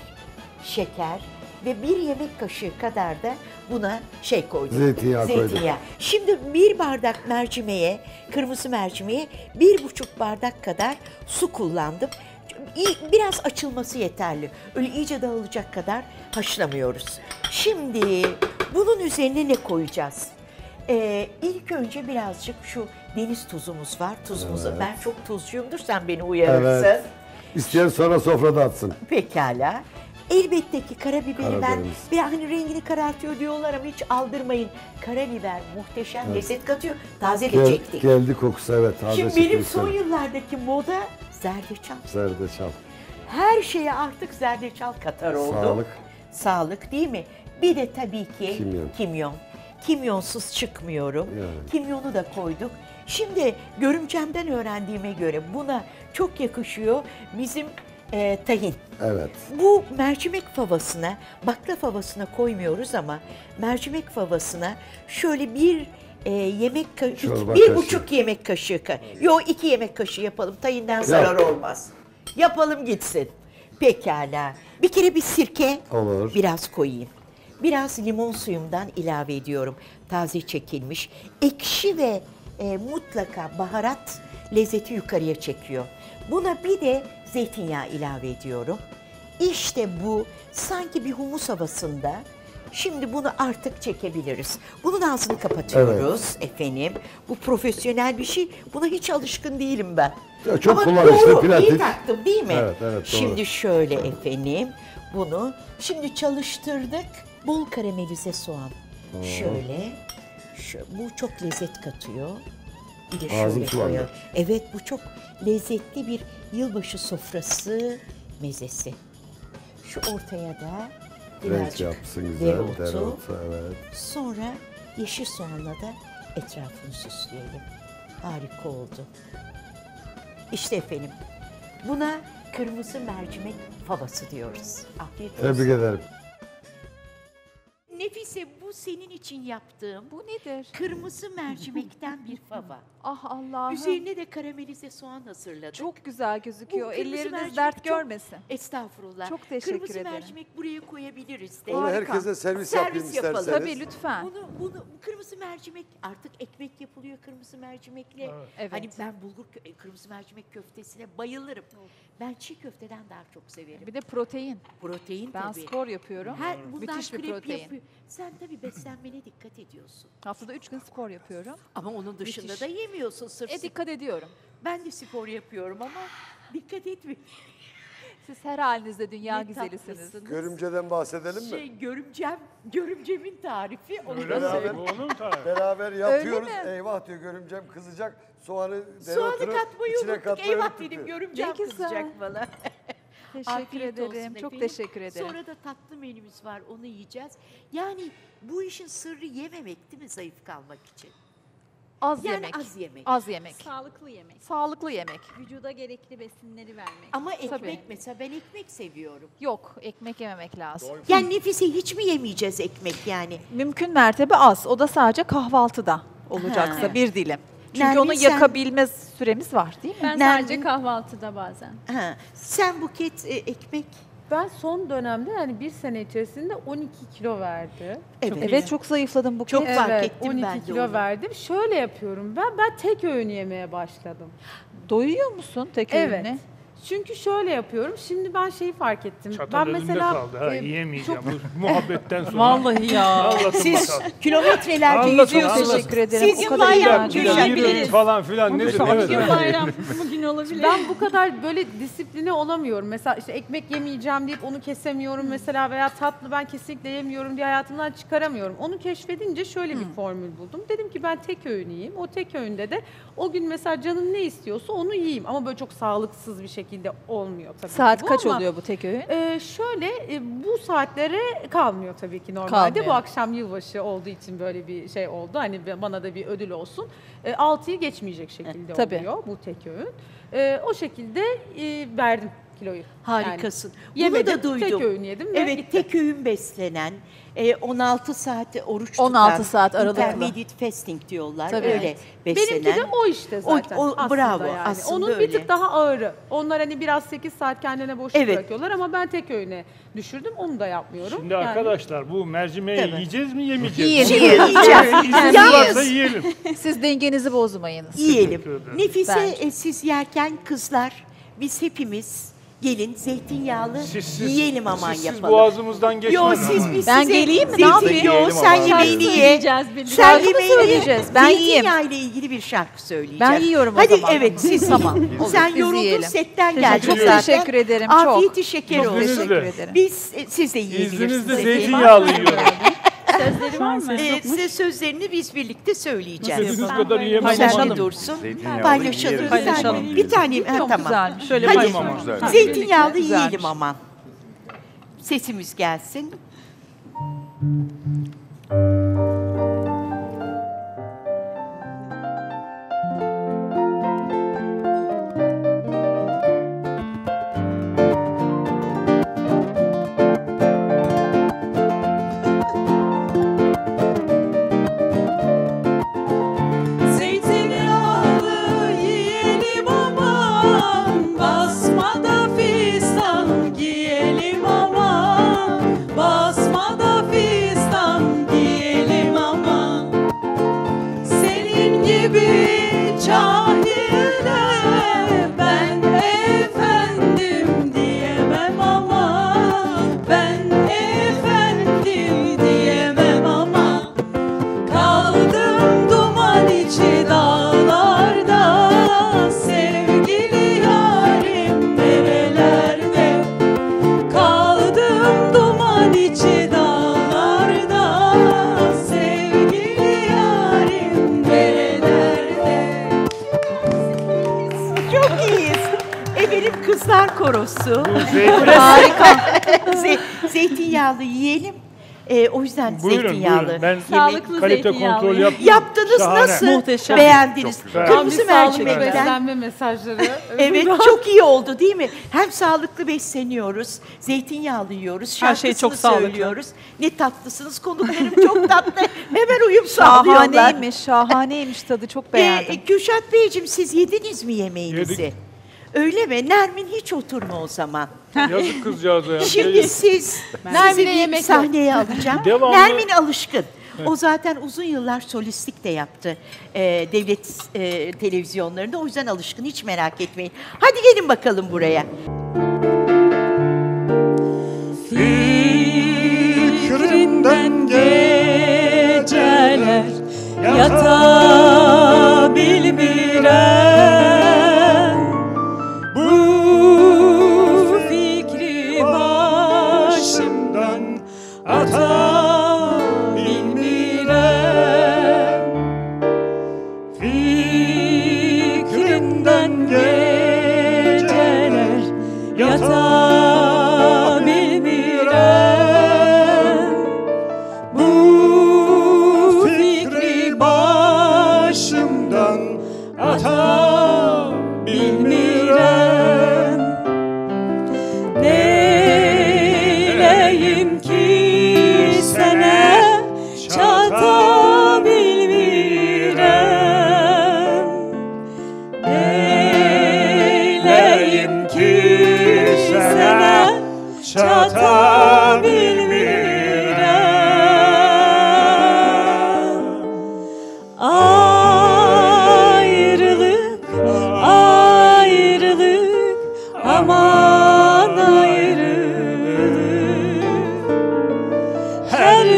şeker ve 1 yemek kaşığı kadar da buna şey koydum. Zeytinyağı. Şimdi 1 bardak mercimeğe, kırmızı mercimeğe 1,5 bardak kadar su kullandım. Biraz açılması yeterli. Öyle iyice dağılacak kadar haşlamıyoruz. Şimdi bunun üzerine ne koyacağız? İlk önce birazcık şu deniz tuzumuz var. Tuzumuzu evet, ben çok tuzcuyumdur, sen beni uyarırsın. Evet. İsteyen sonra sofrada atsın. Pekala. Elbette ki karabiberi ben, bir hani rengini karartıyor diyorlar ama hiç aldırmayın. Karabiber muhteşem evet lezzet katıyor. Tazeleyecektik. Geldi kokusu evet. Şimdi benim son yıllardaki moda zerdeçal. Zerdeçal. Her şeye artık zerdeçal katar oldu. Sağlık. Sağlık değil mi? Bir de tabii ki kimyon. Kimyonsuz çıkmıyorum. Yani. Kimyonu da koyduk. Şimdi görümcemden öğrendiğime göre buna çok yakışıyor bizim tahin. Evet. Bu mercimek favasına, bakla favasına koymuyoruz ama mercimek favasına şöyle 1,5 yemek kaşığı. Yok 2 yemek kaşığı yapalım. Tahinden zarar olmaz. Yapalım gitsin. Pekala. Bir kere bir sirke olur, biraz koyayım. Biraz limon suyumdan ilave ediyorum. Taze çekilmiş. Ekşi ve mutlaka baharat lezzeti yukarıya çekiyor. Buna bir de zeytinyağı ilave ediyorum. İşte bu sanki bir humus havasında. Şimdi bunu artık çekebiliriz. Bunun ağzını kapatıyoruz evet efendim. Bu profesyonel bir şey. Buna hiç alışkın değilim ben. Ya çok ama doğru, işte, iyi taktım değil mi? Evet, evet, şimdi şöyle efendim bunu. Şimdi çalıştırdık. Bol karamelize soğan. Hmm. Şöyle. Bu çok lezzet katıyor. Bir de şöyle koyalım. Evet, bu çok lezzetli bir yılbaşı sofrası mezesi. Şu ortaya da birazcık dereotu. Evet. Sonra yeşil soğanla da etrafını süsleyelim. Harika oldu. İşte efendim. Buna kırmızı mercimek favası diyoruz. Afiyet olsun. Tebrik ederim. Nefise, bu senin için yaptığım. Bu nedir? Kırmızı mercimekten bir fava. Ah Allah'ım. Üzerine de karamelize soğan hazırladık. Çok güzel gözüküyor. Elleriniz dert görmesin. Estağfurullah. Çok teşekkür kırmızı ederim. Kırmızı mercimek buraya koyabiliriz de. Onu herkese servis yapayım isterseniz. Tabii lütfen. Bunu kırmızı mercimek artık ekmek yapılıyor kırmızı mercimekle. Evet. Evet. Hani ben bulgur kırmızı mercimek köftesine bayılırım. Evet. Ben çiğ köfteden daha çok severim. Bir de protein. Protein ben tabii. Ben spor yapıyorum. Müthiş bir protein. Sen tabii beslenmene dikkat ediyorsun. Haftada 3 gün spor yapıyorum. Ama onun dışında müthiş da yemiyorsun sırf. Dikkat ediyorum. Ben de spor yapıyorum ama dikkat etmiyorum. Siz her halinizde dünya ne güzelisiniz. Görümceden bahsedelim mi? Görümcemin tarifi. Onu beraber yapıyoruz. Eyvah diyor görümcem kızacak. Soğanı katmayı unuttuk. Eyvah dedim görümcem kızacak bana. Teşekkür ederim. Çok teşekkür ederim. Sonra da tatlı menümüz var. Onu yiyeceğiz. Yani bu işin sırrı yememek değil mi zayıf kalmak için? Az yani yemek. Az yemek. Az yemek. Sağlıklı yemek. Sağlıklı yemek. Vücuda gerekli besinleri vermek. Ama ekmek tabii. Mesela ben ekmek seviyorum. Yok, ekmek yememek lazım. Doğru. Yani Nefise hiç mi yemeyeceğiz ekmek yani? Mümkün mertebe az. O da sadece kahvaltıda olacaksa ha. Bir dilim. Çünkü Nermin onu yakabilme süremiz var değil mi? Ben sadece kahvaltıda bazen. Ha. Sen Buket ekmek... Ben son dönemde yani bir sene içerisinde 12 kilo verdi. Evet, evet çok zayıfladım bu kez. Evet, fark ettim 12 ben kilo onu. Verdim. Şöyle yapıyorum ben tek öğün yemeye başladım. Doyuyor musun tek öğünle? Evet. Çünkü şöyle yapıyorum. Şimdi ben şeyi fark ettim. Çatal ben mesela kaldı. Ha, yiyemeyeceğim. Çok... Muhabbetten sonra. Vallahi ya. Siz kilometrelerce yüzüyorsunuz. Teşekkür ederim. Siz o kadar yürüyoruz falan filan. Nedir? Evet. Bugün bayram. Bugün olabilir. Ben bu kadar böyle disipline olamıyorum. Mesela işte ekmek yemeyeceğim deyip onu kesemiyorum mesela veya tatlı ben kesinlikle yemiyorum diye hayatımdan çıkaramıyorum. Onu keşfedince şöyle bir formül buldum. Dedim ki ben tek öğün yiyeyim. O tek öğünde de o gün mesela canım ne istiyorsa onu yiyeyim. Ama böyle çok sağlıksız bir şekilde olmuyor tabii. Saat kaç oluyor bu tek öğün? Bu saatlere kalmıyor tabii ki normalde. Kalmıyor. Bu akşam yılbaşı olduğu için böyle bir şey oldu. Hani bana da bir ödül olsun. 6'yı geçmeyecek şekilde oluyor bu tek öğün. O şekilde verdim kiloyu. Harikasın. Yani bunu da duydum. Tek öğün yedim. Evet gitti. Tek öğün beslenen 16 saat oruç tutan. 16 saat aralıklı. Intermittent fasting diyorlar. Tabii. Öyle evet. Beslenen. Benimki de o işte zaten. O, bravo. Yani. Aslında onun öyle. Bir tık daha ağırı. Onlar hani biraz 8 saat kendine boş evet. Bırakıyorlar ama ben tek öğüne düşürdüm. Onu da yapmıyorum. Şimdi yani. Arkadaşlar bu mercimeği tabii. Yiyeceğiz mi yemeyeceğiz mi? Yiyeceğiz. Yiyelim. Siz dengenizi bozmayınız. Yiyelim. Nefise siz yerken kızlar biz hepimiz gelin zeytinyağlı yiyelim aman yapalım. Siz boğazımızdan geçmeyin. Yo, siz ben geleyim mi? Ne yapayım? Yo, sen yemeğini ye. Sen yemeğini ye. Ben yiyeyim. Zeytinyağıyla ilgili bir şarkı söyleyeceğim. Ben yiyorum o zaman. Hadi evet siz tamam. Sen yoruldun setten geldin. Çok teşekkür ederim. Afiyeti şeker olsun. Teşekkür ederim. Siz de yiyebilirsiniz. İzninizle zeytinyağlı yiyorum. Sözleri var mı? Size sözlerini biz birlikte söyleyeceğiz. Sözünüz kadar yiyemem. Sen dursun. Paylaşalım. Paylaşalım. Bir tane tamam. Şöyle paylaşalım. Zeytinyağlı yiyelim aman. Sesimiz gelsin. Korosu. Harika. Zeytinyağlı yiyelim. O yüzden buyurun, zeytinyağlı. Buyurun. Ben sağlıklı kalite kontrol yaptım. Yaptınız şahane. Nasıl? Muhteşem. Beğendiniz. Kırmızı mercimekten. Beslenme mesajları. Evet çok iyi oldu değil mi? Hem sağlıklı besleniyoruz, zeytinyağlı yiyoruz, şarkısını çok söylüyoruz. Sağlıklı. Ne tatlısınız konuklarım çok tatlı. Hemen uyum sağlıyorlar. Şahaneymiş tadı çok beğendim. Kürşat Beyciğim siz yediniz mi yemeğinizi? Yedik. Öyle mi? Nermin hiç oturma o zaman. Yazık kızcağıza ya. Şimdi siz Nermin'i sahneye alacağım. Devamlı. Nermin alışkın. O zaten uzun yıllar solistlik de yaptı devlet televizyonlarında. O yüzden alışkın hiç merak etmeyin. Hadi gelin bakalım buraya. Fikrinden geceler yatabil birer. Bu fikri başım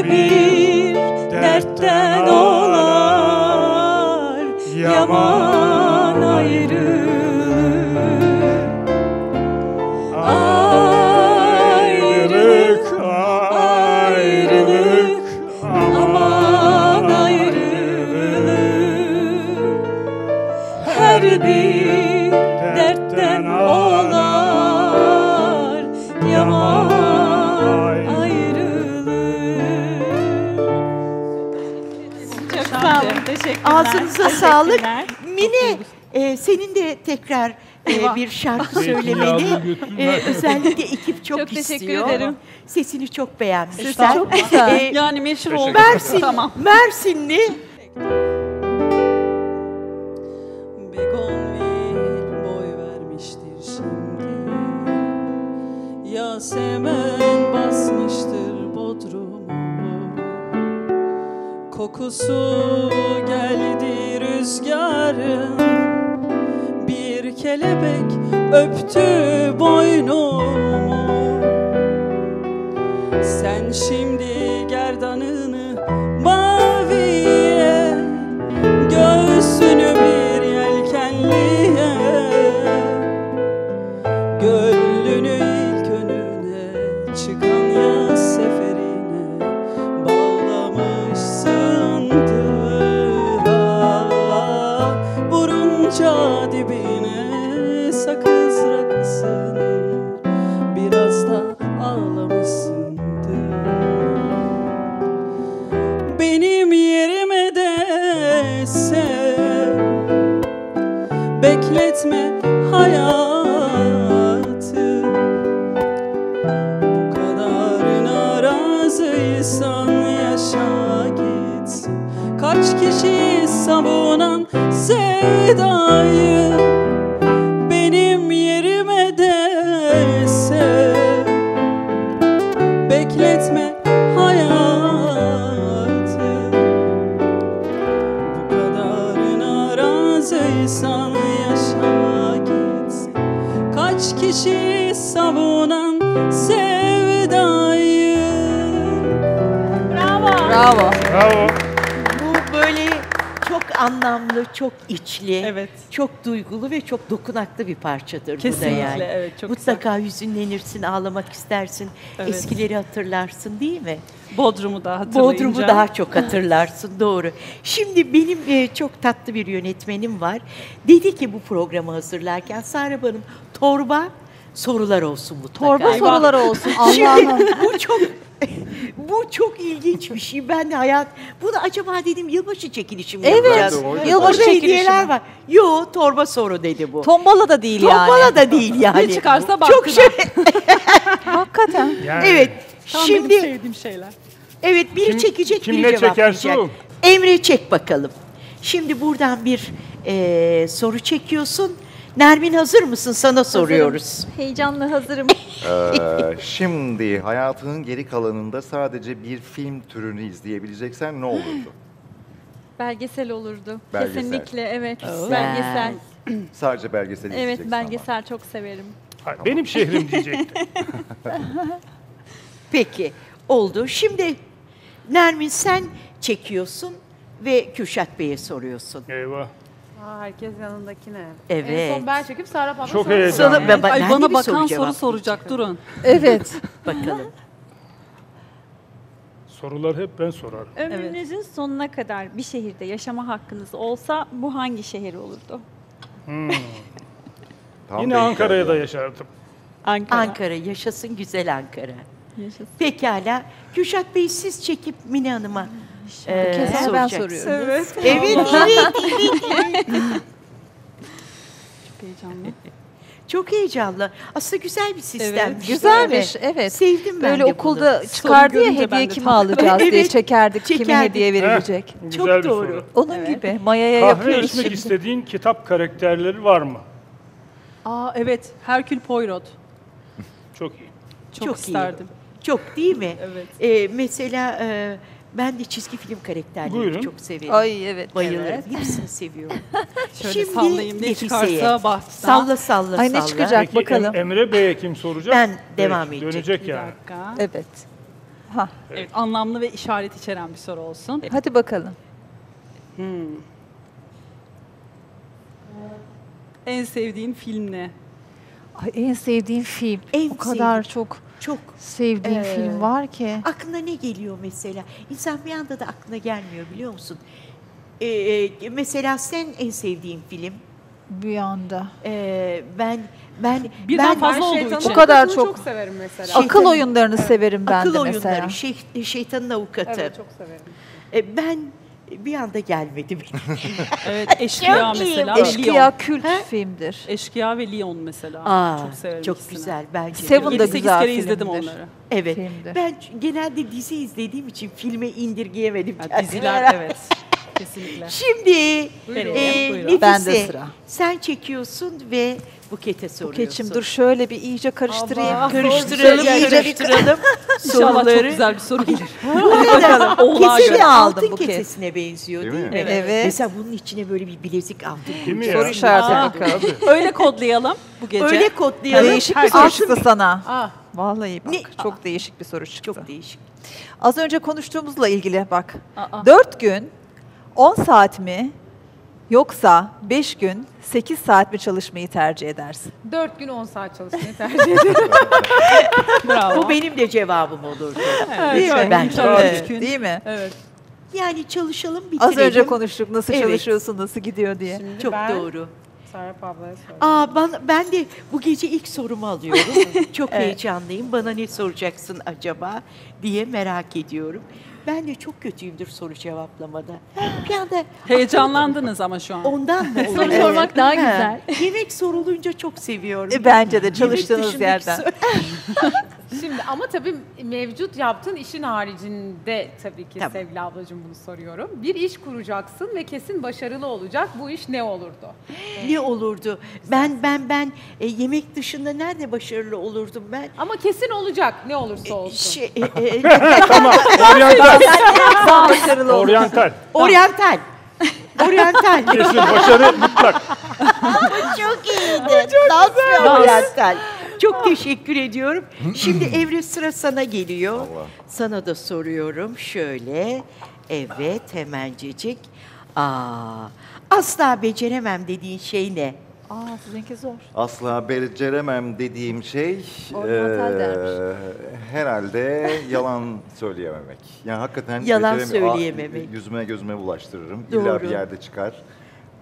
bir dertten olar, yaman ayrılık. Ayrılık, ayrılık, aman ayrılık. Her bir dertten olar, yaman ayrılık. Çok sağ olun, teşekkürler. Ağzınıza sağlık. Mine, senin de tekrar bir şarkı söylemeni özellikle ekip çok, çok istiyor. Ederim. Sesini çok beğenmiş. Sesi çok güzel. Yani meşhur oldu. Mersin, tamam. Mersinli. Begonvil boy vermiştir şimdi. Yasemen basmıştır bodrumu. Kokusu geldi rüzgarın. Kelebek öptü boynumu. Sen şimdi gerdanını maviye, göğsünü bir yelkenliye, gönlünü ilk önüne çıkan yaz seferine bağlamışsındır. Vurunca dibi sakız rakısın, biraz da ağlamışsındır. Benim yerime de sev, bekletme hayatı. Bu kadarına razıysan yaşa gitsin. Kaç kişiyi savunan sevdayı, bekletme hayatı. Bu kadarına razıysan yaşa gitsin. Kaç kişi savunan sevdayı. Bravo. Bravo. Bravo. Bu böyle çok anlamlı, çok içli, evet, çok duygulu ve çok dokunaklı bir parçadır. Kesinlikle, bu da yani. Evet, çok mutlaka güzel. Hüzünlenirsin, ağlamak istersin, evet, eskileri hatırlarsın değil mi? Bodrum'u da hatırlayınca. Bodrum'u daha çok hatırlarsın, doğru. Şimdi benim çok tatlı bir yönetmenim var. Dedi ki bu programı hazırlarken, Sahrap Hanım, torba sorular olsun mutlaka. Torba sorular olsun. Allah'ım. Bu çok... Bu çok ilginç bir şey. Ben de hayat... Bunu acaba dedim yılbaşı çekilişi mi yapacağız? Evet, yılbaşı çekilişi var. Yo, torba soru dedi bu. Tombala da değil, tombala yani. Tombala da değil yani. Ne çıkarsa bak. Çok şey... Hakikaten. Yani. Evet. Tam şimdi... benim sevdiğim şeyler. Evet, biri çekecek, biri cevaplayacak. O? Emre, çek bakalım. Şimdi buradan bir soru çekiyorsun. Nermin, hazır mısın? Sana hazırım. Soruyoruz. Heyecanla hazırım. Şimdi hayatının geri kalanında sadece bir film türünü izleyebileceksen ne olurdu? Belgesel olurdu. Belgesel. Kesinlikle, evet. Oh. Belgesel. Sadece belgesel izleyeceksin. Evet, belgesel ama. Çok severim. Hayır, benim şehrim diyecektim. Peki, oldu. Şimdi Nermin, sen çekiyorsun ve Kürşat Bey'e soruyorsun. Eyvah. Aa, herkes yanındakine. Evet. En son ben çekip Sahrap abla çok heyecanlı. Bana bakan soru soracak, durun. Evet. Bakalım. Sorular hep ben sorarım. Ömrünüzün sonuna kadar bir şehirde yaşama hakkınız olsa bu hangi şehir olurdu? Yine Ankara'ya da yaşardım. Ankara. Ankara, yaşasın güzel Ankara. Yaşasın. Pekala. Kürşat Bey, siz çekip Mine Hanım'a... ben soruyorum. Evet. Evet. Çok heyecanlı. Çok heyecanlı. Aslında güzel bir sistem. Evet, güzelmiş. Evet. Sevdim ben. Böyle okulda bunu çıkardı ya, hediye kime alacağız evet, diye çekerdik. Kime hediye verilecek? Heh, çok doğru. Soru. Onun evet gibi. Maya'ya yapıyoruz. Kahve içmek istediğin kitap karakterleri var mı? Aa, evet. Herkül Poirot. Çok iyi. Çok isterdim. İyi. Çok değil mi? Evet. Mesela ben de çizgi film karakterlerini buyurun çok severim. Ay evet. Bayılırım. Evet. Hepsini seviyorum. Şöyle şimdi sallayayım. Ne çıkarsa bahsede. Salla salla. Ay, ne salla çıkacak peki, bakalım. Emre Bey'e kim soracak? Ben devam edeceğim. Dönecek yani. Evet. Ha. Evet. Evet, anlamlı ve işaret içeren bir soru olsun. Evet. Hadi bakalım. En sevdiğin film ne? Ay, en sevdiğim film. O kadar çok sevdiğim film var ki. Aklına ne geliyor mesela? İnsan bir anda da aklına gelmiyor, biliyor musun? Mesela sen en sevdiğin film bir anda. Ben fazla olduğu için. O kadar çok severim mesela. Şeytan, akıl oyunlarını severim ben de mesela. Akıl oyunları, şeytanın avukatı. Evet, çok severim. Ben bir anda gelmedi benim. Evet, Eşkıya mesela. Eşkıya kült filmdir. Eşkıya ve Leon mesela. Çok severim. Çok güzel bence. Seven de güzel kere izledim onları. Evet. Filmdir. Ben genelde dizi izlediğim için filme indirgeyemedim. Yani diziler evet. Kesinlikle. Şimdi Nefise, sen çekiyorsun ve Buket'e soruyorsun. Buket'cim dur şöyle bir iyice karıştırayım. Allah, karıştıralım. İnşallah çok güzel bir soru gelir. Kesinlikle altın kesesine benziyor değil mi? Evet. Mesela bunun içine böyle bir bilezik altın. Soru işareti bakalım. Öyle kodlayalım bu gece. Öyle kodlayalım. Değişik bir soru çıktı sana. Vallahi bak çok değişik bir soru çıktı. Çok değişik. Az önce konuştuğumuzla ilgili bak. 4 gün 10 saat mi yoksa 5 gün 8 saat mi çalışmayı tercih edersin? 4 gün 10 saat çalışmayı tercih ederim. Bravo. Bu benim de cevabım olurdu. Evet, değil mi? Ben değil mi? Evet. Yani çalışalım, bitirelim. Az önce konuştuk nasıl çalışıyorsun, nasıl gidiyor diye. Şimdi çok doğru. Sahrap ablaya sorayım. Ben de bu gece ilk sorumu alıyorum. Çok heyecanlıyım. Bana ne soracaksın acaba diye merak ediyorum. Ben de çok kötüyümdür soru cevaplamada. Bir anda heyecanlandınız ama şu an. Ondan mı? Soru sormak daha güzel. Yemek sorulunca çok seviyorum. Bence de çalıştığınız yerden. Şimdi ama tabii mevcut yaptığın işin haricinde tabii ki sevgili ablacığım bunu soruyorum. Bir iş kuracaksın ve kesin başarılı olacak. Bu iş ne olurdu? Ne olurdu? Ben yemek dışında nerede başarılı olurdum ben? Ama kesin olacak ne olursa olsun. Tamam. Oryantal. Oryantal. Kesin başarı mutlak. Çok iyiydi. Dans ve oryantal. Çok teşekkür ediyorum. Şimdi Evre sıra sana geliyor. Allah. Sana da soruyorum şöyle. Evet, hemencecik. Asla beceremem dediğin şey ne? Sizinki zor. Asla beceremem dediğim şey herhalde yalan söyleyememek. Yani hakikaten yalan söyleyememek. Yüzüme gözüme bulaştırırım. Doğru. İlla bir yerde çıkar.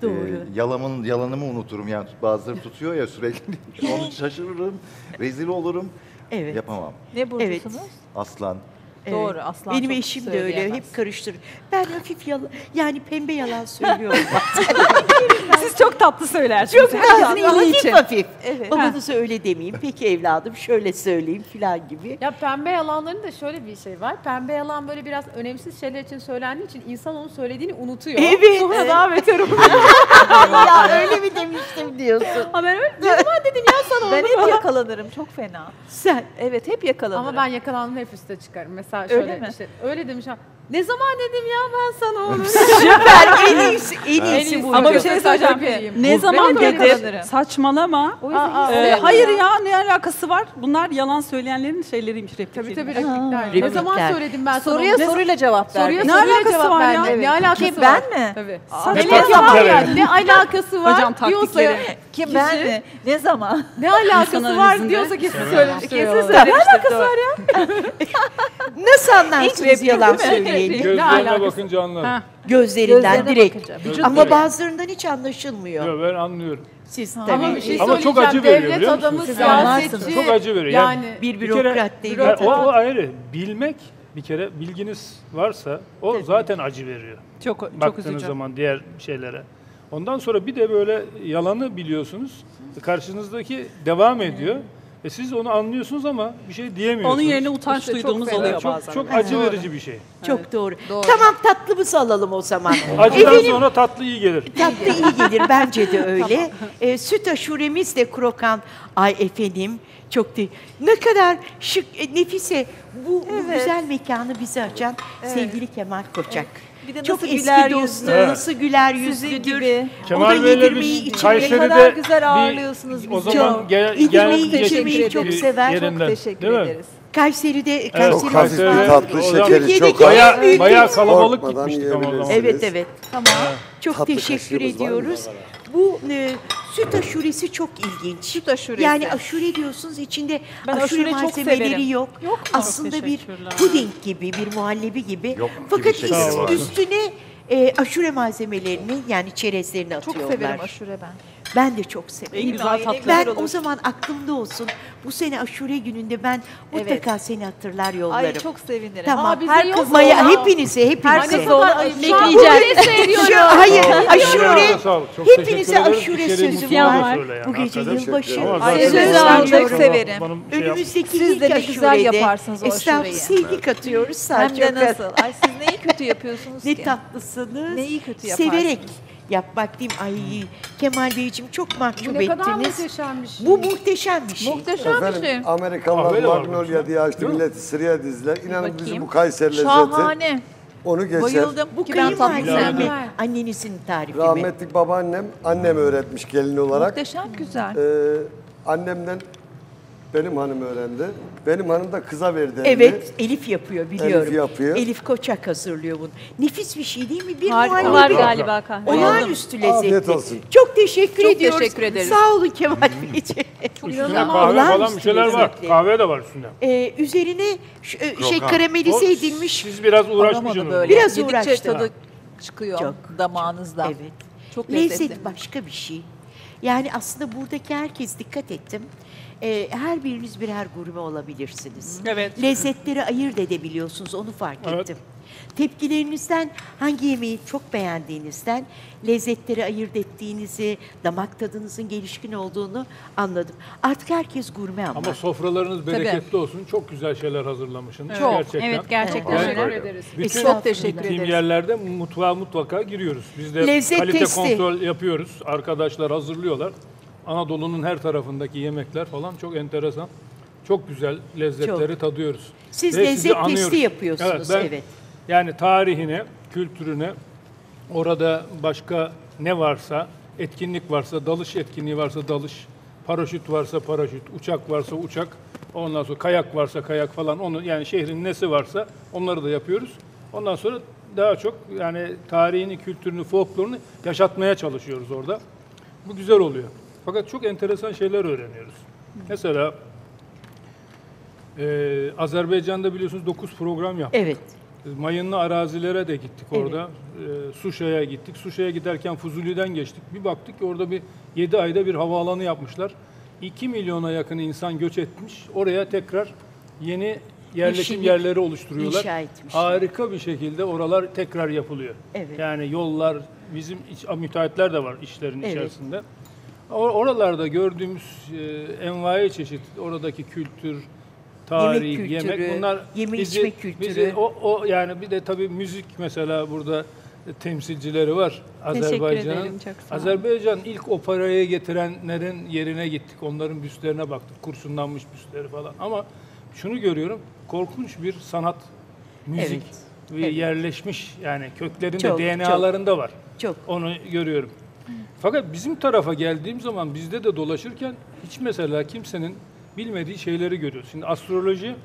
Doğru. Yalanımı unuturum. Yani bazıları tutuyor ya sürekli. Onu şaşırırım. Rezil olurum. Evet. Yapamam. Ne burcusunuz? Evet. Aslan. Evet. Doğru, aslan. Benim eşim de öyle, hep karıştırır. Ben hafif yalan, yani pembe yalan söylüyorum. Siz çok tatlı söylersiniz. Çok herkesin iyiliği için. Hafif. Evet. Babanıza öyle demeyeyim, peki evladım şöyle söyleyeyim falan gibi. Ya pembe yalanların da şöyle bir şey var. Pembe yalan böyle biraz önemsiz şeyler için söylendiği için insan onu söylediğini unutuyor. Evet. Sonra daha beter oluyor. Ya öyle mi demiştim diyorsun. Ama ben öyle ne zaman dedim ya sana onu. Ben hep yakalanırım, çok fena. Sen? Evet, hep yakalanırım. Ama ben yakalandım hep üste çıkarım mesela. Öyle mi? Işte, öyle demiş. Ne zaman dedim ya ben sana onu. Süper, en iyisi bu. Ama bir şey söyleyeceğim. Ne zaman dedim? Saçmalama. Hayır ya, ne alakası var? Bunlar yalan söyleyenlerin şeyleriymiş, replikleri. Tabii replikler. Ne zaman söyledim ben sana? Soruyla cevap ver. Ne alakası var ya? Ne alakası var? Ben mi? Tabii. Ne alakası var diyorsa ki ben mi? Ne zaman? Ne alakası var diyorsa kesin söylemiştir. Ne alakası var ya? Nasıl anlarsınız yalan söyleyeni? Gözlerine bakınca anlar. Gözlerinden direkt. Ama bazılarından hiç anlaşılmıyor. Yok, ben anlıyorum. Siz tabii. Şey ama çok acı veriyor. Devlet adamı, siyasetçi. Çok acı veriyor. Yani bir bürokrat değil. O ayrı. Bilmek bir kere, bilginiz varsa o zaten acı veriyor. Çok üzücü. Baktığınız zaman diğer şeylere. Ondan sonra bir de böyle yalanı biliyorsunuz. Karşınızdaki devam ediyor. Siz onu anlıyorsunuz ama bir şey diyemiyorsunuz. Onun yerine utanç duyduğumuz oluyor bazen. Çok acı verici bir şey. Çok doğru. Tamam, tatlımızı alalım o zaman. Acıdan sonra tatlı iyi gelir. Tatlı iyi gelir, bence de öyle. Süt aşuremiz de krokan. Ay efendim, Çok değil. Ne kadar şık, Nefise, bu güzel mekanı bize açan sevgili Kemal Koçak. Bir de çok eski dostum, nasıl güler yüzlüdür. Kemal Bey'le biz Kayseri'de güzel ağırlıyorsunuz bizi. O zaman yedirmeyi çok sever. Çok teşekkür ederiz. Kayseri'de Kayseri tatlı şekeri çok bayağı kalabalık gitmiştik ama o zaman. Evet. Tamam. Çok teşekkür ediyoruz. Bu süt aşuresi çok ilginç. Süt aşuresi. Yani aşure diyorsunuz, içinde aşure malzemeleri yok. Aslında bir puding gibi, bir muhallebi gibi. Yok, fakat gibi üstüne aşure malzemelerini, yani çerezlerini atıyorlar. Çok severim aşure ben. Ben de çok severim. En güzel tatlılar olur. O zaman aklımda olsun. Bu sene aşure gününde ben mutlaka seni hatırlar yollarım. Ay çok sevinirim. Tamam. Maya, hepinize. Bekleyeceğim. Hayır, aşure. Hepinize aşure sözüm var. Bu gece yılbaşı. Sözüm çok severim. Önümüzdeki ilk aşurede esnaf sevgi katıyoruz. Sadece hem de nasıl. Ay siz neyi kötü yapıyorsunuz ki? Ne tatlısınız. Neyi kötü yaparsınız? Severek yapmak diyeyim. Ay Kemal Beyciğim çok mahcup ettiniz. Bu muhteşem bir şey. Bu muhteşem bir şey. Efendim, Amerikalılar Magnolia diye açtı. Milleti sıraya dizdiler. İnanın bizim bu Kayseri lezzeti. Şahane. Onu geçer. Bayıldım. Bu kıymalzeme. Annenizin tarifi mi? Rahmetli babaannem, annem öğretmiş gelin olarak. Muhteşem güzel. Annemden benim hanım öğrendi. Benim hanım da kıza verdi. Evet, Elif yapıyor, biliyorum. Elif yapıyor. Elif Koçak hazırlıyor bunu. Nefis bir şey değil mi? Bir muhallebi var galiba kahve. Olağanüstü lezzetli. Olsun. Çok teşekkür ediyoruz. Çok teşekkür ederim. Sağ olun Kemal Beyciğim. Üstüne kahve falan bir şeyler var. Kahve de var üstünde. Üzerine karamelize edilmiş. Siz biraz uğraşmışsınız. Biraz uğraştı. Tadı çıkıyor damağınızda. Evet. Çok lezzetli. Lezzet başka bir şey. Yani aslında buradaki herkes, dikkat ettim. Her biriniz birer gurme olabilirsiniz. Evet. Lezzetleri ayırt edebiliyorsunuz, onu fark ettim. Tepkilerinizden hangi yemeği çok beğendiğinizden lezzetleri ayırt ettiğinizi, damak tadınızın gelişkin olduğunu anladım. Artık herkes gurme ama. Ama sofralarınız bereketli olsun. Çok güzel şeyler hazırlamışsınız. Çok. Gerçekten. Evet, gerçekten. Teşekkür ederiz. Bütün çok teşekkür ederiz. Yerlerde mutfağa mutlaka giriyoruz. Biz de lezzet kalite testi kontrol yapıyoruz. Arkadaşlar hazırlıyorlar. Anadolu'nun her tarafındaki yemekler falan çok enteresan. Çok güzel lezzetleri tadıyoruz. Siz lezzet testi yapıyorsunuz. Evet, yani tarihine, kültürüne, orada başka ne varsa, etkinlik varsa, dalış etkinliği varsa dalış, paraşüt varsa paraşüt, uçak varsa uçak, ondan sonra kayak varsa kayak falan, onu yani şehrin nesi varsa onları da yapıyoruz. Ondan sonra daha çok yani tarihini, kültürünü, folklorunu yaşatmaya çalışıyoruz orada. Bu güzel oluyor. Fakat çok enteresan şeyler öğreniyoruz. Mesela Azerbaycan'da biliyorsunuz 9 program yaptık. Evet. Mayınlı arazilere de gittik orada. Şuşa'ya gittik. Şuşa'ya giderken Fuzuli'den geçtik. Bir baktık ki orada bir 7 ayda bir havaalanı yapmışlar. 2 milyona yakın insan göç etmiş. Oraya tekrar yeni yerleşim yerleri oluşturuyorlar. Harika bir şekilde oralar tekrar yapılıyor. Evet. Yani yollar, bizim müteahhitler de var işlerin içerisinde. Oralarda gördüğümüz envai çeşit, oradaki kültür, tarih, yemek, bunlar yeme-içme kültürü. Bizi, yani bir de tabii müzik mesela burada temsilcileri var Azerbaycan'ın. Azerbaycan ilk operaya getirenlerin yerine gittik. Onların büstlerine baktık. Kurşunlanmış büstleri falan. Ama şunu görüyorum. Korkunç bir sanat, müzik ve yerleşmiş, yani köklerinde, DNA'larında var. Onu görüyorum. Fakat bizim tarafa geldiğim zaman bizde de dolaşırken hiç mesela kimsenin bilmediği şeyleri görüyoruz. Şimdi astroloji,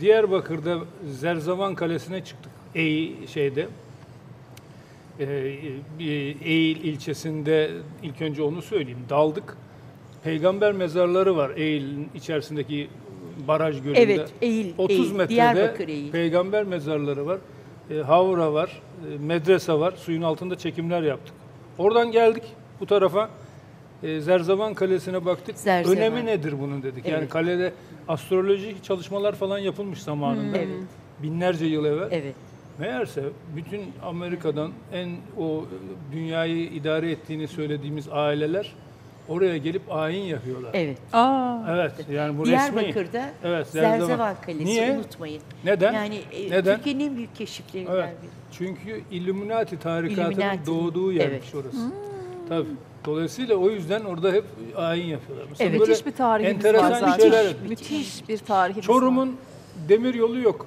Diyarbakır'da Zerzavan Kalesi'ne çıktık. Eğil ilçesinde, ilk önce onu söyleyeyim, daldık. Peygamber mezarları var Eğil'in içerisindeki baraj gölünde. Evet, Eğil, 30 metrede Eğil. Peygamber mezarları var, havra var, medrese var, suyun altında çekimler yaptık. Oradan geldik bu tarafa, Zerzavan Kalesi'ne baktık. Önemi nedir bunun dedik. Yani kalede astrolojik çalışmalar falan yapılmış zamanında. Binlerce yıl evvel. Meğerse bütün Amerika'dan dünyayı idare ettiğini söylediğimiz aileler oraya gelip ayin yapıyorlar. Yani bu Diyarbakır'da resmi. Zerzavan Kalesi. Niye? Unutmayın. Neden? Yani Türkiye'nin en büyük keşiflerinden biri. Çünkü İlluminati tarikatının doğduğu yermiş orası. Tabii. Dolayısıyla o yüzden orada hep ayin yapıyorlar. Mesela evet, müthiş bir tarihimiz var zaten. Müthiş bir tarihimiz Çorum'un demir yolu yok.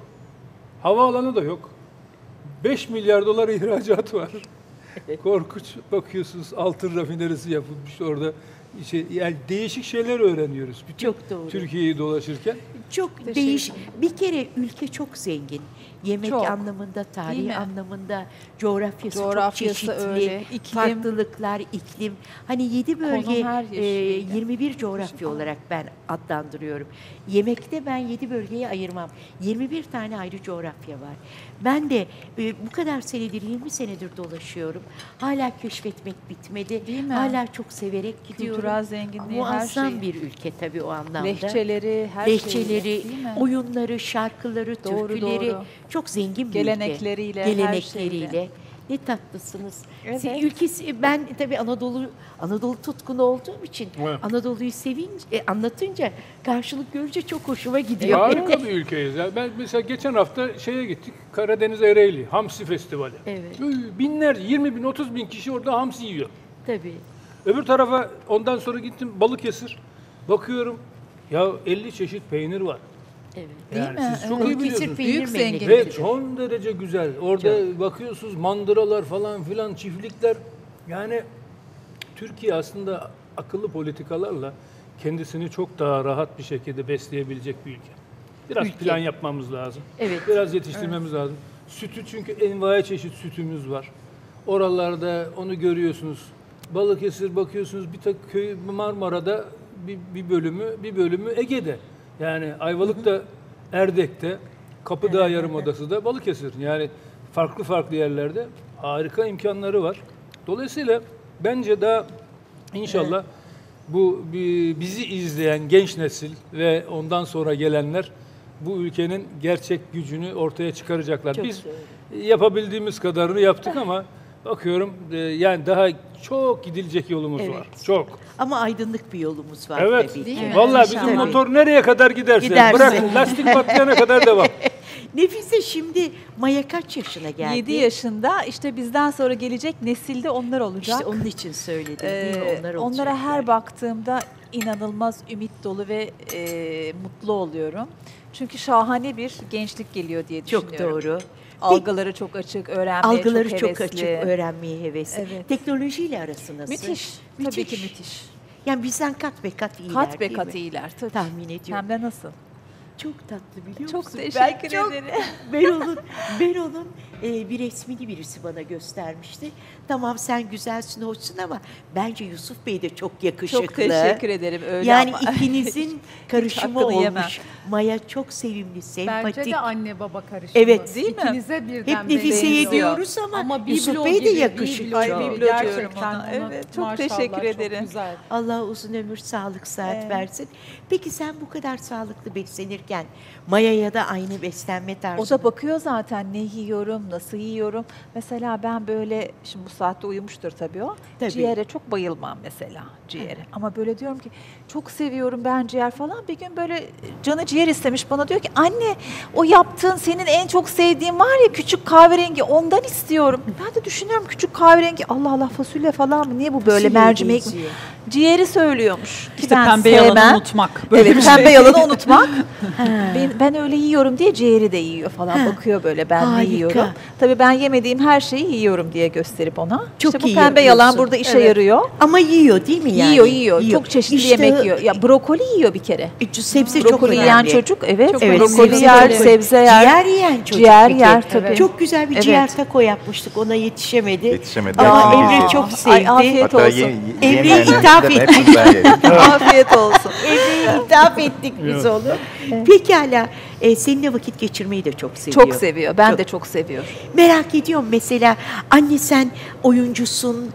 Havaalanı da yok. 5 milyar dolar ihracat var. Korkunç, bakıyorsunuz altın rafinerisi yapılmış orada. Yani değişik şeyler öğreniyoruz. Bütün Türkiye'yi dolaşırken. Çok değişik. Bir kere ülke çok zengin. Yemek anlamında, tarih anlamında, coğrafyası çok çeşitli, öyle. Farklılıklar, iklim. Hani 7 bölge, 21 coğrafya olarak ben adlandırıyorum. Yemekte ben 7 bölgeyi ayırmam. 21 tane ayrı coğrafya var. Ben de bu kadar senedir, 20 senedir dolaşıyorum. Hala keşfetmek bitmedi. Hala çok severek gidiyorum. Kültürel zenginliği, muazzam her şeyi. Bir ülke tabii o anlamda. Lehçeleri, her şeyi, oyunları, şarkıları, türküleri. Doğru. Çok zengin bir gelenekleriyle, ülke. Gelenekleriyle. Ne tatlısınız. Evet. Ülkesi, ben tabii Anadolu tutkunu olduğum için Anadolu'yu sevince, anlatınca, karşılık görünce çok hoşuma gidiyor. Harika bir ülkeyiz. Ben mesela geçen hafta şeye gittik, Karadeniz Ereğli, Hamsi Festivali. Evet. Binlerce, 20.000, 30.000 kişi orada hamsi yiyor. Tabii. Öbür tarafa ondan sonra gittim Balıkesir. Bakıyorum ya 50 çeşit peynir var. Evet. Yani değil siz mi? Çok iyi biliyorsunuz. Büyük zenginlik. Ve son derece güzel. Orada bakıyorsunuz mandıralar falan filan, çiftlikler. Yani Türkiye aslında akıllı politikalarla kendisini çok daha rahat bir şekilde besleyebilecek bir ülke. Biraz plan yapmamız lazım. Evet. Biraz yetiştirmemiz lazım. Sütü, çünkü envai çeşit sütümüz var. Oralarda onu görüyorsunuz. Balıkesir bakıyorsunuz, bir tek köy Marmara'da bir bölümü Ege'de. Yani Ayvalık'ta, Erdek'te, Kapıdağ Yarımadası'da, Balıkesir. Yani farklı farklı yerlerde harika imkanları var. Dolayısıyla bence daha inşallah bu bizi izleyen genç nesil ve ondan sonra gelenler bu ülkenin gerçek gücünü ortaya çıkaracaklar. Çok biz yapabildiğimiz kadarını yaptık ama bakıyorum yani daha çok gidilecek yolumuz var. Çok. Ama aydınlık bir yolumuz var tabii ki. Vallahi bizim motor nereye kadar giderse. Bırakın lastik patlayana kadar devam. Nefise, şimdi Maya kaç yaşına geldi? 7 yaşında. İşte bizden sonra gelecek nesilde onlar olacak. İşte onun için söyledim. Onlar onlara her baktığımda inanılmaz ümit dolu ve mutlu oluyorum. Çünkü şahane bir gençlik geliyor diye düşünüyorum. Çok doğru. Algıları çok açık, öğrenmeye çok hevesli. Evet. Teknolojiyle arası nasıl? Müthiş. Tabii ki müthiş. Yani bizden kat be kat iyiler. Kat be kat iyiler tabii. Tahmin ediyorum. Hem de nasıl? Çok tatlı, biliyor musun? Çok teşekkür ederim. Ben onun bir resmini birisi bana göstermişti. Tamam, sen güzelsin, hoşsun ama bence Yusuf Bey de çok yakışıklı. Çok teşekkür ederim. Öyle yani ama. İkinizin karışımı olmuş. Yemem. Maya çok sevimli, sempatik. Bence de anne baba karışımı. Evet. Değil mi? İkinize birden hep Nefise'ye diyoruz ama Yusuf Bey de yakışıklı. Ay, gerçekten. Evet, çok teşekkür ederim. Allah uzun ömür, sağlık, sıhhat versin. Peki sen bu kadar sağlıklı beslenirken Maya'ya da aynı beslenme tarzı. O da bakıyor zaten, ne yiyorum, nasıl yiyorum. Mesela ben böyle, şimdi bu saatte uyumuştur tabii o. Tabii. Ciğere çok bayılmam mesela, ciğere. Evet. Ama böyle diyorum ki çok seviyorum ben ciğer falan. Bir gün böyle canı ciğer istemiş, bana diyor ki anne o yaptığın senin en çok sevdiğin var ya, küçük kahverengi, ondan istiyorum. Ben de düşünüyorum, küçük kahverengi, Allah Allah, fasulye falan mı? Niye bu böyle fasulye, mercimek mi? Ciğeri söylüyormuş. İşte pembe yalanı unutmak. Böyle evet, pembe yalanı unutmak. Ben öyle yiyorum diye ciğeri de yiyor falan. Bakıyor böyle, ben ne yiyorum. Tabii ben yemediğim her şeyi yiyorum diye gösterip ona. Çok işte bu pembe yalan burada işe yarıyor. Ama yiyor değil mi yani? Yiyor. Çok çeşitli yemek yiyor. Ya brokoli yiyor bir kere. Sebze brokoli çok önemli. Yiyen çocuk brokoli yer, sebze yer. Ciğer yiyen çocuk. Ciğer yer tabii. Evet. Çok güzel bir ciğer taco yapmıştık, ona yetişemedi. Ama Emre çok sevdi. Afiyet olsun. Emre'ye hitap ettik. Afiyet olsun. Emre'ye hitap ettik biz onu. Pekala, seninle vakit geçirmeyi de çok seviyor. Çok seviyor, ben de çok seviyorum. Merak ediyorum mesela, anne sen oyuncusun,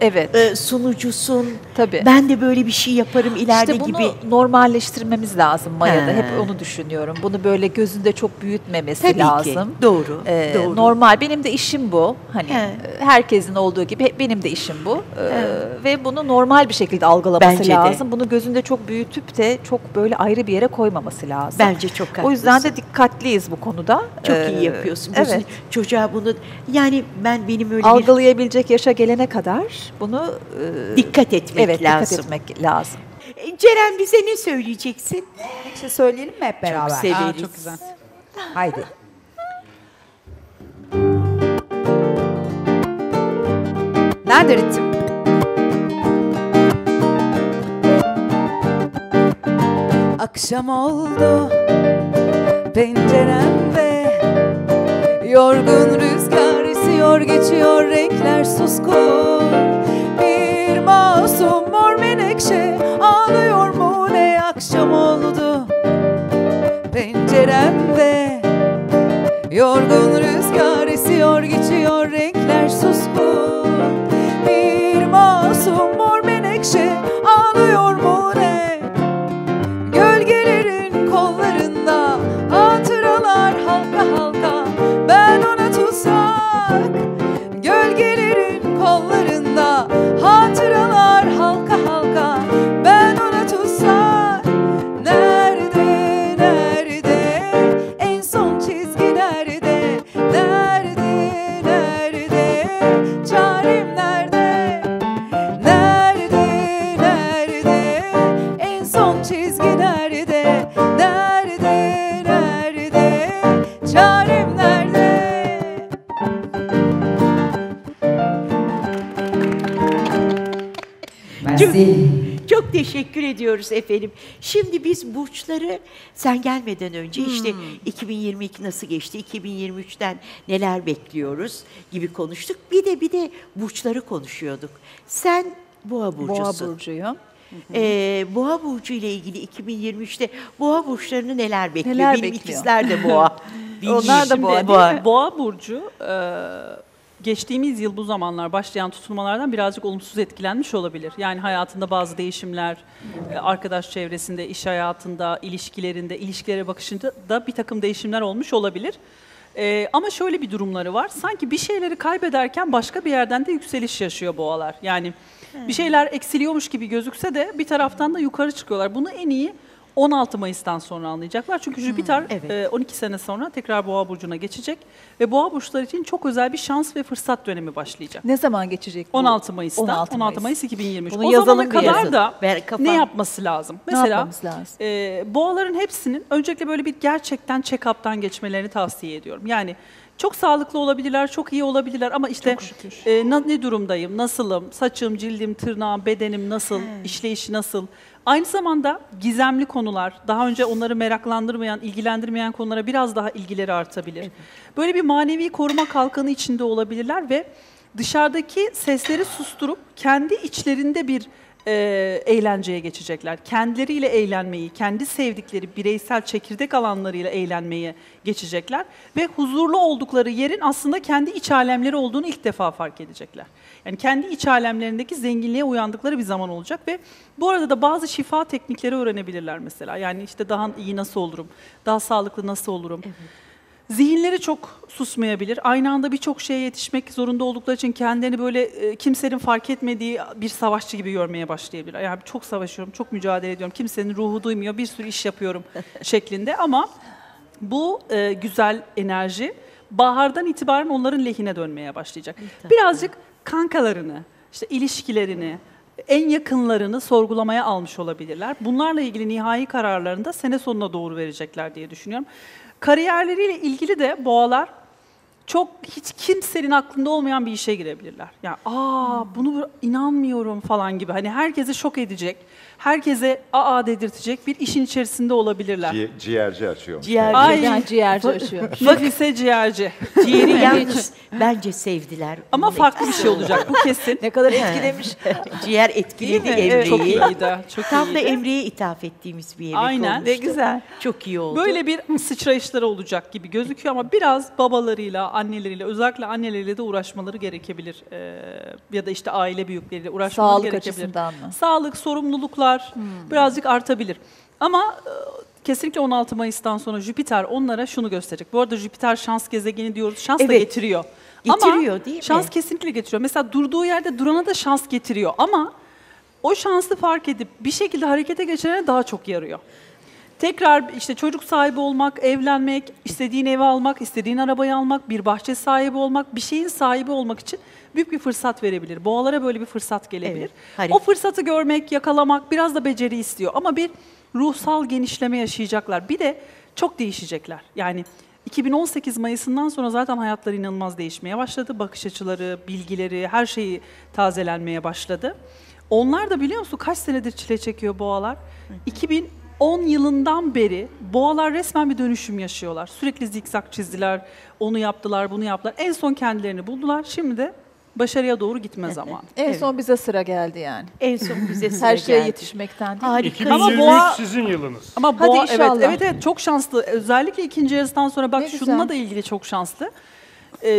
sunucusun. Tabii. Ben de böyle bir şey yaparım ileride gibi. İşte bunu normalleştirmemiz lazım Maya'da, hep onu düşünüyorum. Bunu böyle gözünde çok büyütmemesi lazım. Tabii ki, doğru, doğru. Normal, benim de işim bu. Hani herkesin olduğu gibi benim de işim bu. Ve bunu normal bir şekilde algılaması lazım. Bunu gözünde çok büyütüp de çok böyle ayrı bir yere koymaması lazım. Bence çok haklısın. O yüzden de dikkat dikkatliyiz bu konuda. Çok iyi yapıyorsun. Evet. Çocuğa bunu, yani benim öyle algılayabilecek yaşa gelene kadar bunu dikkat etmek lazım. Dikkat etmek lazım. Ceren, bize ne söyleyeceksin? Bir şey söyleyelim mi hep beraber? Çok severiz. Çok güzel. Haydi. Nerede ritim? Akşam oldu penceremde, yorgun rüzgar esiyor, geçiyor renkler suskun. Bir masum mor menekşe ağlıyor mu ne? Akşam oldu penceremde, yorgun rüzgar esiyor, geçiyor renkler suskun. Bir masum mor menekşe ağlıyor mu ne? Gölgelerin kollarında hatıralar halka halka, ben ona tutsak. Nerede, nerede, en son çizgi nerede? Nerede, nerede, çarem nerede? Nerede, nerede, en son çizgi nerede? Nerede, nerede, çarem nerede? Çok teşekkür ediyoruz efendim. Şimdi biz burçları, sen gelmeden önce işte 2022 nasıl geçti, 2023'ten neler bekliyoruz gibi konuştuk. Bir de burçları konuşuyorduk. Sen Boğa burcusun. Boğa burcuyum. Boğa burcu ile ilgili 2023'te Boğa burçlarını neler bekliyor? Neler benim bekliyor? İkizler de Boğa. Onlar da Boğa. Boğa burcu geçtiğimiz yıl bu zamanlar başlayan tutulmalardan birazcık olumsuz etkilenmiş olabilir. Yani hayatında bazı değişimler, arkadaş çevresinde, iş hayatında, ilişkilerinde, ilişkilere bakışında da bir takım değişimler olmuş olabilir. Ama şöyle bir durumları var. Sanki bir şeyleri kaybederken başka bir yerden de yükseliş yaşıyor boğalar. Yani bir şeyler eksiliyormuş gibi gözükse de bir taraftan da yukarı çıkıyorlar. Bunu en iyi 16 Mayıs'tan sonra anlayacaklar. Çünkü Jüpiter 12 sene sonra tekrar Boğa burcuna geçecek ve Boğa burçları için çok özel bir şans ve fırsat dönemi başlayacak. Ne zaman geçecek? 16 Mayıs'ta. 16 Mayıs 2023. Bunu o zamana kadar da ne yapması lazım? Mesela lazım? Boğaların hepsinin öncelikle böyle bir gerçekten check-up'tan geçmelerini tavsiye ediyorum. Yani çok sağlıklı olabilirler, çok iyi olabilirler ama işte ne durumdayım, nasılım, saçım, cildim, tırnağım, bedenim nasıl, işleyişi nasıl? Aynı zamanda gizemli konular, daha önce onları meraklandırmayan, ilgilendirmeyen konulara biraz daha ilgileri artabilir. Evet. Böyle bir manevi koruma kalkanı içinde olabilirler ve dışarıdaki sesleri susturup kendi içlerinde bir eğlenceye geçecekler. Kendileriyle eğlenmeyi, kendi sevdikleri bireysel çekirdek alanlarıyla eğlenmeye geçecekler ve huzurlu oldukları yerin aslında kendi iç alemleri olduğunu ilk defa fark edecekler. Yani kendi iç alemlerindeki zenginliğe uyandıkları bir zaman olacak ve bu arada da bazı şifa teknikleri öğrenebilirler mesela. Yani işte daha iyi nasıl olurum, daha sağlıklı nasıl olurum. Evet. Zihinleri çok susmayabilir. Aynı anda birçok şeye yetişmek zorunda oldukları için kendilerini böyle kimsenin fark etmediği bir savaşçı gibi görmeye başlayabilir. Yani çok savaşıyorum, çok mücadele ediyorum, kimsenin ruhu duymuyor, bir sürü iş yapıyorum şeklinde. Ama bu güzel enerji bahardan itibaren onların lehine dönmeye başlayacak. Birazcık kankalarını, işte ilişkilerini, en yakınlarını sorgulamaya almış olabilirler. Bunlarla ilgili nihai kararlarını da sene sonuna doğru verecekler diye düşünüyorum. Kariyerleriyle ilgili de boğalar çok hiç kimsenin aklında olmayan bir işe girebilirler. Yani bunu inanmıyorum falan gibi. Hani herkese şok edecek, herkese dedirtecek bir işin içerisinde olabilirler. Ciğerci açıyor. Ciğerci açıyor. Nefise ciğerci. Ciğeri yalnız bence sevdiler. Ama farklı bir şey olacak bu kesin. Ne kadar etkilemiş. Ciğer etkiledi Emre'yi. Çok iyiydi. Tam da Emre'ye ithaf ettiğimiz bir yemek olmuştu. Aynen. Ne güzel. Çok iyi oldu. Böyle bir sıçrayışları olacak gibi gözüküyor ama biraz babalarıyla, anneleriyle, özellikle anneleriyle de uğraşmaları gerekebilir. Ya da işte aile büyükleriyle uğraşmaları gerekebilir. Sağlık açısından mı? Sağlık, sorumluluklar birazcık artabilir. Ama kesinlikle 16 Mayıs'tan sonra Jüpiter onlara şunu gösterecek. Bu arada Jüpiter şans gezegeni diyoruz. Şans da getiriyor. Getiriyor değil mi? Şans kesinlikle getiriyor. Mesela durduğu yerde durana da şans getiriyor. Ama o şansı fark edip bir şekilde harekete geçirene daha çok yarıyor. Tekrar işte çocuk sahibi olmak, evlenmek, istediğin evi almak, istediğin arabayı almak, bir bahçe sahibi olmak, bir şeyin sahibi olmak için büyük bir fırsat verebilir. Boğalara böyle bir fırsat gelebilir. Evet, o fırsatı görmek, yakalamak biraz da beceri istiyor. Ama bir ruhsal genişleme yaşayacaklar. Bir de çok değişecekler. Yani 2018 Mayıs'ından sonra zaten hayatları inanılmaz değişmeye başladı. Bakış açıları, bilgileri, her şeyi tazelenmeye başladı. Onlar da biliyor musun kaç senedir çile çekiyor boğalar? 2010 yılından beri boğalar resmen bir dönüşüm yaşıyorlar. Sürekli zikzak çizdiler, onu yaptılar, bunu yaptılar. En son kendilerini buldular. Şimdi de başarıya doğru gitme zamanı. En son bize sıra geldi yani. En son bize sıra geldi. Her şeye yetişmekten. Harika. Ama boğa sizin yılınız. Ama boğa evet çok şanslı. Özellikle ikinci yarısından sonra bak şununla da ilgili çok şanslı.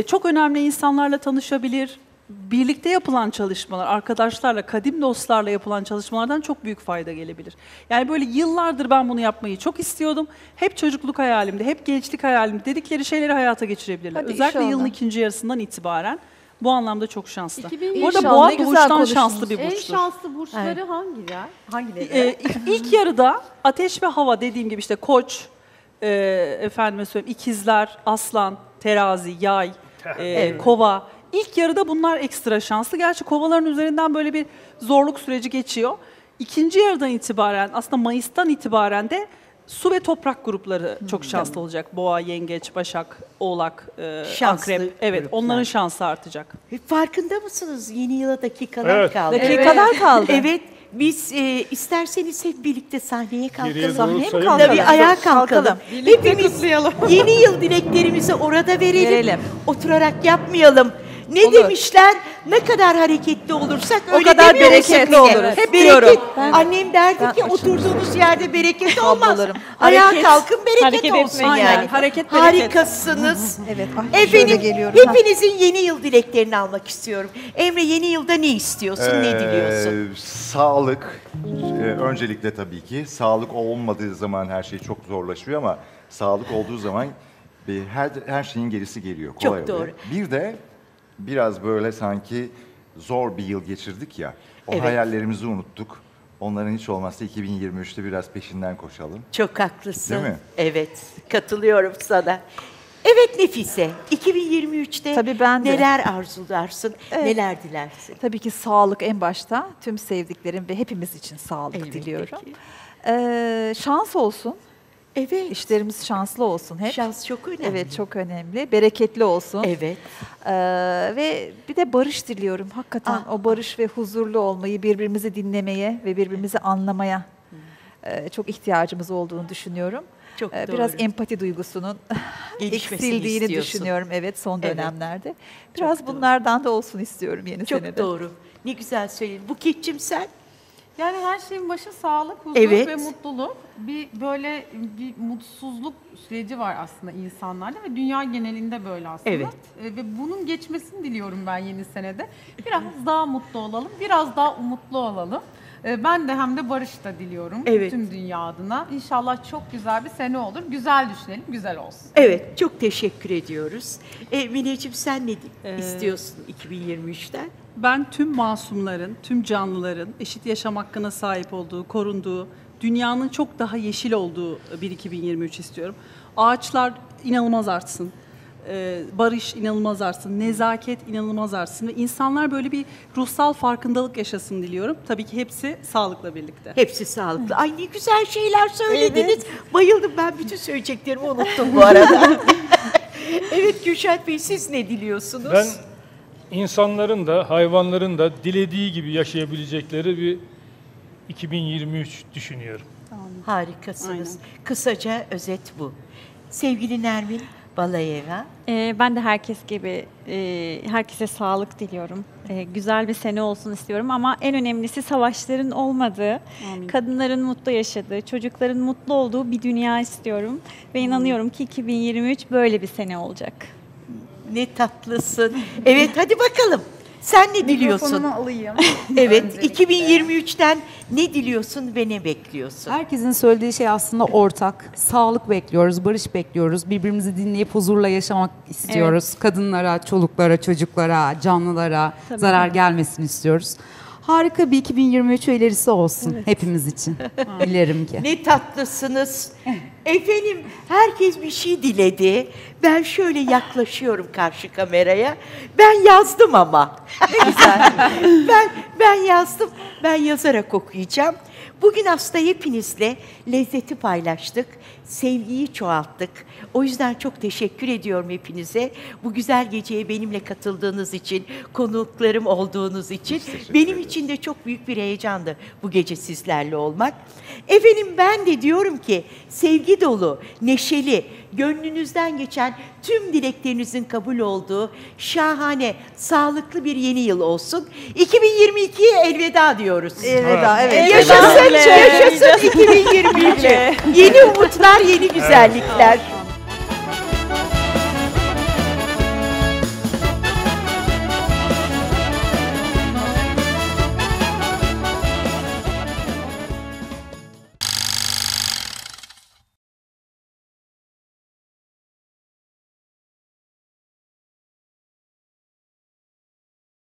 Çok önemli insanlarla tanışabilir. Birlikte yapılan çalışmalar, arkadaşlarla, kadim dostlarla yapılan çalışmalardan çok büyük fayda gelebilir. Yani böyle yıllardır ben bunu yapmayı çok istiyordum. Hep çocukluk hayalimde, hep gençlik hayalimde dedikleri şeyleri hayata geçirebilirler. Özellikle yılın ikinci yarısından itibaren. Bu anlamda çok şanslı. Bu arada boğa doğuştan şanslı bir burçtur. En şanslı burçları hangileri? İlk yarıda ateş ve hava dediğim gibi işte koç, efendime söyleyeyim, ikizler, aslan, terazi, yay, kova. İlk yarıda bunlar ekstra şanslı. Gerçi kovaların üzerinden böyle bir zorluk süreci geçiyor. İkinci yarıdan itibaren aslında Mayıs'tan itibaren de su ve toprak grupları çok şanslı olacak. Boğa, yengeç, başak, oğlak, akrep. Evet, onların şansı artacak. Farkında mısınız? Yeni yıla dakikalar kaldı. Dakikalar kaldı. Evet, biz isterseniz hep birlikte sahneye kalkalım. Sahneye mi kalkalım? Tabii ayağa kalkalım. Hepimiz kutlayalım. Yeni yıl dileklerimizi orada verelim. Oturarak yapmayalım. Ne demişler? Ne kadar hareketli olursak o kadar bereketli oluruz. Hep bereket. Annem derdi ki oturduğunuz yerde bereket olmaz. Ayağa kalkın bereket olsun yani. Hareket bereket. Harikasınız. Evet. Hepinizin yeni yıl dileklerini almak istiyorum. Emre yeni yılda ne istiyorsun? Ne diliyorsun? Sağlık. Öncelikle tabii ki. Sağlık olmadığı zaman her şey çok zorlaşıyor ama sağlık olduğu zaman her şeyin gerisi geliyor. Kolay oluyor. Çok doğru. Bir de biraz böyle sanki zor bir yıl geçirdik ya, hayallerimizi unuttuk. Onların hiç olmazsa 2023'te biraz peşinden koşalım. Çok haklısın. Değil mi? Evet, katılıyorum sana. Evet Nefise, 2023'te neler arzularsın, neler dilersin? Tabii ki sağlık en başta. Tüm sevdiklerim ve hepimiz için sağlık diliyorum. Şans olsun. Evet. İşlerimiz şanslı olsun hep. Şans çok önemli. Evet, çok önemli. Bereketli olsun. Evet. Ve bir de barış diliyorum. Hakikaten o barış ve huzurlu olmayı, birbirimizi dinlemeye ve birbirimizi anlamaya çok ihtiyacımız olduğunu düşünüyorum. Çok doğru. Biraz empati duygusunun eksildiğini düşünüyorum son dönemlerde. Biraz bunlardan da olsun istiyorum yeni senede. Çok doğru. Ne güzel söyledin. Buket'cim sen? Yani her şeyin başı sağlık, huzur ve mutluluk. Böyle bir mutsuzluk süreci var aslında insanlarda ve dünya genelinde böyle aslında. Ve bunun geçmesini diliyorum ben yeni senede. Biraz daha mutlu olalım, biraz daha umutlu olalım. Ben de hem de barış da diliyorum bütün dünya adına. İnşallah çok güzel bir sene olur. Güzel düşünelim, güzel olsun. Evet, çok teşekkür ediyoruz. Mineciğim sen ne istiyorsun 2023'ten? Ben tüm masumların, tüm canlıların eşit yaşam hakkına sahip olduğu, korunduğu, dünyanın çok daha yeşil olduğu bir 2023 istiyorum. Ağaçlar inanılmaz artsın, barış inanılmaz artsın, nezaket inanılmaz artsın ve insanlar böyle bir ruhsal farkındalık yaşasın diliyorum. Tabii ki hepsi sağlıkla birlikte. Hepsi sağlıklı. Ay ne güzel şeyler söylediniz. Bayıldım, ben bütün söyleyeceklerimi unuttum bu arada. Evet Kürşat Bey, siz ne diliyorsunuz? Ben İnsanların da hayvanların da dilediği gibi yaşayabilecekleri bir 2023 düşünüyorum. Harikasınız. Aynen. Kısaca özet bu. Sevgili Nermin Balayeva. Ben de herkes gibi herkese sağlık diliyorum. Güzel bir sene olsun istiyorum ama en önemlisi savaşların olmadığı, kadınların mutlu yaşadığı, çocukların mutlu olduğu bir dünya istiyorum. Ve inanıyorum ki 2023 böyle bir sene olacak. Ne tatlısın. Evet, hadi bakalım. Sen ne diliyorsun? Mikrofonumu alayım. Evet, 2023'ten ne diliyorsun ve ne bekliyorsun? Herkesin söylediği şey aslında ortak. Sağlık bekliyoruz, barış bekliyoruz. Birbirimizi dinleyip huzurla yaşamak istiyoruz. Kadınlara, çoluklara, çocuklara, canlılara zarar gelmesini istiyoruz. harika bir 2023 ilerisi olsun, evet, hepimiz için. Dilerim ki. Ne tatlısınız. Efendim, herkes bir şey diledi. Ben şöyle yaklaşıyorum karşı kameraya. Ben yazdım ama. Ne güzel. ben yazdım. Ben yazarak okuyacağım. Bugün aslında hepinizle lezzeti paylaştık, sevgiyi çoğalttık. O yüzden çok teşekkür ediyorum hepinize. Bu güzel geceye benimle katıldığınız için, konuklarım olduğunuz için. Benim için de çok büyük bir heyecandı bu gece sizlerle olmak. Efendim, ben de diyorum ki sevgi dolu, neşeli, gönlünüzden geçen tüm dileklerinizin kabul olduğu şahane, sağlıklı bir yeni yıl olsun. 2022'ye elveda diyoruz. Elveda, evet. Yaşasın, yaşasın 2022. Yeni umutlar, yeni güzellikler.